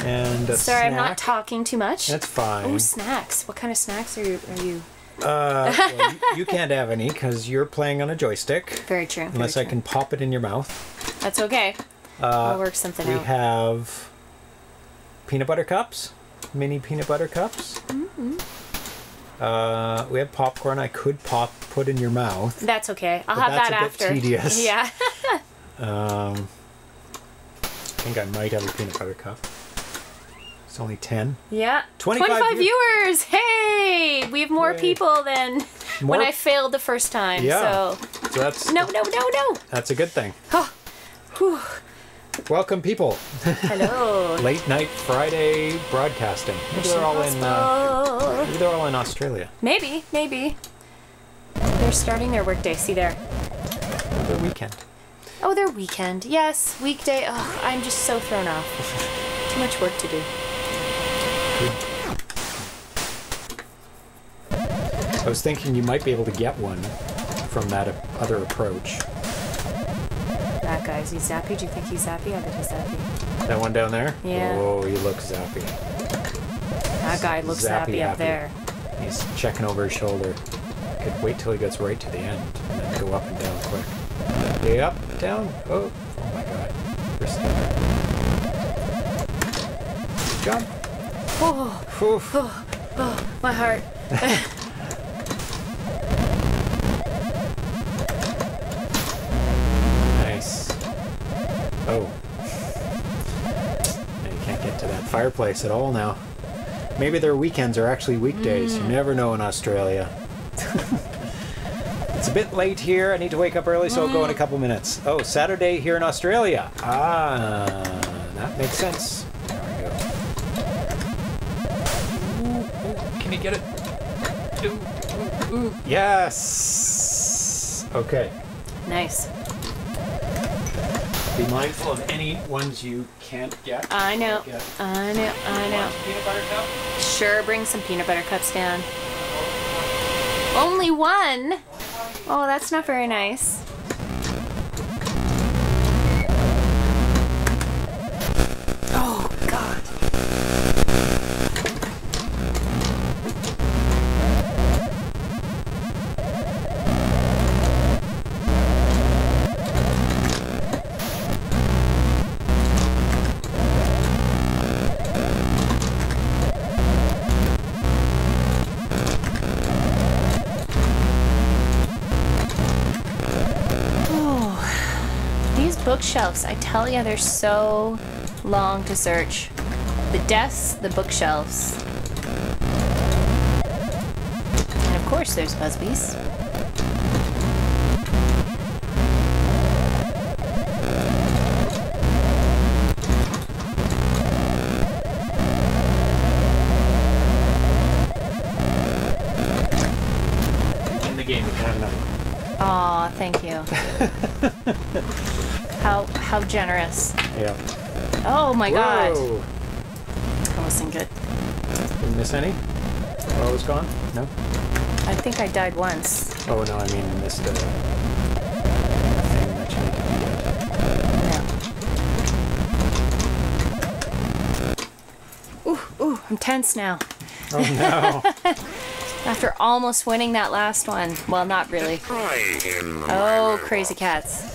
And a Sorry, snack. I'm not talking too much. That's fine. Ooh, snacks. What kind of snacks are you? Are you... Uh, well, you, you can't have any because you're playing on a joystick. Very true. Unless Very true. I can pop it in your mouth. That's okay. Uh, we'll work something we out. We have peanut butter cups, mini peanut butter cups. Mm-hmm. Uh, we have popcorn. I could pop put in your mouth. That's okay. I'll have that after. That's a bit tedious. Yeah. um, I think I might have a peanut butter cup. It's only ten. Yeah. twenty-five, twenty-five viewers. Hey, we have more Yay. people than more? when I failed the first time. Yeah. So, so that's no, no, no, no. That's a good thing. Oh. Whew. Welcome, people. Hello. Late night Friday broadcasting. Maybe they're all in. Uh, maybe they're all in Australia. Maybe, maybe. They're starting their workday. See there. Their weekend. Oh, their weekend. Yes, weekday. Oh, I'm just so thrown off. Too much work to do. I was thinking you might be able to get one from that other approach. That guy, is he zappy? Do you think he's zappy? I bet he's zappy. That one down there? Yeah. Oh, he looks zappy. That guy looks zappy, zappy up happy. there. He's checking over his shoulder. Could wait till he gets right to the end and then go up and down quick. Yep, down. Oh, oh my god. First jump. Oh, oh, oh, oh, my heart. Nice. Oh. Yeah, you can't get to that fireplace at all now. Maybe their weekends are actually weekdays. Mm. You never know in Australia. It's a bit late here. I need to wake up early, so mm. I'll go in a couple minutes. Oh, Saturday here in Australia. Ah, that makes sense. Can you get it? Ooh, ooh, ooh. Yes! Okay. Nice. Be mindful of any ones you can't get. I know. Get. I know. I know. Peanut butter cup? Sure, bring some peanut butter cups down. Only one? Oh, that's not very nice. Oh, God. Bookshelves, I tell you, they're so long to search. The desks, the bookshelves. And of course there's Busby's. In the game, we can have another. Aw, thank you. How, how generous. Yeah. Oh my Whoa. god. That wasn't good. Didn't miss any? Oh, it was gone? No? I think I died once. Oh no, I mean missed a thing that you need to do. Yeah. Ooh, ooh, I'm tense now. Oh no. After almost winning that last one. Well, not really. Oh, crazy cats.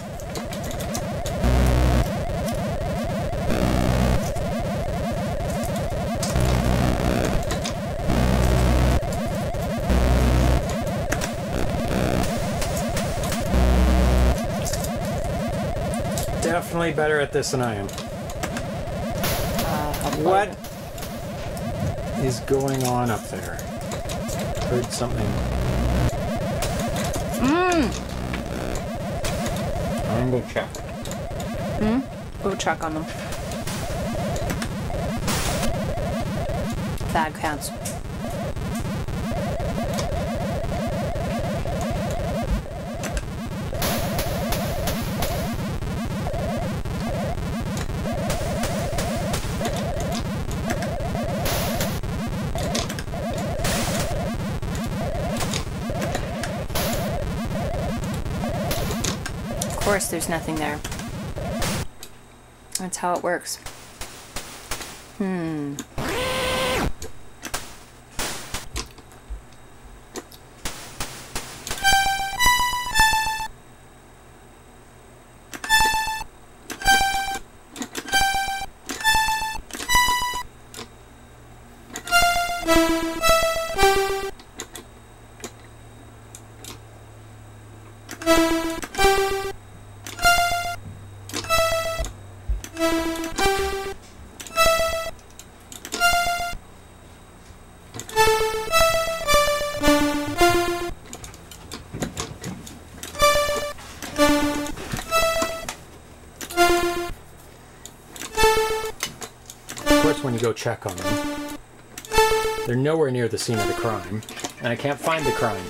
Definitely better at this than I am. Uh, what is going on up there? Heard something. Mmm. I'm gonna go check. Mmm. Go check on them. Bad counts. course there's nothing there. That's how it works. Hmm. Go check on them. They're nowhere near the scene of the crime, and I can't find the crime.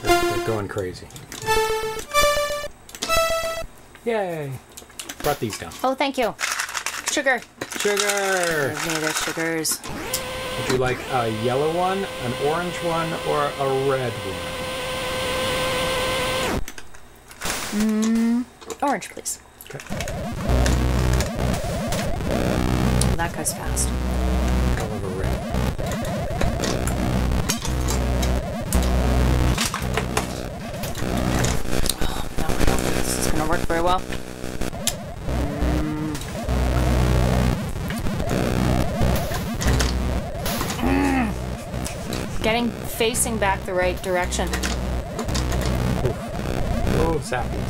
They're, they're going crazy. Yay! Brought these down. Oh, thank you. Sugar. Sugar. Give me the sugars. Would you like a yellow one, an orange one, or a red one? Mm, orange, please. Okay. That goes fast. All over red. Oh, no, I don't think this is going to work very well. Mm. Mm. Getting facing back the right direction. Oh, sappies.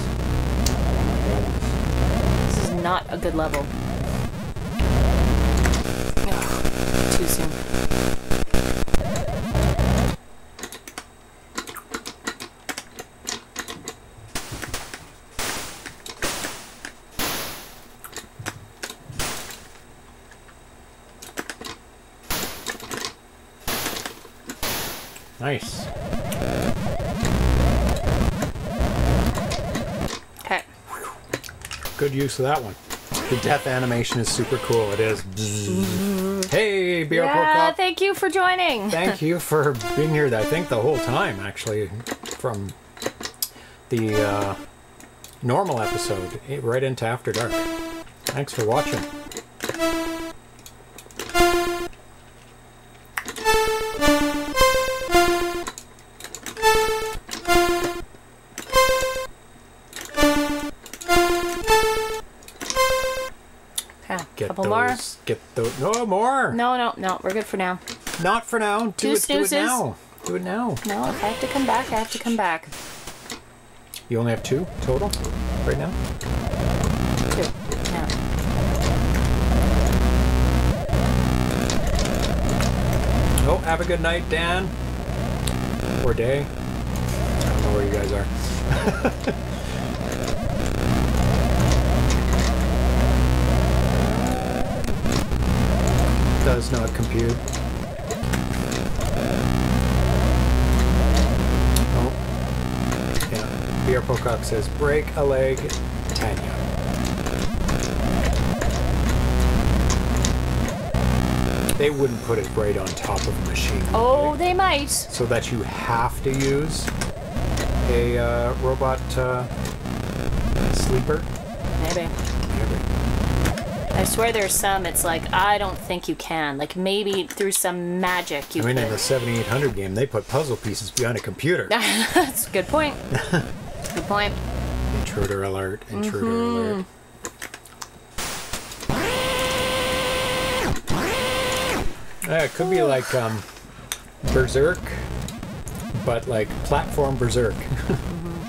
This is not a good level. Too soon. Nice. Okay. Good use of that one. The death animation is super cool. It is. Hey, B R Yeah, Cup. Thank you for joining. Thank you for being here, I think, the whole time, actually, from the uh, normal episode right into After Dark. Thanks for watching. Those, get those. No more. No, no, no. We're good for now. Not for now. Two do it, snoozes. Do it now. Do it now. No, if I have to come back, I have to come back. You only have two total right now? Two. No. Oh, have a good night, Dan. Or day. I don't know where you guys are. Does not compute. Oh, yeah. B R Pocock says, break a leg, Tanya. They wouldn't put it right on top of a machine. Oh, right? They might. So that you have to use a uh, robot uh, sleeper? Maybe. I swear there's some, it's like, I don't think you can. Like, maybe through some magic you can. I mean, could. In the seventy-eight hundred game, they put puzzle pieces behind a computer. That's a good point. Good point. Intruder alert. Intruder mm-hmm. alert. Yeah, it could be like um, Berserk, but like platform Berserk. Mm-hmm.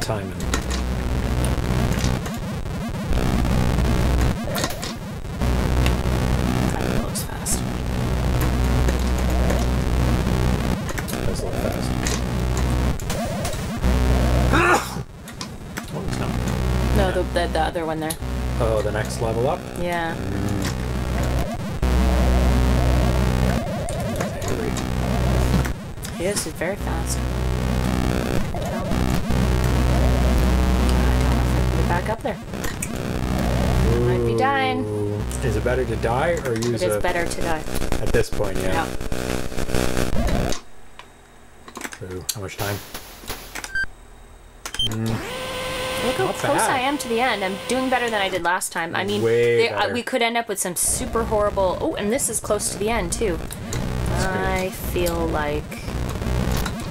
Timing. The, the other one there. Oh, the next level up? Yeah. Mm. He is very fast. I don't know if I can get back up there. I might be dying. Is it better to die or use a... It is a, better to die. At this point, yeah. Yeah. Ooh, how much time? Mm. Look how Not close bad. I am to the end. I'm doing better than I did last time. I mean, they, uh, we could end up with some super horrible... Oh, and this is close to the end, too. That's I good. feel like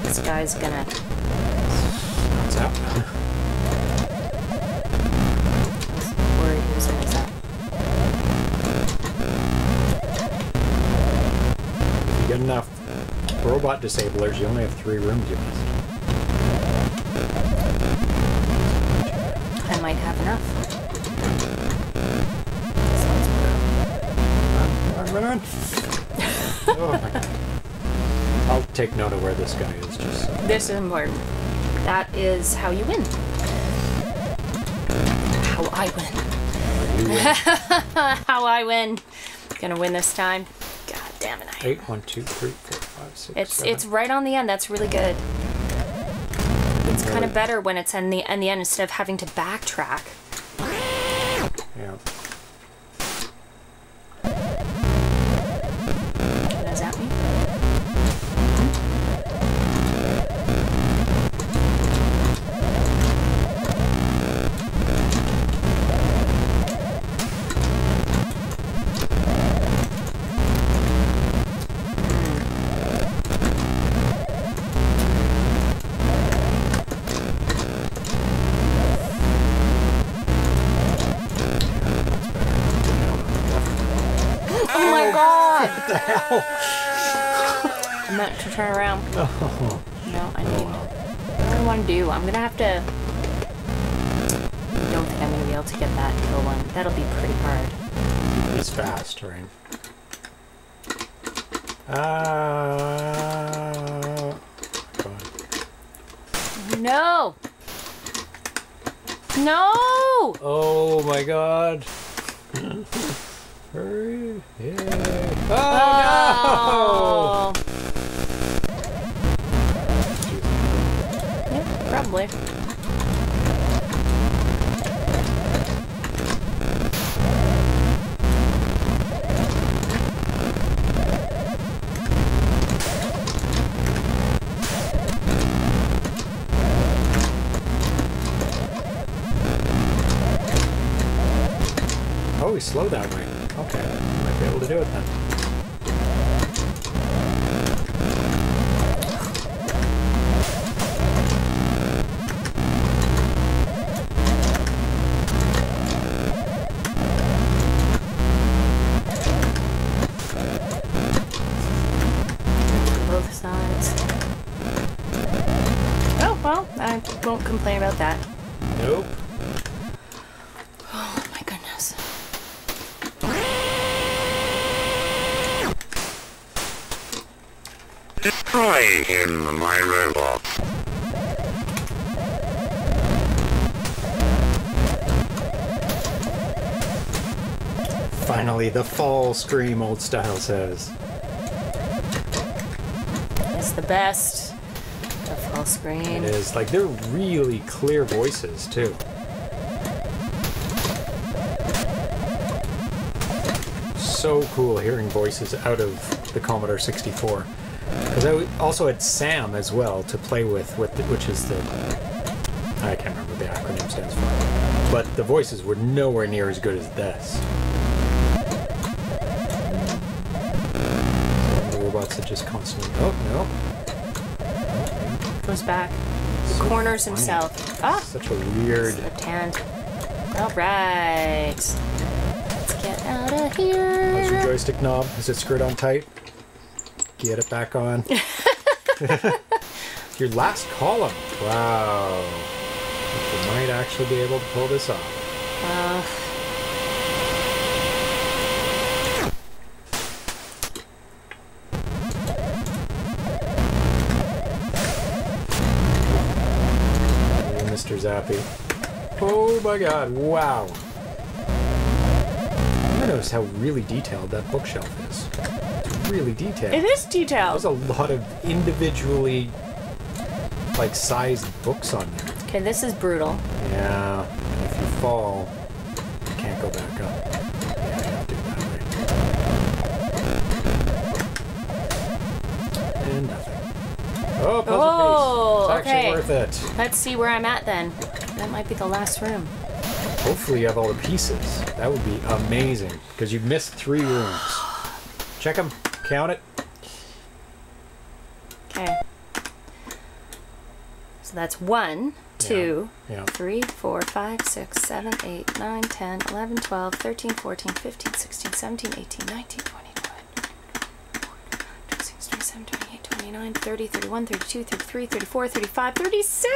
this guy's gonna... What's up? Or he was gonna zap. You get enough robot disablers, you only have three rooms you missed. I might have enough. Run, run, run! Oh my god. I'll take note of where this guy is. Just so. This is important. That is how you win. How I win. How, you win. How I win. Gonna win this time. God damn it! I... Eight, one, two, three, four, five, six. It's seven. It's right on the end. That's really good. It's kind of better when it's in the, in the end instead of having to backtrack. Yeah. Is that me? I'm not to turn around. Oh. No, I need. What do I want to do? I'm gonna have to. I don't think I'm gonna be able to get that kill one. That'll be pretty hard. It's fast, right? Uh... No. No. Oh my god. Hurry! Yeah. Oh, oh no! Yeah, probably. Oh, he's slow that way. Okay, I might be able to do it then. Both sides. Oh, well, I won't complain about that. Nope. Destroy him, my robot. Finally, the fall scream, old style says. It's the best. The fall scream. It is. Like, they're really clear voices, too. So cool hearing voices out of the Commodore sixty-four. Because I also had Sam as well to play with, with the, which is the... I can't remember what the acronym stands for. But the voices were nowhere near as good as this. So the robots that just constantly... Oh, no. Goes back. So corners funny. himself. Ah! Such a weird... Hand. All right. Let's get out of here. How's your joystick knob? Is it screwed on tight? Get it back on. Your last column. Wow. You might actually be able to pull this off. Uh, hey, Mister Zappy. Oh my god, wow. I noticed how really detailed that bookshelf is. Really detailed. It is detailed. There's a lot of individually, like, sized books on there. Okay, this is brutal. Yeah. If you fall, you can't go back up. Yeah, I have to do that right. And nothing. Oh, puzzle actually worth it. Let's see where I'm at then. That might be the last room. Hopefully you have all the pieces. That would be amazing, because you've missed three rooms. Check them. Count it. Okay. So that's one, two, yeah. Yeah. three, four, five, six, seven, eight, nine, ten, eleven, twelve, thirteen, fourteen, fifteen, sixteen, seventeen, eighteen, nineteen, twenty, twenty-one, twenty-six, twenty-seven, twenty-eight, twenty-nine, thirty, thirty-one, thirty-two, thirty-three, thirty-four, thirty-five, thirty-six.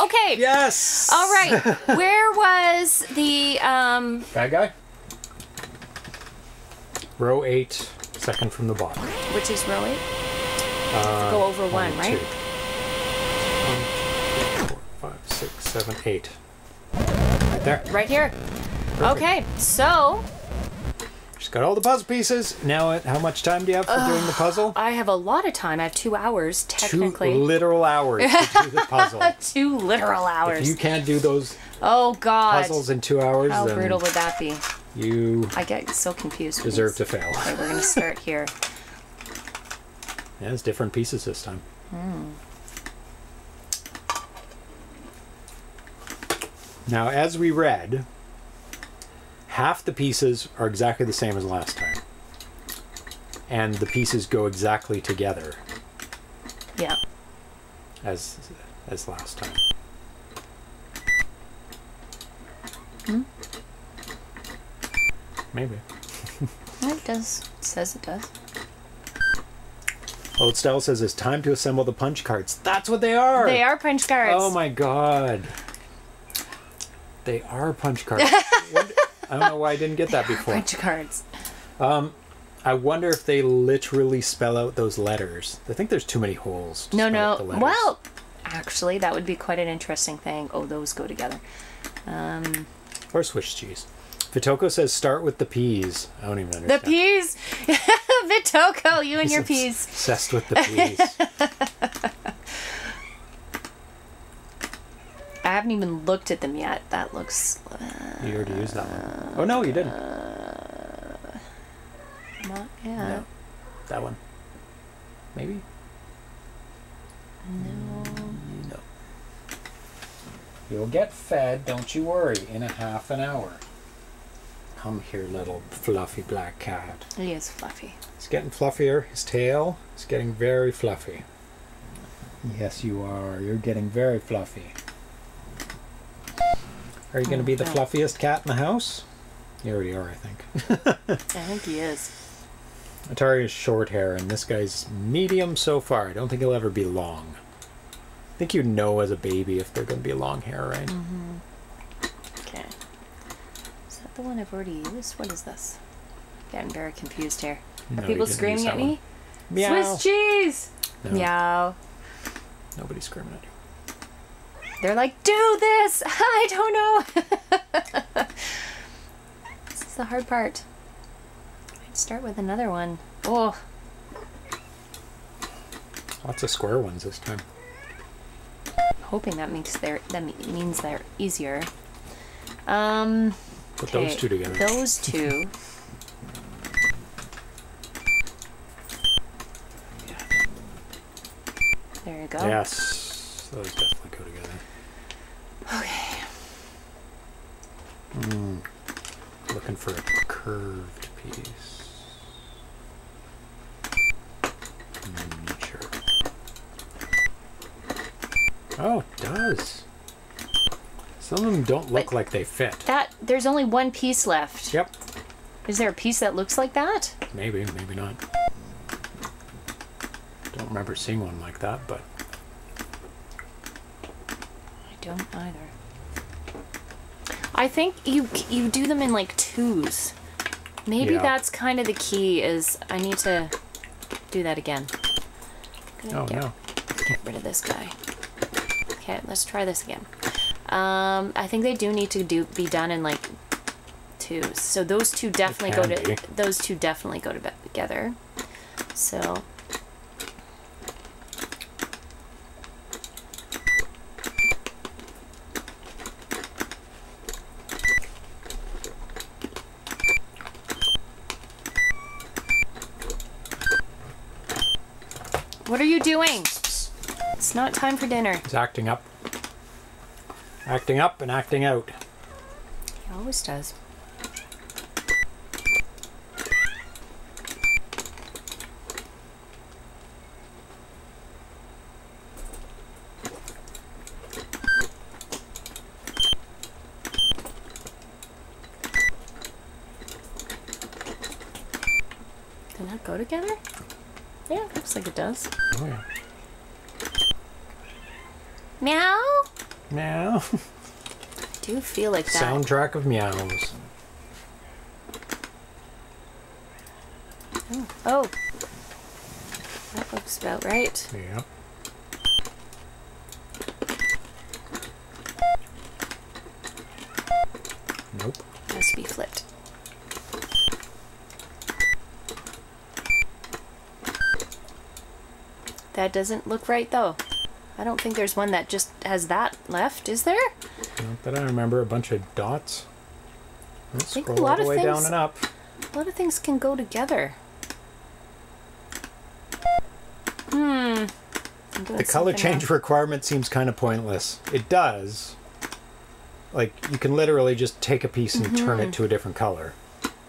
Okay. Yes. All right. Where was the um bad guy? Row eight, second from the bottom. Which is row eight? Uh, go over one, one right? Two. One, two, three, four, five, six, seven, eight. Right there. Right here. Perfect. Okay, so she's got all the puzzle pieces. Now, how much time do you have for uh, doing the puzzle? I have a lot of time. I have two hours, technically. Two literal hours to do the puzzle. Two literal hours. If you can't do those oh, God. puzzles in two hours, how then brutal would that be? You I get so confused. Deserve to fail. Okay, we're going to start here. Yeah, it's different pieces this time. Mm. Now, as we read, half the pieces are exactly the same as last time. And the pieces go exactly together. Yeah. As, as last time. Hmm? Maybe. It does. It says it does. Oh, Stella says it's time to assemble the punch cards. That's what they are. They are punch cards. Oh my God. They are punch cards. What, I don't know why I didn't get that before. Punch cards. Um, I wonder if they literally spell out those letters. I think there's too many holes. To no, no. Well, actually, that would be quite an interesting thing. Oh, those go together. Um, or Swiss cheese. Vitoko says start with the peas. I don't even understand. The peas! Vitoko, you He's and your peas. Obsessed with the peas. I haven't even looked at them yet. That looks... Uh, you already used that one. Oh, no, you didn't. Uh, not yet. No. That one. Maybe? No. No. You'll get fed, don't you worry, in a half an hour. Come here, little fluffy black cat. He is fluffy. He's getting fluffier. His tail is getting very fluffy. Yes, you are. You're getting very fluffy. Are you oh, going to be the no. fluffiest cat in the house? You already are, I think. I think he is. Atari is short hair, and this guy's medium so far. I don't think he'll ever be long. I think you know as a baby if they're going to be long hair, right? Mm-hmm. The one I've already used. What is this? Getting very confused here. Are no, people screaming at me? Meow. Swiss cheese. No. Meow. Nobody's screaming at you. They're like, do this. I don't know. This is the hard part. I'd start with another one. Oh. Lots of square ones this time. I'm hoping that makes they're that means they're easier. Um. Put okay. those two together. Those two. Yeah. There you go. Yes. Those definitely go together. Okay. Mm. Looking for a curved piece. Miniature. Oh, it does. Some of them don't look but like they fit. That there's only one piece left. Yep. Is there a piece that looks like that? Maybe, maybe not. Don't remember seeing one like that, but I don't either. I think you you do them in like twos. Maybe yeah. that's kind of the key. Is I need to do that again. Oh get, no! Get rid of this guy. Okay, let's try this again. Um, I think they do need to do be done in like twos. So those two definitely go to be. those two definitely go to be together. So what are you doing? It's not time for dinner. He's acting up. Acting up and acting out. He always does. Did that go together? Yeah, it looks like it does. Oh, yeah. Meow? Meow. I do feel like that. Soundtrack of meows. Oh. Oh. That looks about right. Yeah. Nope. Has to be flipped. That doesn't look right though. I don't think there's one that just has that left, is there? Not that I remember. A bunch of dots. Let's I think scroll a lot all the of way things, down and up. A lot of things can go together. Hmm. The color change else. requirement seems kind of pointless. It does. Like, you can literally just take a piece and mm-hmm. turn it to a different color.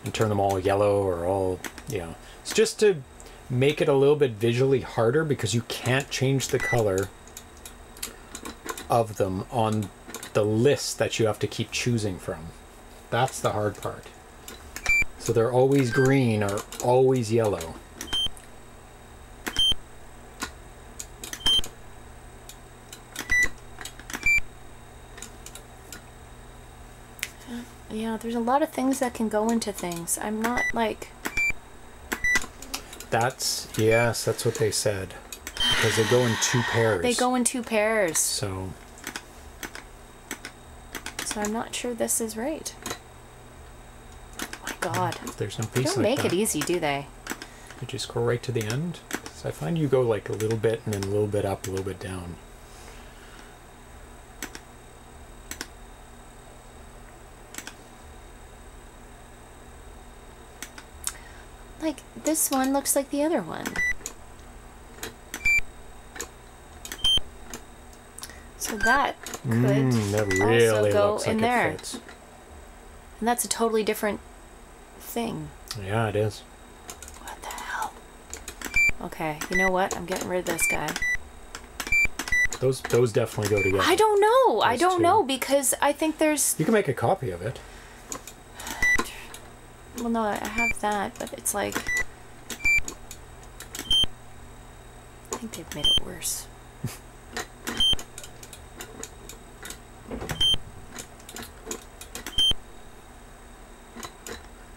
And turn them all yellow or all, you know. It's just to make it a little bit visually harder because you can't change the color of them on the list that you have to keep choosing from. That's the hard part. So they're always green or always yellow. Yeah, there's a lot of things that can go into things. I'm not like... That's, yes, that's what they said. Because they go in two pairs. They go in two pairs. So. So I'm not sure this is right. Oh my God. There's no piece like that. They don't make it easy, do they? You just go right to the end. So I find you go like a little bit and then a little bit up, a little bit down. Like, this one looks like the other one. So that could mm, that really also go looks in like there. It fits. And that's a totally different thing. Yeah, it is. What the hell? Okay, you know what? I'm getting rid of this guy. Those those definitely go together. I don't know. Those I don't two. know because I think there's... You can make a copy of it. Well, no, I have that, but it's like... I think they've made it worse.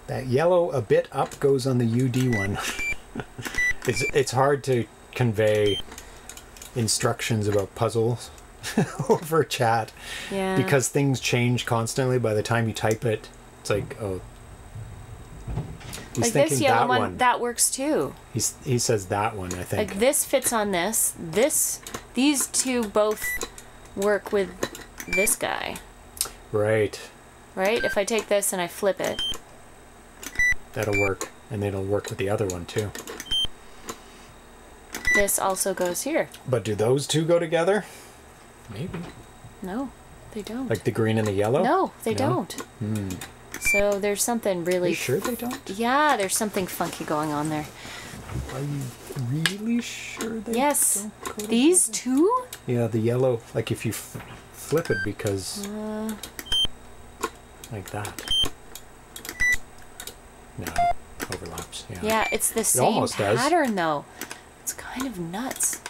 That yellow a bit up goes on the U D one. it's, it's hard to convey instructions about puzzles over chat. Yeah. Because things change constantly. By the time you type it, it's like, oh... He's like thinking this yellow that one, one, that works too. He's, he says that one, I think. Like this fits on this. This, these two both work with this guy. Right. Right? If I take this and I flip it. That'll work. And it'll work with the other one too. This also goes here. But do those two go together? Maybe. No, they don't. Like the green and the yellow? No, they no? don't. Hmm. So there's something really... Are you sure they don't? Yeah, there's something funky going on there. Are you really sure they yes. don't go together? These two? Yeah, the yellow, like if you f flip it because... Uh, like that. No, overlaps. Yeah, yeah it's the same it pattern does. though. It's kind of nuts.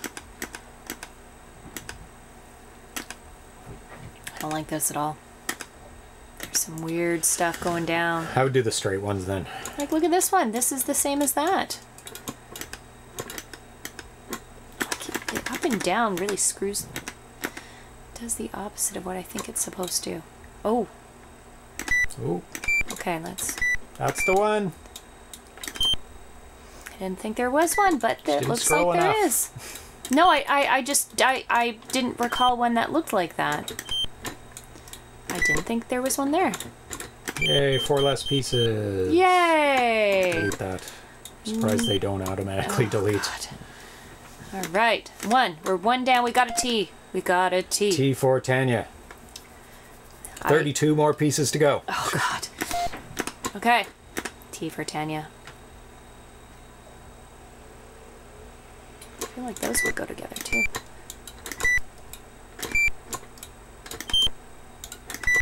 I don't like this at all. Some weird stuff going down. I would do the straight ones then. Like, look at this one. This is the same as that. Up and down really screws. Does the opposite of what I think it's supposed to. Oh. Oh. Okay, let's. That's the one. I didn't think there was one, but it looks like enough. there is. No, I, I, I just, I, I didn't recall one that looked like that. I didn't think there was one there. Yay, four less pieces. Yay! Delete that. Surprised mm. they don't automatically oh, delete. God. All right, one. We're one down. We got a T. We got a T. T for Tanya. thirty-two I... more pieces to go. Oh, God. Okay. T for Tanya. I feel like those would go together, too.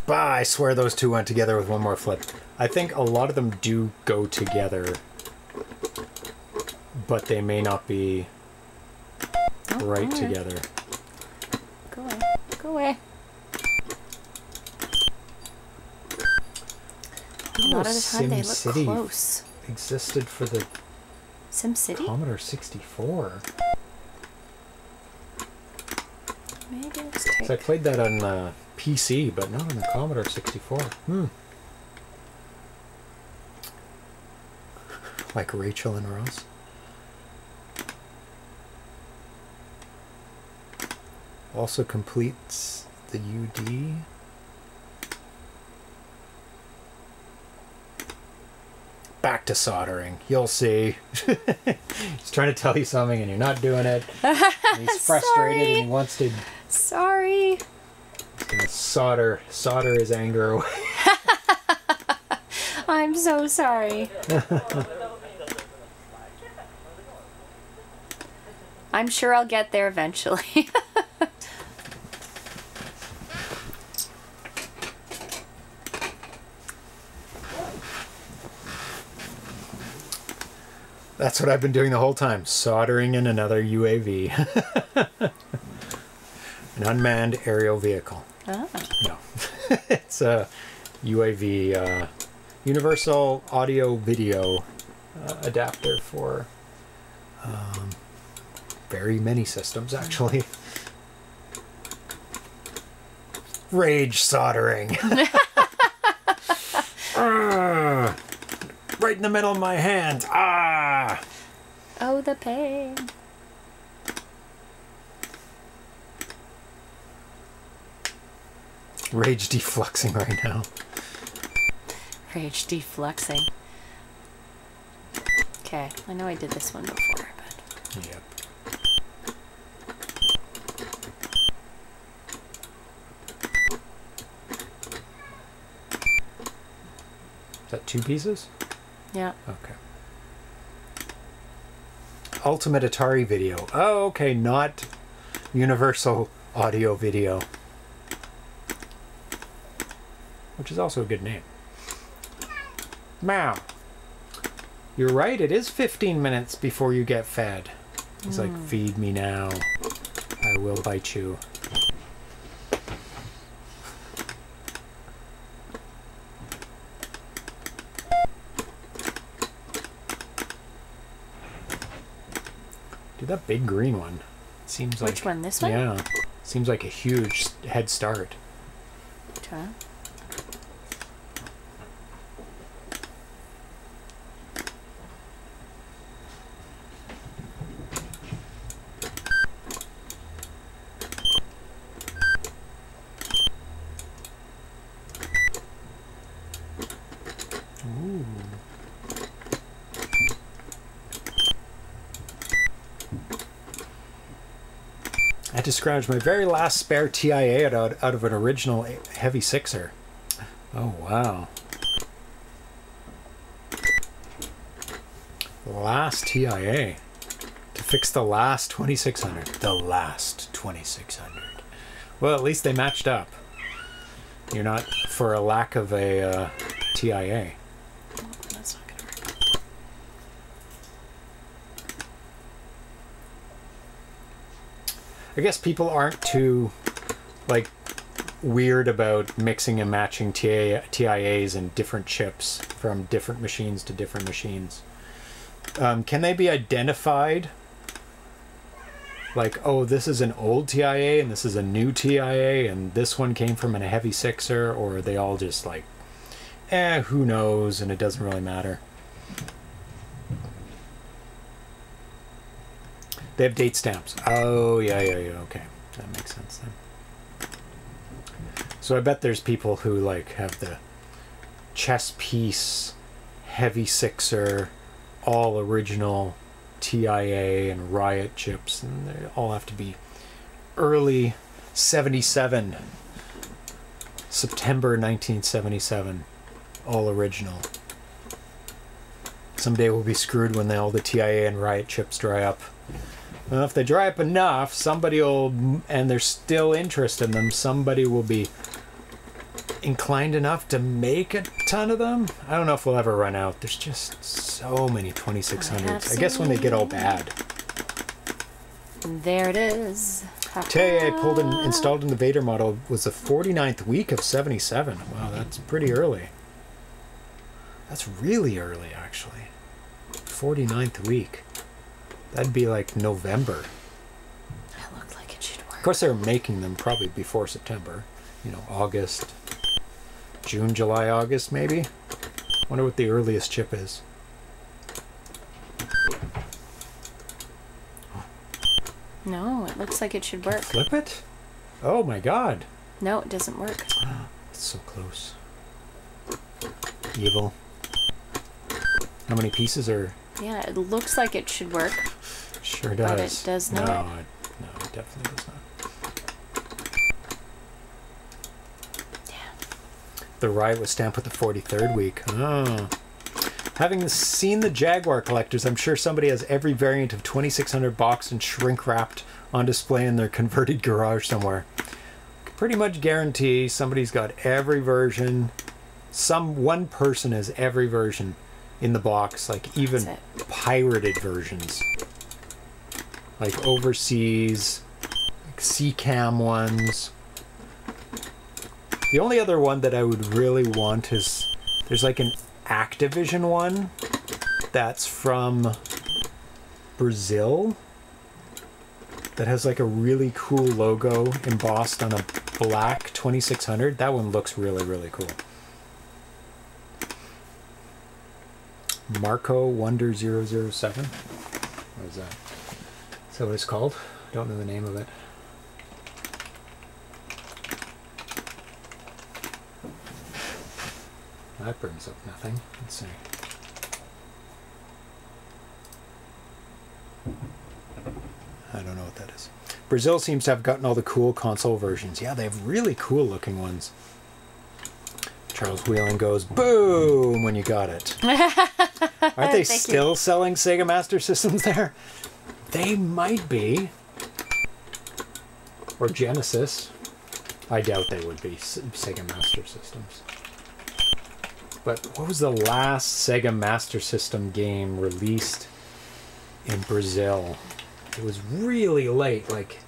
Bah, I swear those two went together with one more flip. I think a lot of them do go together, but they may not be oh, right together. Go away. Go away. A lot of the time they look close. Existed for the SimCity? Commodore sixty-four. Maybe it's take... So I played that on uh, P C, but not on the Commodore sixty-four. Hmm. Like Rachel and Ross. Also completes the U D. Back to soldering. You'll see. He's trying to tell you something and you're not doing it. And he's frustrated and he wants to... Sorry. He's going to solder, solder his anger away. I'm so sorry. I'm sure I'll get there eventually. That's what I've been doing the whole time, soldering in another U A V. An unmanned aerial vehicle. Oh. No. It's a U A V, uh, universal audio video uh, adapter for um, very many systems, actually. Rage soldering. uh, right in the middle of my hand. Ah! Oh, the pain. Rage defluxing right now. Rage defluxing. Okay, I know I did this one before, but... Yep. Is that two pieces? Yeah. Okay. Ultimate Atari Video. Oh, okay, not Universal Audio Video. Which is also a good name. Wow. You're right, it is fifteen minutes before you get fed. It's mm. like, feed me now. I will bite you. That big green one seems like... Which one? This one? Yeah. Seems like a huge head start. Okay. Scrounged my very last spare T I A out, out of an original heavy sixer. Oh, wow. Last T I A. To fix the last twenty-six hundred. The last twenty-six hundred. Well, at least they matched up. You're not for a lack of a uh, T I A. I guess people aren't too, like, weird about mixing and matching T I As and different chips from different machines to different machines. Um, can they be identified? Like, oh, this is an old T I A and this is a new T I A and this one came from a heavy sixer, or are they all just like, eh, who knows, and it doesn't really matter. They have date stamps. Oh, yeah, yeah, yeah, okay. That makes sense then. So I bet there's people who, like, have the chess piece, heavy sixer, all original T I A and Riot chips, and they all have to be early seventy-seven, September nineteen seventy-seven, all original. Someday we'll be screwed when they, all the T I A and Riot chips dry up. Well, if they dry up enough, somebody will, and there's still interest in them, somebody will be inclined enough to make a ton of them. I don't know if we'll ever run out. There's just so many twenty-six hundreds. I guess when they get all bad. And there it is. T I A pulled and installed in the Vader model was the forty-ninth week of seventy-seven. Wow, that's pretty early. That's really early, actually. forty-ninth week. That'd be like November. That looked like it should work. Of course, they were making them probably before September. You know, August, June, July, August, maybe. Wonder what the earliest chip is. No, it looks like it should work. Can I flip it? Oh my God. No, it doesn't work. It's so close. Evil. How many pieces are? Yeah, it looks like it should work. Sure does. But it does not. No, it, no, it definitely does not. Yeah. The Riot was stamped with the forty-third week. Oh. Having seen the Jaguar collectors, I'm sure somebody has every variant of twenty-six hundred boxed and shrink-wrapped on display in their converted garage somewhere. Pretty much guarantee somebody's got every version. Some one person has every version in the box, like even pirated versions, like overseas, like C CAM ones. The only other one that I would really want is, there's like an Activision one that's from Brazil that has like a really cool logo embossed on a black twenty-six hundred. That one looks really, really cool. Marco Wonder zero zero seven. What is that? Is that what it's called? I don't know the name of it. That brings up nothing. Let's see. I don't know what that is. Brazil seems to have gotten all the cool console versions. Yeah, they have really cool looking ones. Charles Whelan goes, boom, when you got it. Aren't they still you. selling Sega Master Systems there? They might be. Or Genesis. I doubt they would be Sega Master Systems. But what was the last Sega Master System game released in Brazil? It was really late, like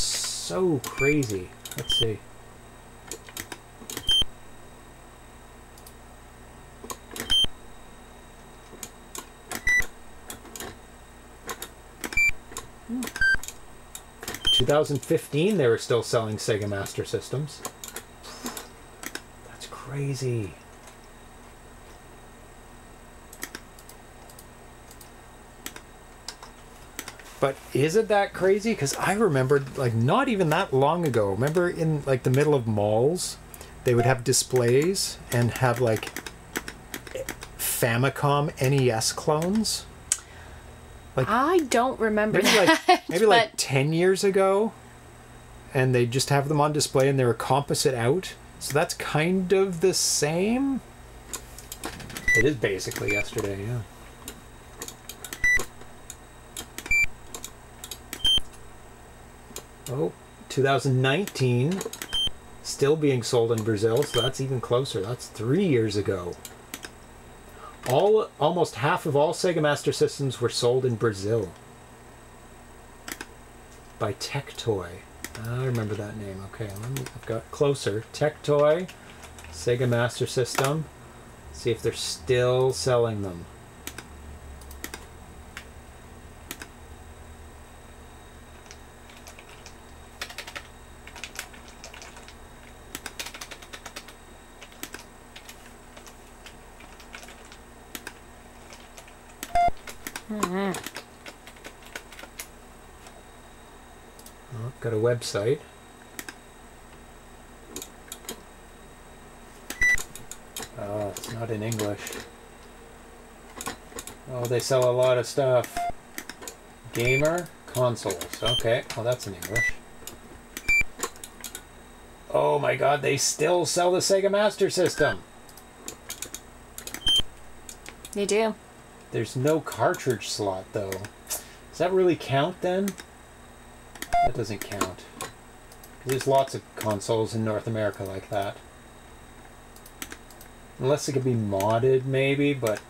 so crazy. Let's see. twenty fifteen, they were still selling Sega Master Systems. That's crazy. But is it that crazy? Because I remember, like, not even that long ago, remember in, like, the middle of malls, they would have displays and have, like, Famicom N E S clones? Like, I don't remember maybe that. Like, maybe like ten years ago, and they just have them on display and they're a composite out. So that's kind of the same. It is basically yesterday, yeah. Oh, two thousand nineteen, still being sold in Brazil, so that's even closer. That's three years ago. All, almost half of all Sega Master Systems were sold in Brazil by Tectoy. I remember that name. Okay, let me, I've got closer. Tectoy, Sega Master System. Let's see if they're still selling them. Got a website. Oh, it's not in English. Oh, they sell a lot of stuff. Gamer consoles. Okay, well that's in English. Oh my god, they still sell the Sega Master System. They do. There's no cartridge slot though. Does that really count then? That doesn't count. There's lots of consoles in North America like that. Unless it could be modded maybe, but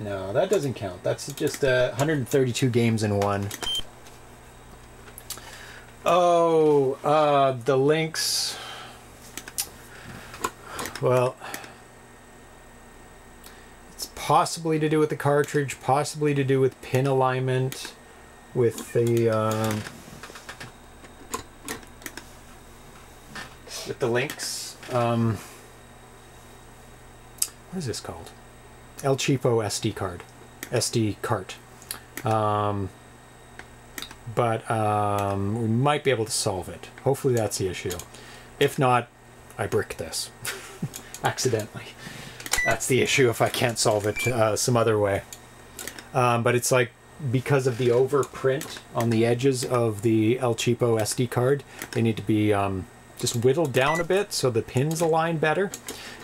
no, that doesn't count. That's just uh, one hundred thirty-two games in one. Oh, uh, the links. Well, it's possibly to do with the cartridge, possibly to do with pin alignment, with the um, with the links. Um, what is this called? El Cheapo S D card, S D cart. Um, but um, we might be able to solve it. Hopefully that's the issue. If not, I brick this accidentally. That's the issue if I can't solve it uh, some other way. Um, but it's like, because of the overprint on the edges of the El Cheapo S D card, they need to be um, just whittled down a bit so the pins align better.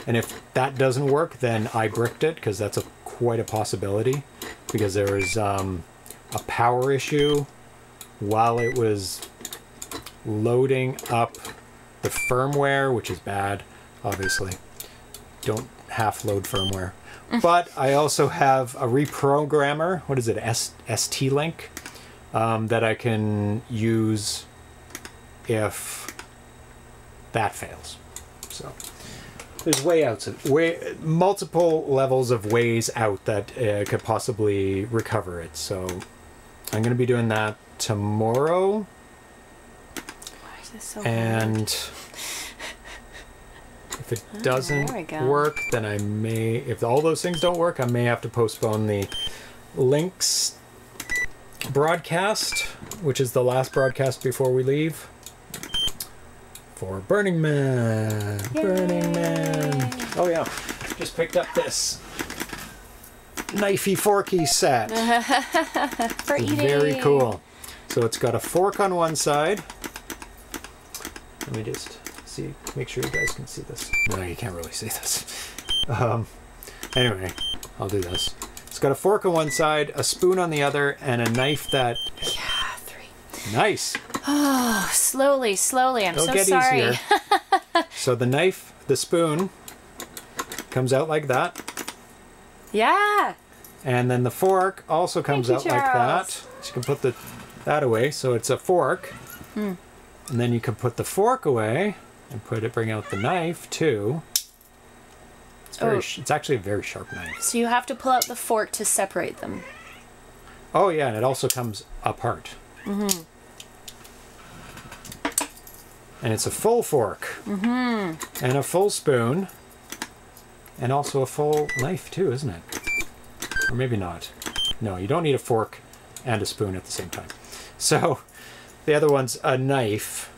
And if that doesn't work, then I bricked it, because that's a, quite a possibility. Because there was um, a power issue while it was loading up the firmware, which is bad, obviously. Don't half-load firmware. But I also have a reprogrammer, what is it, S T Link, um, that I can use if that fails. So there's way outs of way, multiple levels of ways out that uh, could possibly recover it. So I'm going to be doing that tomorrow. Why is this so and weird? If it oh, doesn't work, then I may, if all those things don't work, I may have to postpone the links broadcast, which is the last broadcast before we leave. For Burning Man! Yay. Burning Man! Oh yeah, just picked up this knifey forky set. For eating. Very cool. So it's got a fork on one side. Let me just see, make sure you guys can see this. No, you can't really see this. Um, anyway, I'll do this. It's got a fork on one side, a spoon on the other, and a knife that... Yeah, three. Nice! Oh, slowly, slowly. I'm It'll so get sorry. Easier. So the knife, the spoon, comes out like that. Yeah. And then the fork also comes Thank out you, like that. So you can put the that away. So it's a fork. Mm. And then you can put the fork away and put it. Bring out the knife too. It's, very, oh. it's actually a very sharp knife. So you have to pull out the fork to separate them. Oh yeah, and it also comes apart. Mm-hmm. And it's a full fork, mm-hmm. and a full spoon, and also a full knife too, isn't it? Or maybe not. No, you don't need a fork and a spoon at the same time. So the other one's a knife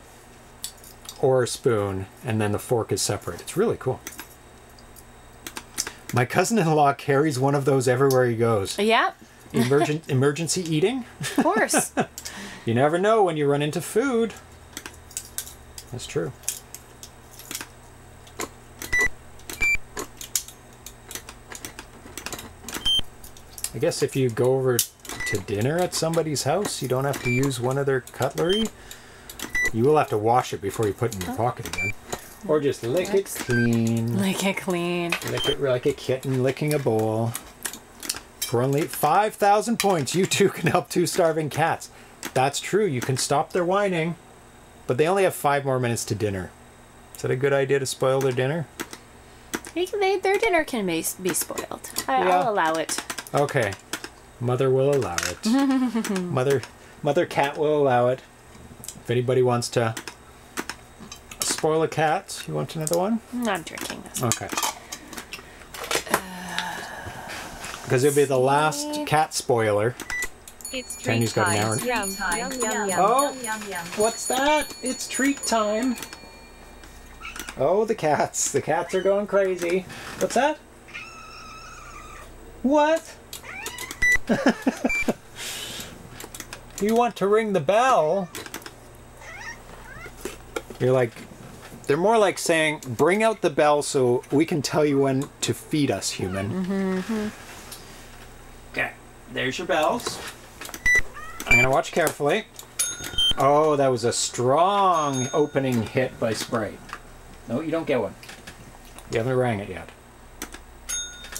or a spoon, and then the fork is separate. It's really cool. My cousin-in-law carries one of those everywhere he goes. Yeah. Emergen emergency eating. Of course. You never know when you run into food. That's true. I guess if you go over to dinner at somebody's house, you don't have to use one of their cutlery. You will have to wash it before you put it in your oh. pocket again. Or just lick it clean. Lick it clean. Lick it like a kitten licking a bowl. For only five thousand points, you two can help two starving cats. That's true. You can stop their whining. But they only have five more minutes to dinner. Is that a good idea to spoil their dinner? They, they, their dinner can be, be spoiled. I, yeah. I'll allow it. Okay. Mother will allow it. Mother, mother cat will allow it. If anybody wants to spoil a cat, you want another one? No, I'm drinking this. Okay. Because uh, it'll be the last cat spoiler. It's treat time. Yum, yum, yum, yum. Oh, yum, yum, yum. What's that? It's treat time. Oh, the cats. The cats are going crazy. What's that? What? you want to ring the bell. You're like, they're more like saying, bring out the bell so we can tell you when to feed us, human. Mm-hmm, mm-hmm. Okay, there's your bells. I'm gonna watch carefully. Oh, that was a strong opening hit by Sprite. No, you don't get one. You haven't rang it yet.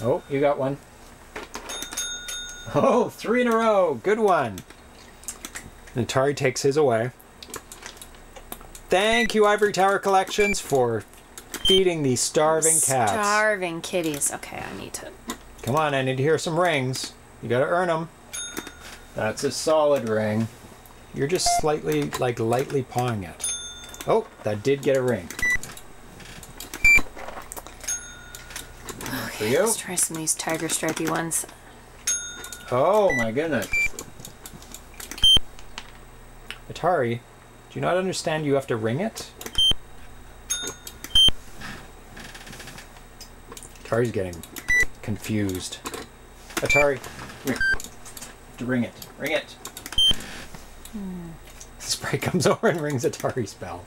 Oh, you got one. Oh, three in a row. Good one. And Atari takes his away. Thank you, Ivory Tower Collections, for feeding the starving cats. Starving kitties. Okay, I need to... Come on, I need to hear some rings. You gotta earn them. That's a solid ring. You're just slightly, like, lightly pawing it. Oh, that did get a ring. Okay, let's try some of these tiger stripey ones. Oh my goodness. Atari, do you not understand you have to ring it? Atari's getting confused. Atari, ring. Ring it. Ring it. Hmm. Sprite comes over and rings Atari's bell.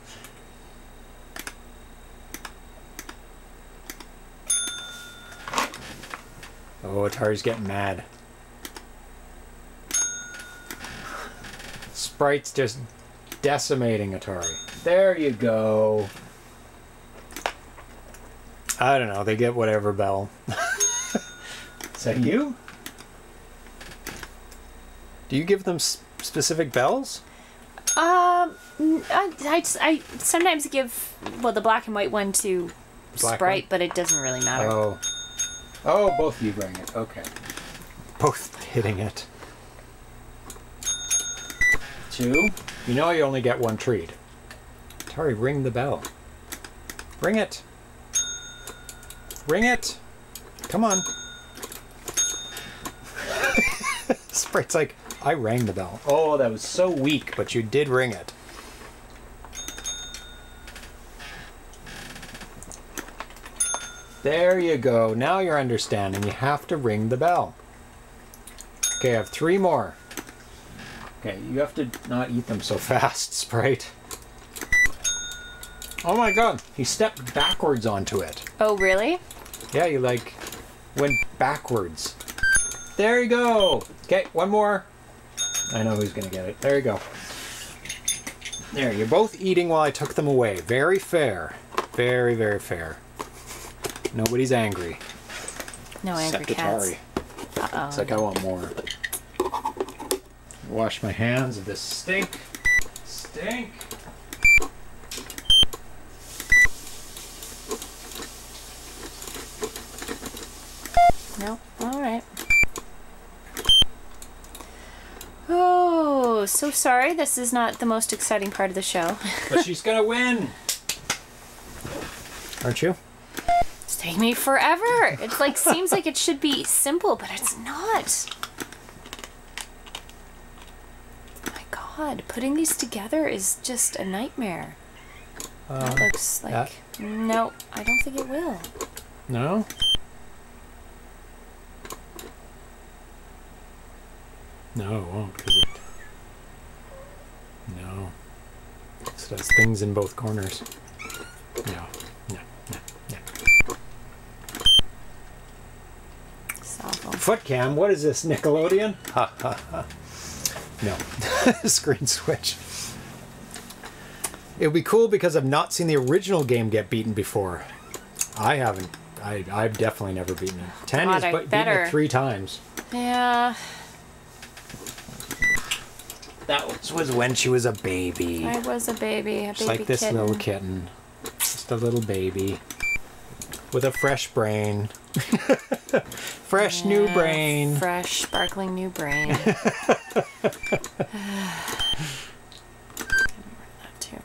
Oh, Atari's getting mad. Sprite's just decimating Atari. There you go. I don't know. They get whatever bell. Is that you? Do you give them specific bells? Um, I, I, I sometimes give, well, the black and white one to black Sprite, one? But it doesn't really matter. Oh. Oh, both of you bring it. Okay. Both hitting it. Two. You know you only get one treat. Atari, ring the bell. Ring it. Ring it. Come on. Sprite's like, I rang the bell. Oh, that was so weak, but you did ring it. There you go. Now you're understanding. You have to ring the bell. Okay, I have three more. Okay, you have to not eat them so fast, Sprite. Oh my god, he stepped backwards onto it. Oh, really? Yeah, you like went backwards. There you go. Okay, one more. I know who's going to get it. There you go. There, you're both eating while I took them away. Very fair. Very, very fair. Nobody's angry. No angry cats. Uh-oh. It's like, I want more. Wash my hands of this stink. Stink. Nope. All right. Oh, so sorry. This is not the most exciting part of the show. But she's gonna win. Aren't you? It's taking me forever. It like seems like it should be simple, but it's not. My God, putting these together is just a nightmare. Um, that looks like that? No. I don't think it will. No. No, it won't, because it... No. So it has things in both corners. No, no, no, no. Foot cam? What is this, Nickelodeon? Ha, ha, ha. No. Screen switch. It would be cool because I've not seen the original game get beaten before. I haven't. I, I've definitely never beaten it. Tanya's God, beaten it three times. Yeah... That was when she was a baby. I was a baby, a Just baby like this kitten. Little kitten. Just a little baby. With a fresh brain. fresh yeah, new brain. Fresh, sparkling new brain. That too.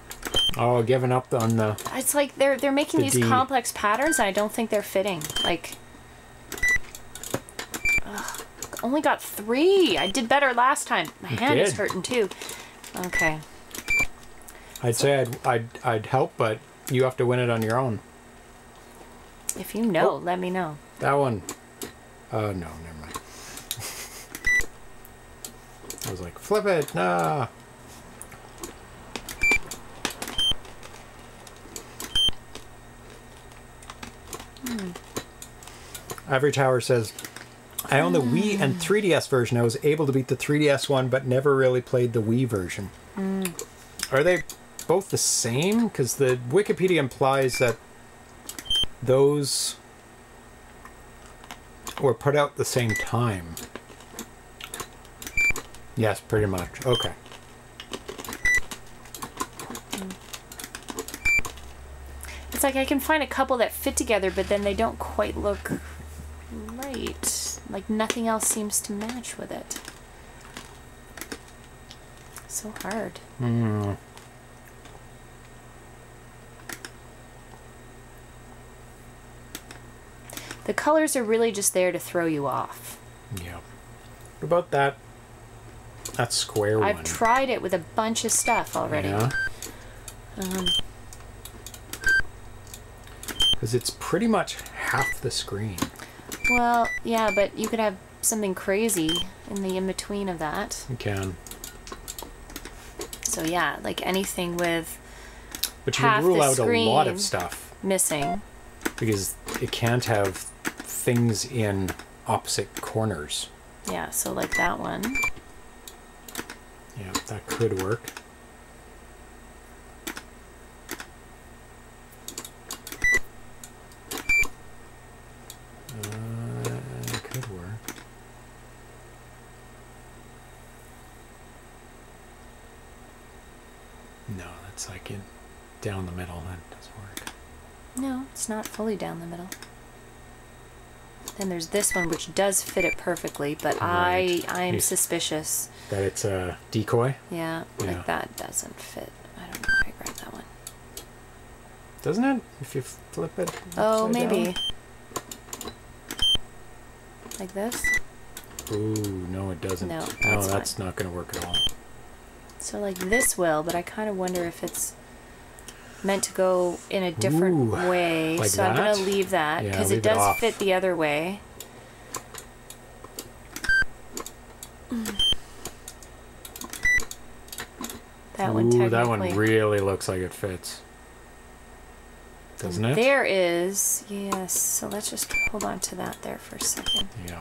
Oh, giving up on the... It's like they're, they're making the these D. complex patterns and I don't think they're fitting. Like... Ugh. Only got three. I did better last time. My you hand did. Is hurting too. Okay. I'd so, say I'd, I'd I'd help, but you have to win it on your own. If you know, oh, let me know. That one. Uh, no, never mind. I was was like, flip it, nah. Hmm. Ivory Tower says, I own the Wii and three D S version. I was able to beat the three D S one, but never really played the Wii version. Mm. Are they both the same? Because the Wikipedia implies that those were put out at the same time. Yes, pretty much. Okay. It's like I can find a couple that fit together, but then they don't quite look right. Like, nothing else seems to match with it. So hard. Mm. The colors are really just there to throw you off. Yeah. What about that, that square I've one? I've tried it with a bunch of stuff already. Yeah. Because um, it's pretty much half the screen. Well, yeah, but you could have something crazy in the in-between of that. You can. So yeah, like anything with But you rule out a lot of stuff. Missing. Because it can't have things in opposite corners. Yeah, so like that one. Yeah, that could work. Down the middle, that doesn't work. No, it's not fully down the middle. Then there's this one, which does fit it perfectly, but right. I I am suspicious. That it's a decoy? Yeah, yeah, like that doesn't fit. I don't know why I grabbed that one. Doesn't it? If you flip it upside Oh, maybe. Down? Like this? Ooh, no it doesn't. No, that's, no, that's fine. Not going to work at all. So like this will, but I kind of wonder if it's meant to go in a different Ooh, way, like so that? I'm going to leave that because yeah, it does it fit the other way. That Ooh, one technically. That one really looks like it fits, doesn't it? There is, yes. So let's just hold on to that there for a second. Yeah.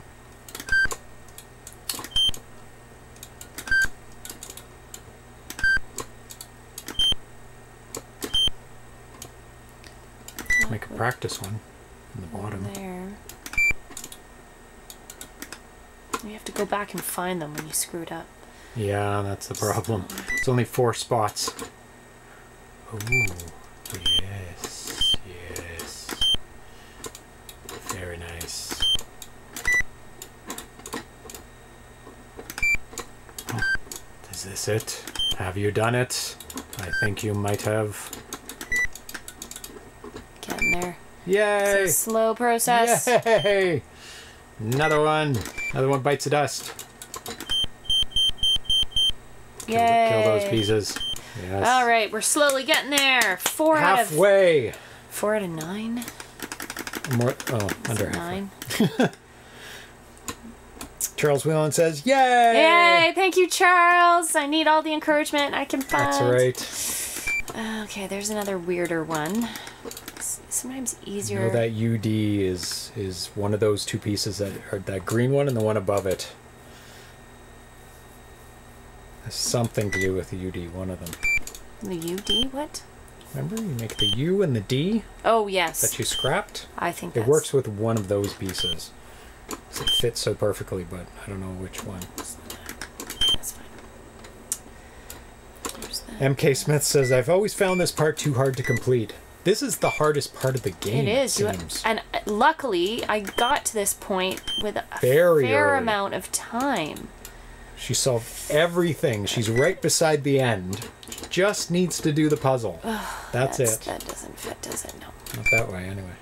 Make a practice one in the bottom. There. You have to go back and find them when you screw it up. Yeah, that's the problem. So. It's only four spots. Ooh, yes, yes. Very nice. Oh, is this it? Have you done it? I think you might have. There. Yay! It's a slow process. Yay! Another one. Another one bites the dust. Yay! Kill, kill those pieces. Yes. All right, we're slowly getting there. Four halfway. Out of four out of nine. More. Oh, Is under nine. Charles Whelan says, "Yay! Yay! Thank you, Charles. I need all the encouragement I can find." That's right. Okay, there's another weirder one. Sometimes easier. You know that U D is is one of those two pieces that are that green one and the one above it. Has something to do with the U D. One of them. The U D what? Remember, you make the U and the D. Oh yes. That you scrapped. I think that's... it works with one of those pieces. So it fits so perfectly, but I don't know which one. That's fine. That. M K Smith says, "I've always found this part too hard to complete." This is the hardest part of the game. It is, it seems. And luckily I got to this point with a Very fair early. amount of time. She solved everything. She's right beside the end. She just needs to do the puzzle. Oh, that's, that's it. That doesn't fit, does it? No. Not that way, anyway.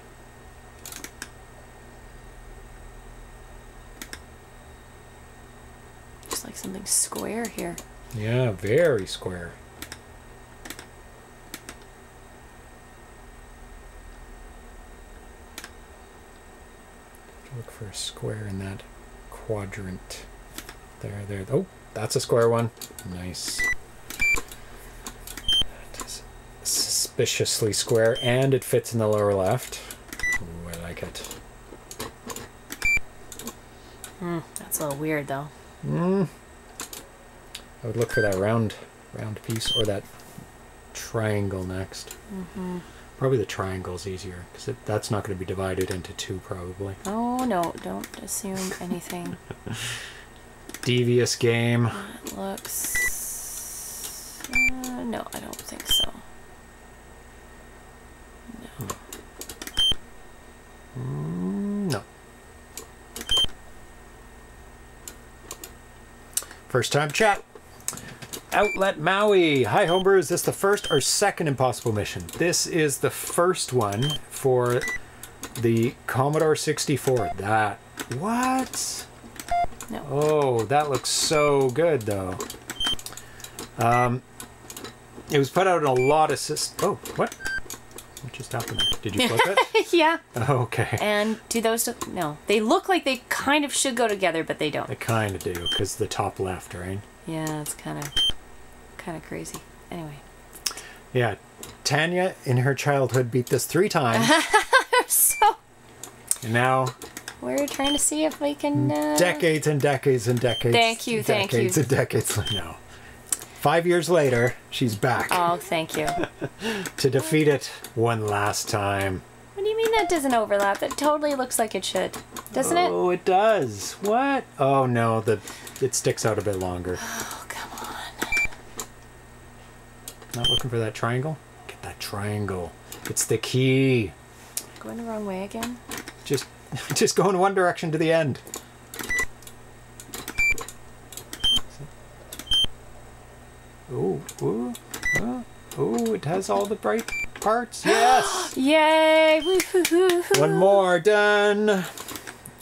Just like something square here. Yeah, very square. Look for a square in that quadrant. There, there. Oh, That's a square one. Nice. That is suspiciously square, and it fits in the lower left. Ooh, I like it. Mm, that's a little weird, though. Mm. I would look for that round, round piece or that triangle next. Mm-hmm. Probably the triangle's easier because that's not going to be divided into two, probably. Oh no! Don't assume anything. Devious game. It looks. Uh, no, I don't think so. No. Mm, no. First time chat. Outlet Maui. Hi Homebrew, is this the first or second Impossible Mission? This is the first one for the Commodore sixty-four. That. What? No. Oh, that looks so good though. Um, it was put out in a lot of systems. Oh, what? What just happened? Did you flip it? Yeah. Okay. And do those, no. They look like they kind of should go together, but they don't. They kind of do, because the top left, right? Yeah, it's kind of... kind of crazy. Anyway. Yeah. Tanya in her childhood beat this three times. So and now we're trying to see if we can uh... decades and decades and decades. Thank you, thank you. Decades and decades now. Five years later, she's back. Oh, thank you. To defeat it one last time. What do you mean that doesn't overlap? That totally looks like it should. Doesn't it? Oh, it does. What? Oh no, the it sticks out a bit longer. Not looking for that triangle? Get that triangle. It's the key. Going the wrong way again? Just just go in one direction to the end. Ooh, ooh, uh, ooh, it has all the bright parts. Yes! Yay! One more done.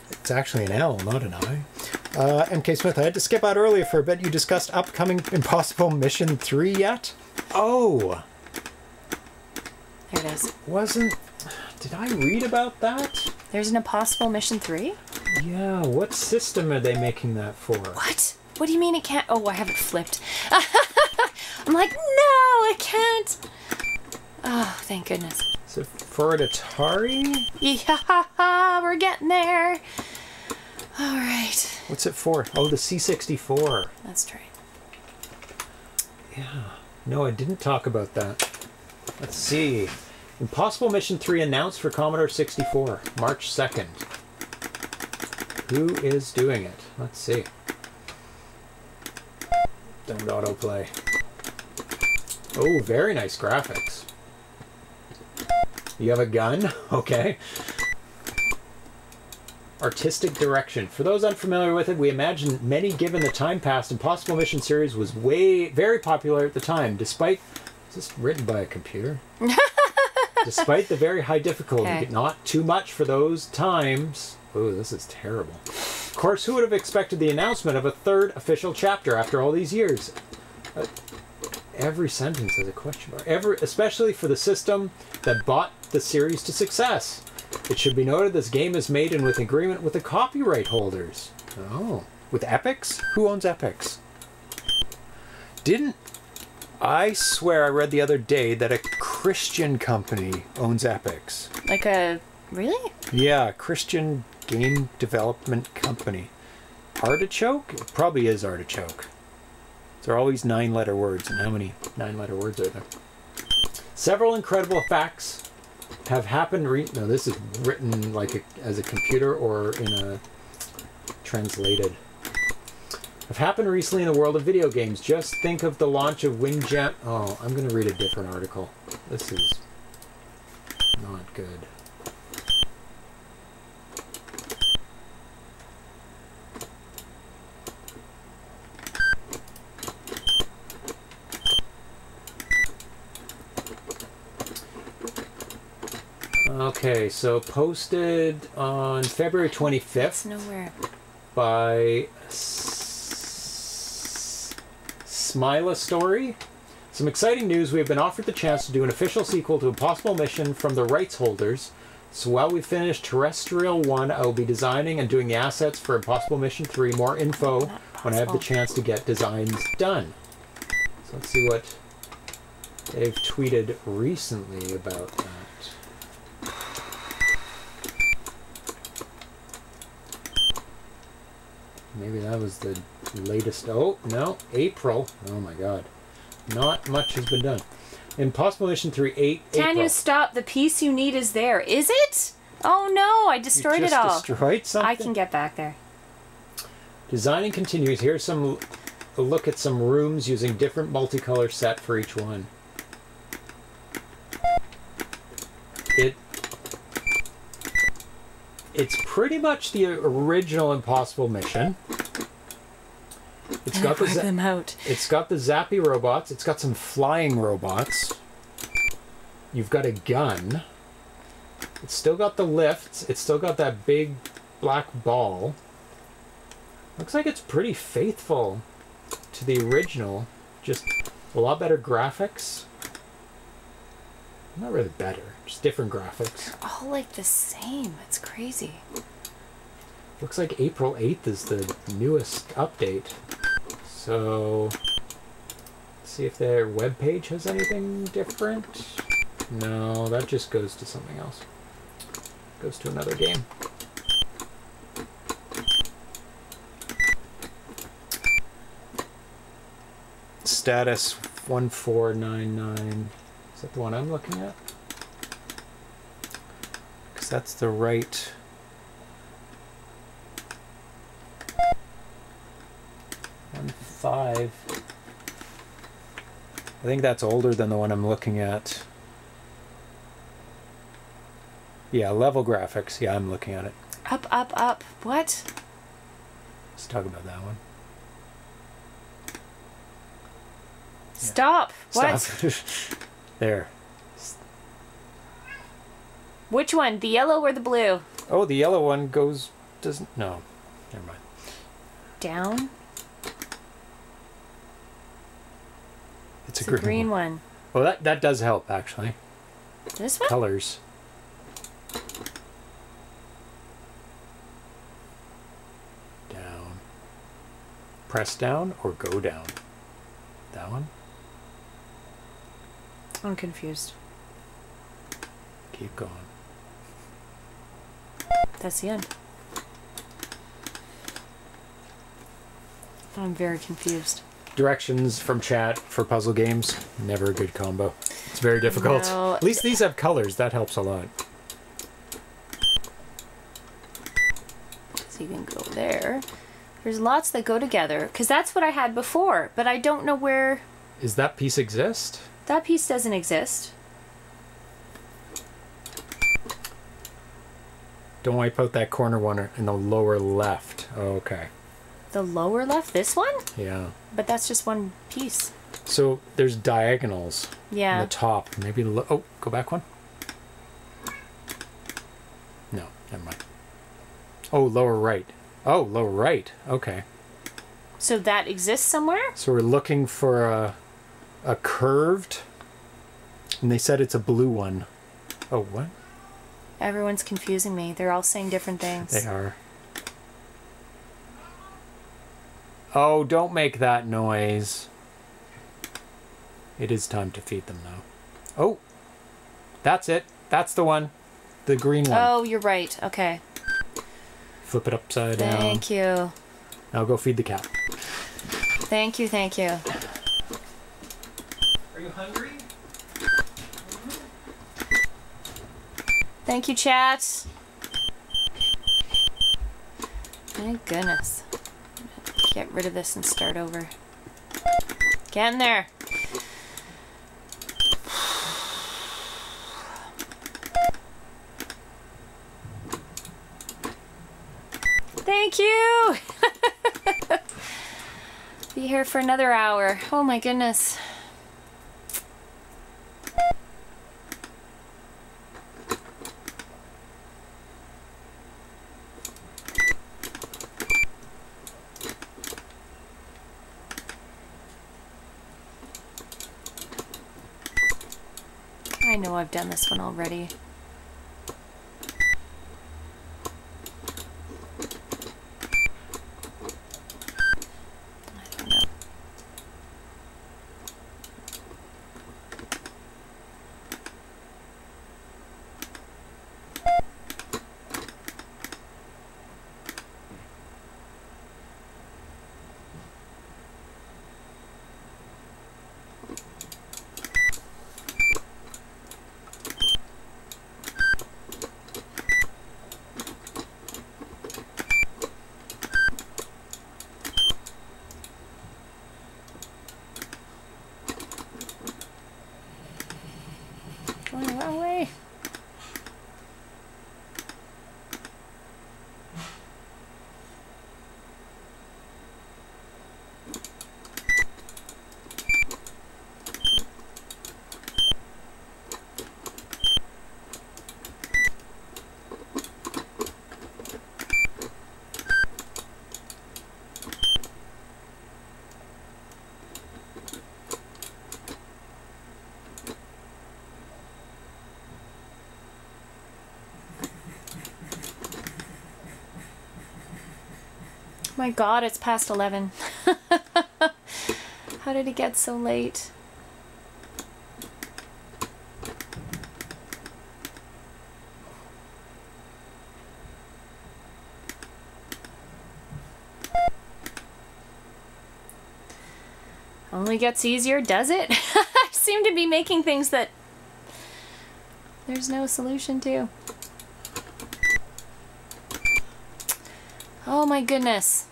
It's actually an L, not an I. Uh, M K Smith, I had to skip out earlier for a bit. You discussed upcoming Impossible Mission three yet? Oh! There it is. Wasn't... Did I read about that? There's an Impossible Mission three? Yeah, what system are they making that for? What? What do you mean it can't... Oh, I have it flipped. I'm like, no, I can't! Oh, thank goodness. Is it for an Atari? Yeah, we're getting there! Alright. What's it for? Oh, the C sixty-four. That's right. Yeah. No, I didn't talk about that. Let's see. Impossible Mission three announced for Commodore sixty-four, March second. Who is doing it? Let's see. Don't autoplay. Oh, very nice graphics. You have a gun? Okay. Artistic direction. For those unfamiliar with it, we imagine many given the time past, Impossible Mission series was way very popular at the time, despite... Is this written by a computer? Despite the very high difficulty, okay. Not too much for those times. Oh, this is terrible. Of course, who would have expected the announcement of a third official chapter after all these years? Uh, every sentence is a question mark. Every, especially for the system that bought the series to success. It should be noted this game is made in with agreement with the copyright holders. Oh. With Epix? Who owns Epix? Didn't... I swear I read the other day that a Christian company owns Epix. Like a... Really? Yeah, Christian game development company. Artichoke? It probably is Artichoke. There are always nine-letter words, and how many nine-letter words are there? Several incredible facts... have happened re no this is written like a, as a computer or in a translated have happened recently in the world of video games. Just think of the launch of Winjam. Oh, I'm gonna read a different article. This is not good. Okay, so posted on February twenty-fifth nowhere. By Smila Story. Some exciting news. We have been offered the chance to do an official sequel to Impossible Mission from the rights holders. So while we finish Terrestrial one, I will be designing and doing the assets for Impossible Mission three. More info when I have the chance to get designs done. So let's see what they've tweeted recently about that. Maybe that was the latest. Oh, no, April. Oh my god. Not much has been done. Impossible Mission three, eight, April. Can you stop? The piece you need is there. Is it? Oh no, I destroyed it all. Destroyed something? I can get back there. Designing continues. Here's some a look at some rooms using different multicolor set for each one. It It's pretty much the original Impossible Mission. It's got the them out. It's got the zappy robots. It's got some flying robots. You've got a gun. It's still got the lifts. It's still got that big black ball. Looks like it's pretty faithful to the original. Just a lot better graphics. Not really better, just different graphics. They're all like the same. It's crazy. Looks like April eighth is the newest update. So, let's see if their webpage has anything different. No, that just goes to something else. Goes to another game. Status one four nine nine. Is that the one I'm looking at? Because that's the right... one five. I think that's older than the one I'm looking at. Yeah, level graphics. Yeah, I'm looking at it. Up, up, up. What? Let's talk about that one. Stop. Yeah. What? Stop. There. Which one? The yellow or the blue? Oh, the yellow one goes... doesn't... no. Never mind. Down? It's, it's a green, green one. one. Well, that, that does help, actually. This one? Colors. Down. Press down or go down? That one? I'm confused. Keep going. That's the end. I'm very confused. Directions from chat for puzzle games, never a good combo. It's very difficult. No. At least these have colors. That helps a lot. So you can go there. There's lots that go together, because that's what I had before, but I don't know where... Is that piece exist? That piece doesn't exist. Don't wipe out that corner one in the lower left. Oh, okay. The lower left? This one? Yeah. But that's just one piece. So there's diagonals. Yeah. On the top. Maybe... Lo oh, go back one. No, never mind. Oh, lower right. Oh, lower right. Okay. So that exists somewhere? So we're looking for a... a curved, and they said it's a blue one. Oh, what? Everyone's confusing me. They're all saying different things. They are. Oh, don't make that noise. It is time to feed them now. Oh, that's it. That's the one. The green one. Oh, you're right. Okay. Flip it upside down. Thank you. Now go feed the cat. Thank you, thank you. Are you hungry? Thank you, chat. My goodness. Get rid of this and start over. Get in there. Thank you. Be here for another hour. Oh my goodness. I know I've done this one already. My God, it's past eleven. How did it get so late? Only gets easier, does it? I seem to be making things that there's no solution to. Oh my goodness.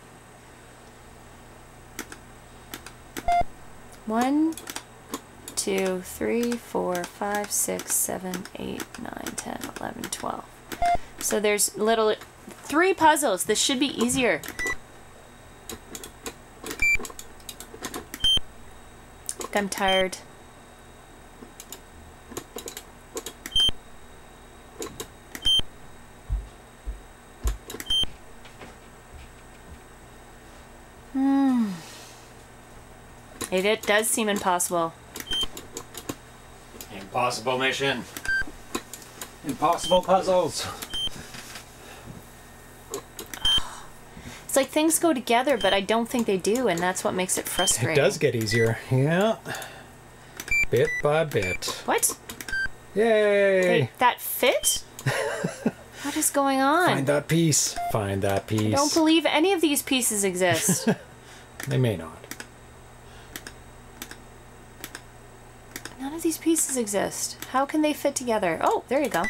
One, two, three, four, five, six, seven, eight, nine, ten, eleven, twelve. So there's little three puzzles. This should be easier. I'm tired. Hmm. It, it does seem impossible. Impossible mission. Impossible puzzles. It's like things go together, but I don't think they do, and that's what makes it frustrating. It does get easier. Yeah. Bit by bit. What? Yay! Wait, that fit? What is going on? Find that piece. Find that piece. I don't believe any of these pieces exist. They may not. None of these pieces exist. How can they fit together? Oh, there you go.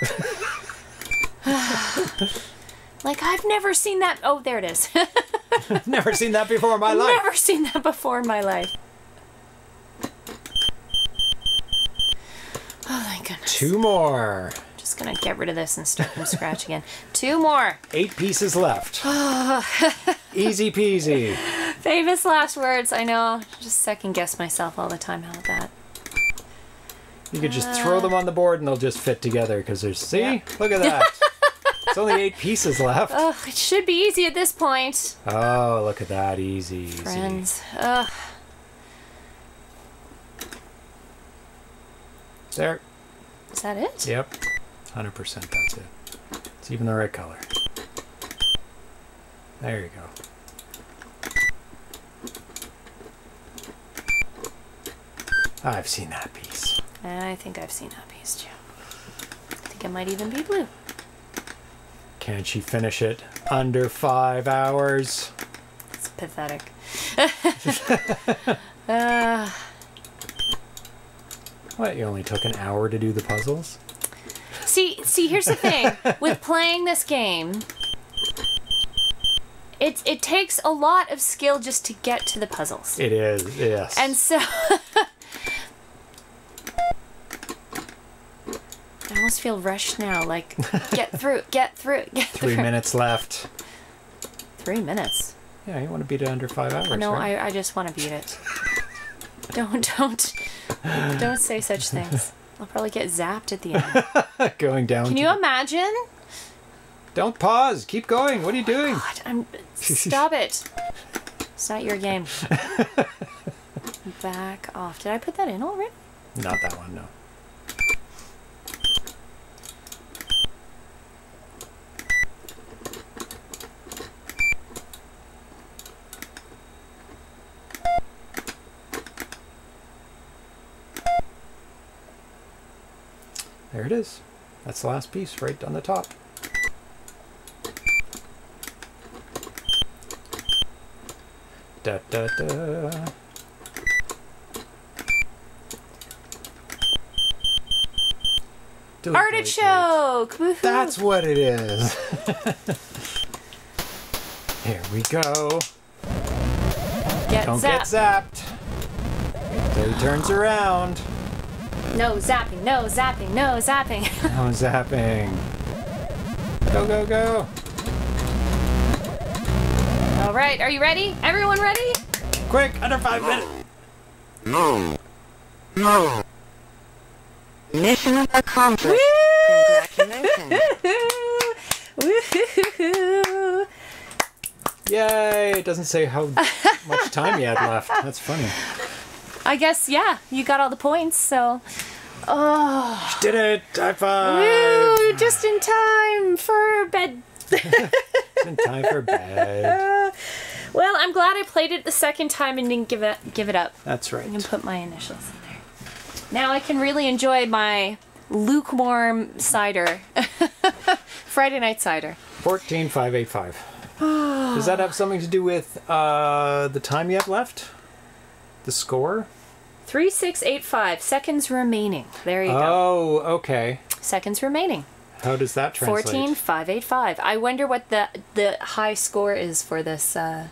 Like, I've never seen that. Oh, there it is. Never seen that before in my life. Never seen that before in my life. Oh, my goodness. Two more. I'm just going to get rid of this and start from scratch again. Two more. Eight pieces left. Easy peasy. Famous last words. I know. I just second guess myself all the time. How about that? You could just uh, throw them on the board and they'll just fit together because there's... See? Yeah. Look at that. It's only eight pieces left. Ugh, it should be easy at this point. Oh, look at that. Easy, easy. Friends. Ugh. There. Is that it? Yep. one hundred percent that's it. It's even the right color. There you go. I've seen that piece. I think I've seen that piece, too. I think it might even be blue. Can she finish it under five hours? It's pathetic. uh, what, you only took an hour to do the puzzles? See, see, here's the thing. With playing this game, it, it takes a lot of skill just to get to the puzzles. It is, yes. And so... I almost feel rushed now, like, get through, get through, get Three through. Three minutes left. Three minutes? Yeah, you want to beat it under five hours, No, right? I, I just want to beat it. Don't, don't, don't say such things. I'll probably get zapped at the end. Going down. Can you imagine? Don't pause. Keep going. What are you oh doing? God, I'm, stop it. It's not your game. Back off. Did I put that in already? Not that one, no. There it is. That's the last piece right on the top. Da, da, da. Artichoke! That's what it is. Here we go. Get Don't zapped. get zapped. Until he turns around. No zapping, no zapping, no zapping. No zapping. Go, go, go. All right, are you ready? Everyone ready? Quick, under five minutes. No. No. Mission accomplished. Woo! Congratulations. Woo-hoo-hoo-hoo. Yay, it doesn't say how much time you had left. That's funny. I guess, yeah, you got all the points, so... Oh... She did it! High five! Woo! Just in time for bed! Just in time for bed. Well, I'm glad I played it the second time and didn't give it give it up. That's right. I'm gonna put my initials in there. Now I can really enjoy my lukewarm cider. Friday night cider. fourteen five eighty-five. Does that have something to do with uh, the time you have left? The score? three six eight five. Seconds remaining. There you oh, go. Oh, okay. Seconds remaining. How does that translate? fourteen five eighty-five. I wonder what the the high score is for this. Uh,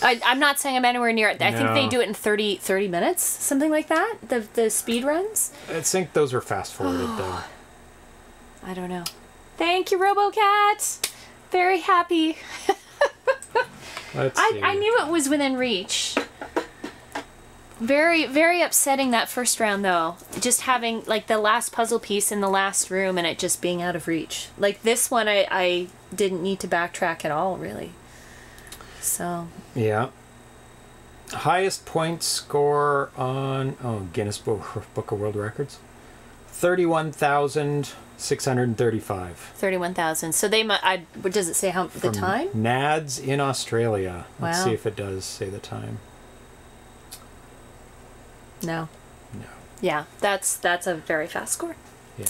I, I'm not saying I'm anywhere near it. I no. think they do it in thirty, thirty minutes, something like that. The the speed runs. I think those are fast forwarded though. I don't know. Thank you, RoboCat. Very happy. Let's I, see. I knew it was within reach. Very, very upsetting that first round though. Just having like the last puzzle piece in the last room and it just being out of reach. Like this one, I, I didn't need to backtrack at all, really. So. Yeah. Highest point score on oh Guinness Book of World Records, thirty-one thousand six hundred thirty-five. Thirty-one thousand. So they might. I does it say how the From time? N A D S in Australia. Let's wow. see if it does say the time. No. No. Yeah, that's that's a very fast score. Yeah.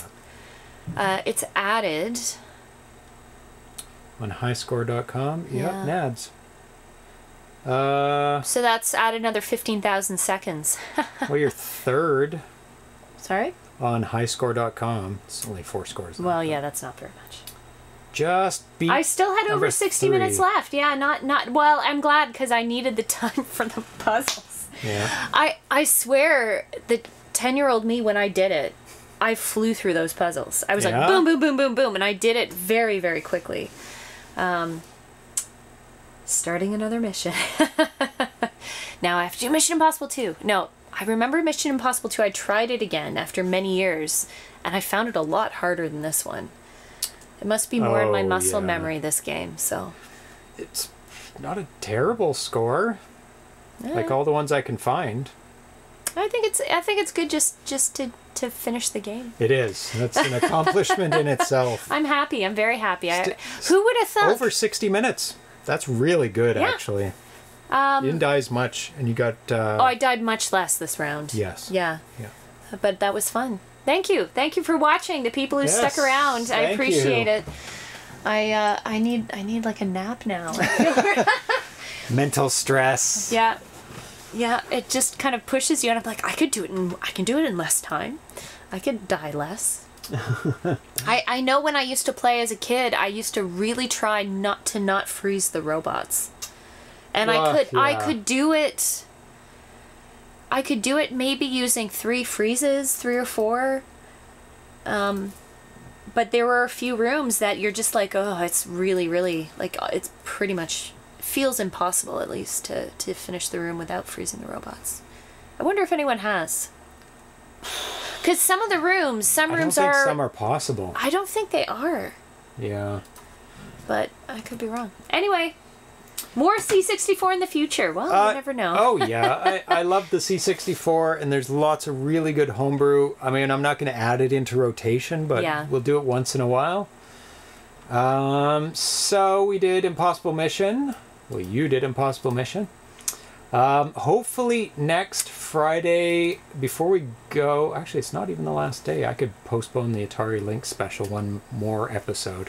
Uh, it's added on highscore dot com. Yep, yeah. N A D S. Uh, so that's add another fifteen thousand seconds. Well, you're third. Sorry. On highscore dot com, it's only four scores. Well, yeah, that's not very much. Just beat. I still had over sixty three. minutes left. Yeah, not not. Well, I'm glad because I needed the time for the puzzles. Yeah. I, I swear, the ten-year-old me, when I did it, I flew through those puzzles. I was yeah. like, boom, boom, boom, boom, boom, and I did it very, very quickly. Um, starting another mission. Now I have to do Mission Impossible two. No, I remember Mission Impossible two. I tried it again after many years, and I found it a lot harder than this one. It must be more oh, in my muscle yeah. memory, this game, so. It's not a terrible score. Like all the ones I can find. I think it's I think it's good just just to to finish the game. It is. That's an accomplishment in itself. I'm happy. I'm very happy. I, who would have thought? Over sixty minutes. That's really good, yeah. actually. Um, you didn't die as much, and you got. Uh, oh, I died much less this round. Yes. Yeah. Yeah. But that was fun. Thank you. Thank you for watching. The people who yes. stuck around, Thank I appreciate you. it. I uh, I need I need like a nap now. Mental stress. Yeah. Yeah, it just kind of pushes you, and I'm like, I could do it in, I can do it in less time. I could die less. I, I know when I used to play as a kid, I used to really try not to not freeze the robots. And oh, I could yeah. I could do it, I could do it maybe using three freezes, three or four. Um, but there were a few rooms that you're just like, oh, it's really, really, like, it's pretty much... feels impossible, at least, to, to finish the room without freezing the robots. I wonder if anyone has. Because some of the rooms, some rooms are... I don't think some are possible. I don't think they are. Yeah. But I could be wrong. Anyway, more C sixty-four in the future. Well, uh, you never know. Oh, yeah. I, I love the C sixty-four, and there's lots of really good homebrew. I mean, I'm not going to add it into rotation, but yeah. we'll do it once in a while. Um, so we did Impossible Mission. Well, you did Impossible Mission. Um, hopefully next Friday, before we go... Actually, it's not even the last day. I could postpone the Atari Lynx special one more episode.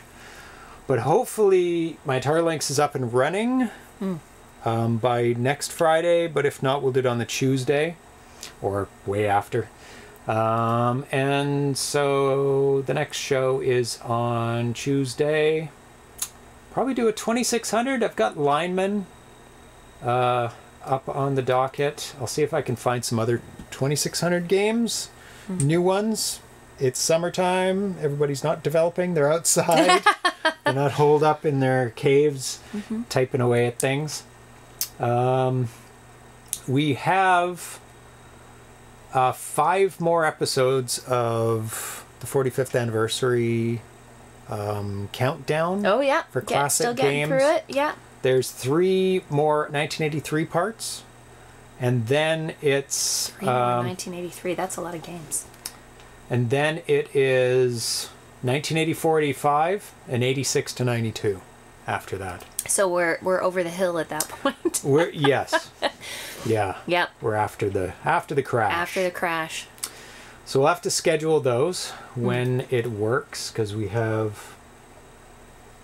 But hopefully my Atari Lynx is up and running mm. um, by next Friday. But if not, we'll do it on the Tuesday or way after. Um, and so the next show is on Tuesday. Probably do a twenty-six hundred. I've got Lineman uh, up on the docket. I'll see if I can find some other twenty-six hundred games, mm-hmm. new ones. It's summertime. Everybody's not developing. They're outside. They're not holed up in their caves mm-hmm. typing away at things. Um, we have uh, five more episodes of the forty-fifth anniversary Um, countdown. Oh yeah, for classic Get, still games. Through it. Yeah. There's three more nineteen eighty-three parts, and then it's three um, more nineteen eighty-three. That's a lot of games. And then it is nineteen eighty-four, eighty-five, and eighty-six to ninety-two. After that, So we're we're over the hill at that point. we're yes. Yeah. Yep. We're after the after the crash. After the crash. So we'll have to schedule those when mm. it works, because we have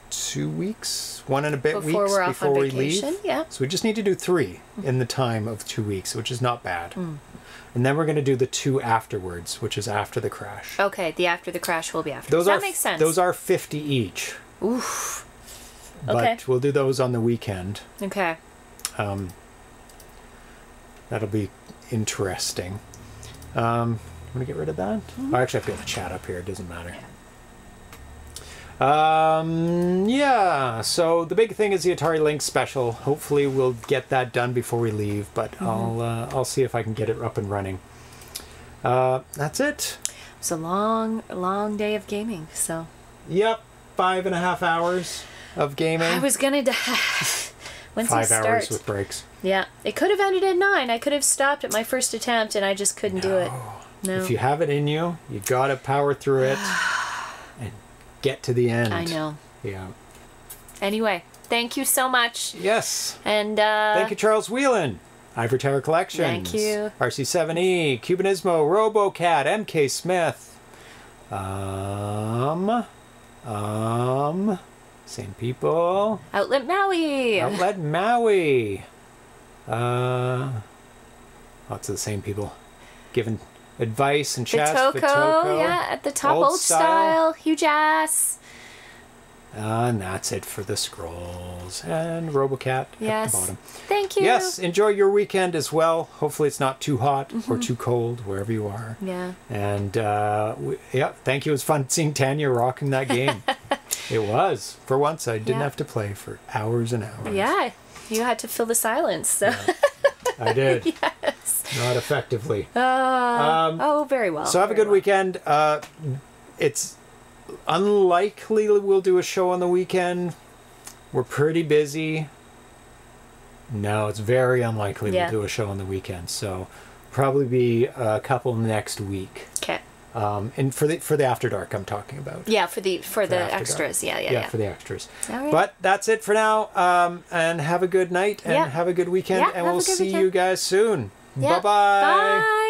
two weeks, one and a bit before weeks we're off before on vacation. we leave. Yeah. So we just need to do three mm. in the time of two weeks, which is not bad. Mm. And then we're going to do the two afterwards, which is after the crash. Okay, the after the crash will be after. Those that are, makes sense. Those are fifty each. Oof. But okay. We'll do those on the weekend. Okay. Um, that'll be interesting. Um, I'm going to get rid of that. Mm-hmm. Oh, actually, I have to have a chat up here. It doesn't matter. Yeah. Um, yeah. So the big thing is the Atari Lynx special. Hopefully, we'll get that done before we leave. But mm-hmm. I'll uh, I'll see if I can get it up and running. Uh, that's it. It's a long, long day of gaming. So. Yep. Five and a half hours. Of gaming. I was gonna die. Once Five start, hours with breaks. Yeah, it could have ended at nine. I could have stopped at my first attempt, and I just couldn't no. do it. No. If you have it in you, you gotta power through it and get to the end. I know. Yeah. Anyway, thank you so much. Yes. And uh, thank you, Charles Whelan, Ivory Tower Collections. Thank you. R C seven E, Cubanismo, RoboCat, M K Smith. Um. Um. Same people. Outlet Maui. Outlet Maui. Uh, lots of the same people giving advice and chats. Bitoko, Bitoko. Yeah, at the top, old, old style. style, huge ass. Uh, and that's it for the scrolls and RoboCat yes. at the bottom. Thank you. Yes, enjoy your weekend as well. Hopefully it's not too hot mm-hmm. or too cold wherever you are. Yeah. And uh, we, yeah, thank you. It was fun seeing Tanya rocking that game. It was. For once, I didn't yeah. have to play for hours and hours. Yeah, you had to fill the silence. So. Yeah, I did. Yes. Not effectively. Uh, um, oh, very well. So have a good well. weekend. Uh, it's unlikely we'll do a show on the weekend. We're pretty busy. No, it's very unlikely yeah. we'll do a show on the weekend. So probably be a couple next week. Okay. Um, and for the for the After Dark, I'm talking about. Yeah, for the for, for the extras. Yeah, yeah, yeah, yeah, for the extras. Right. But that's it for now. Um, and have a good night and yeah. have a good weekend. Yeah, and we'll see weekend. you guys soon. Yeah. Bye-bye. Bye.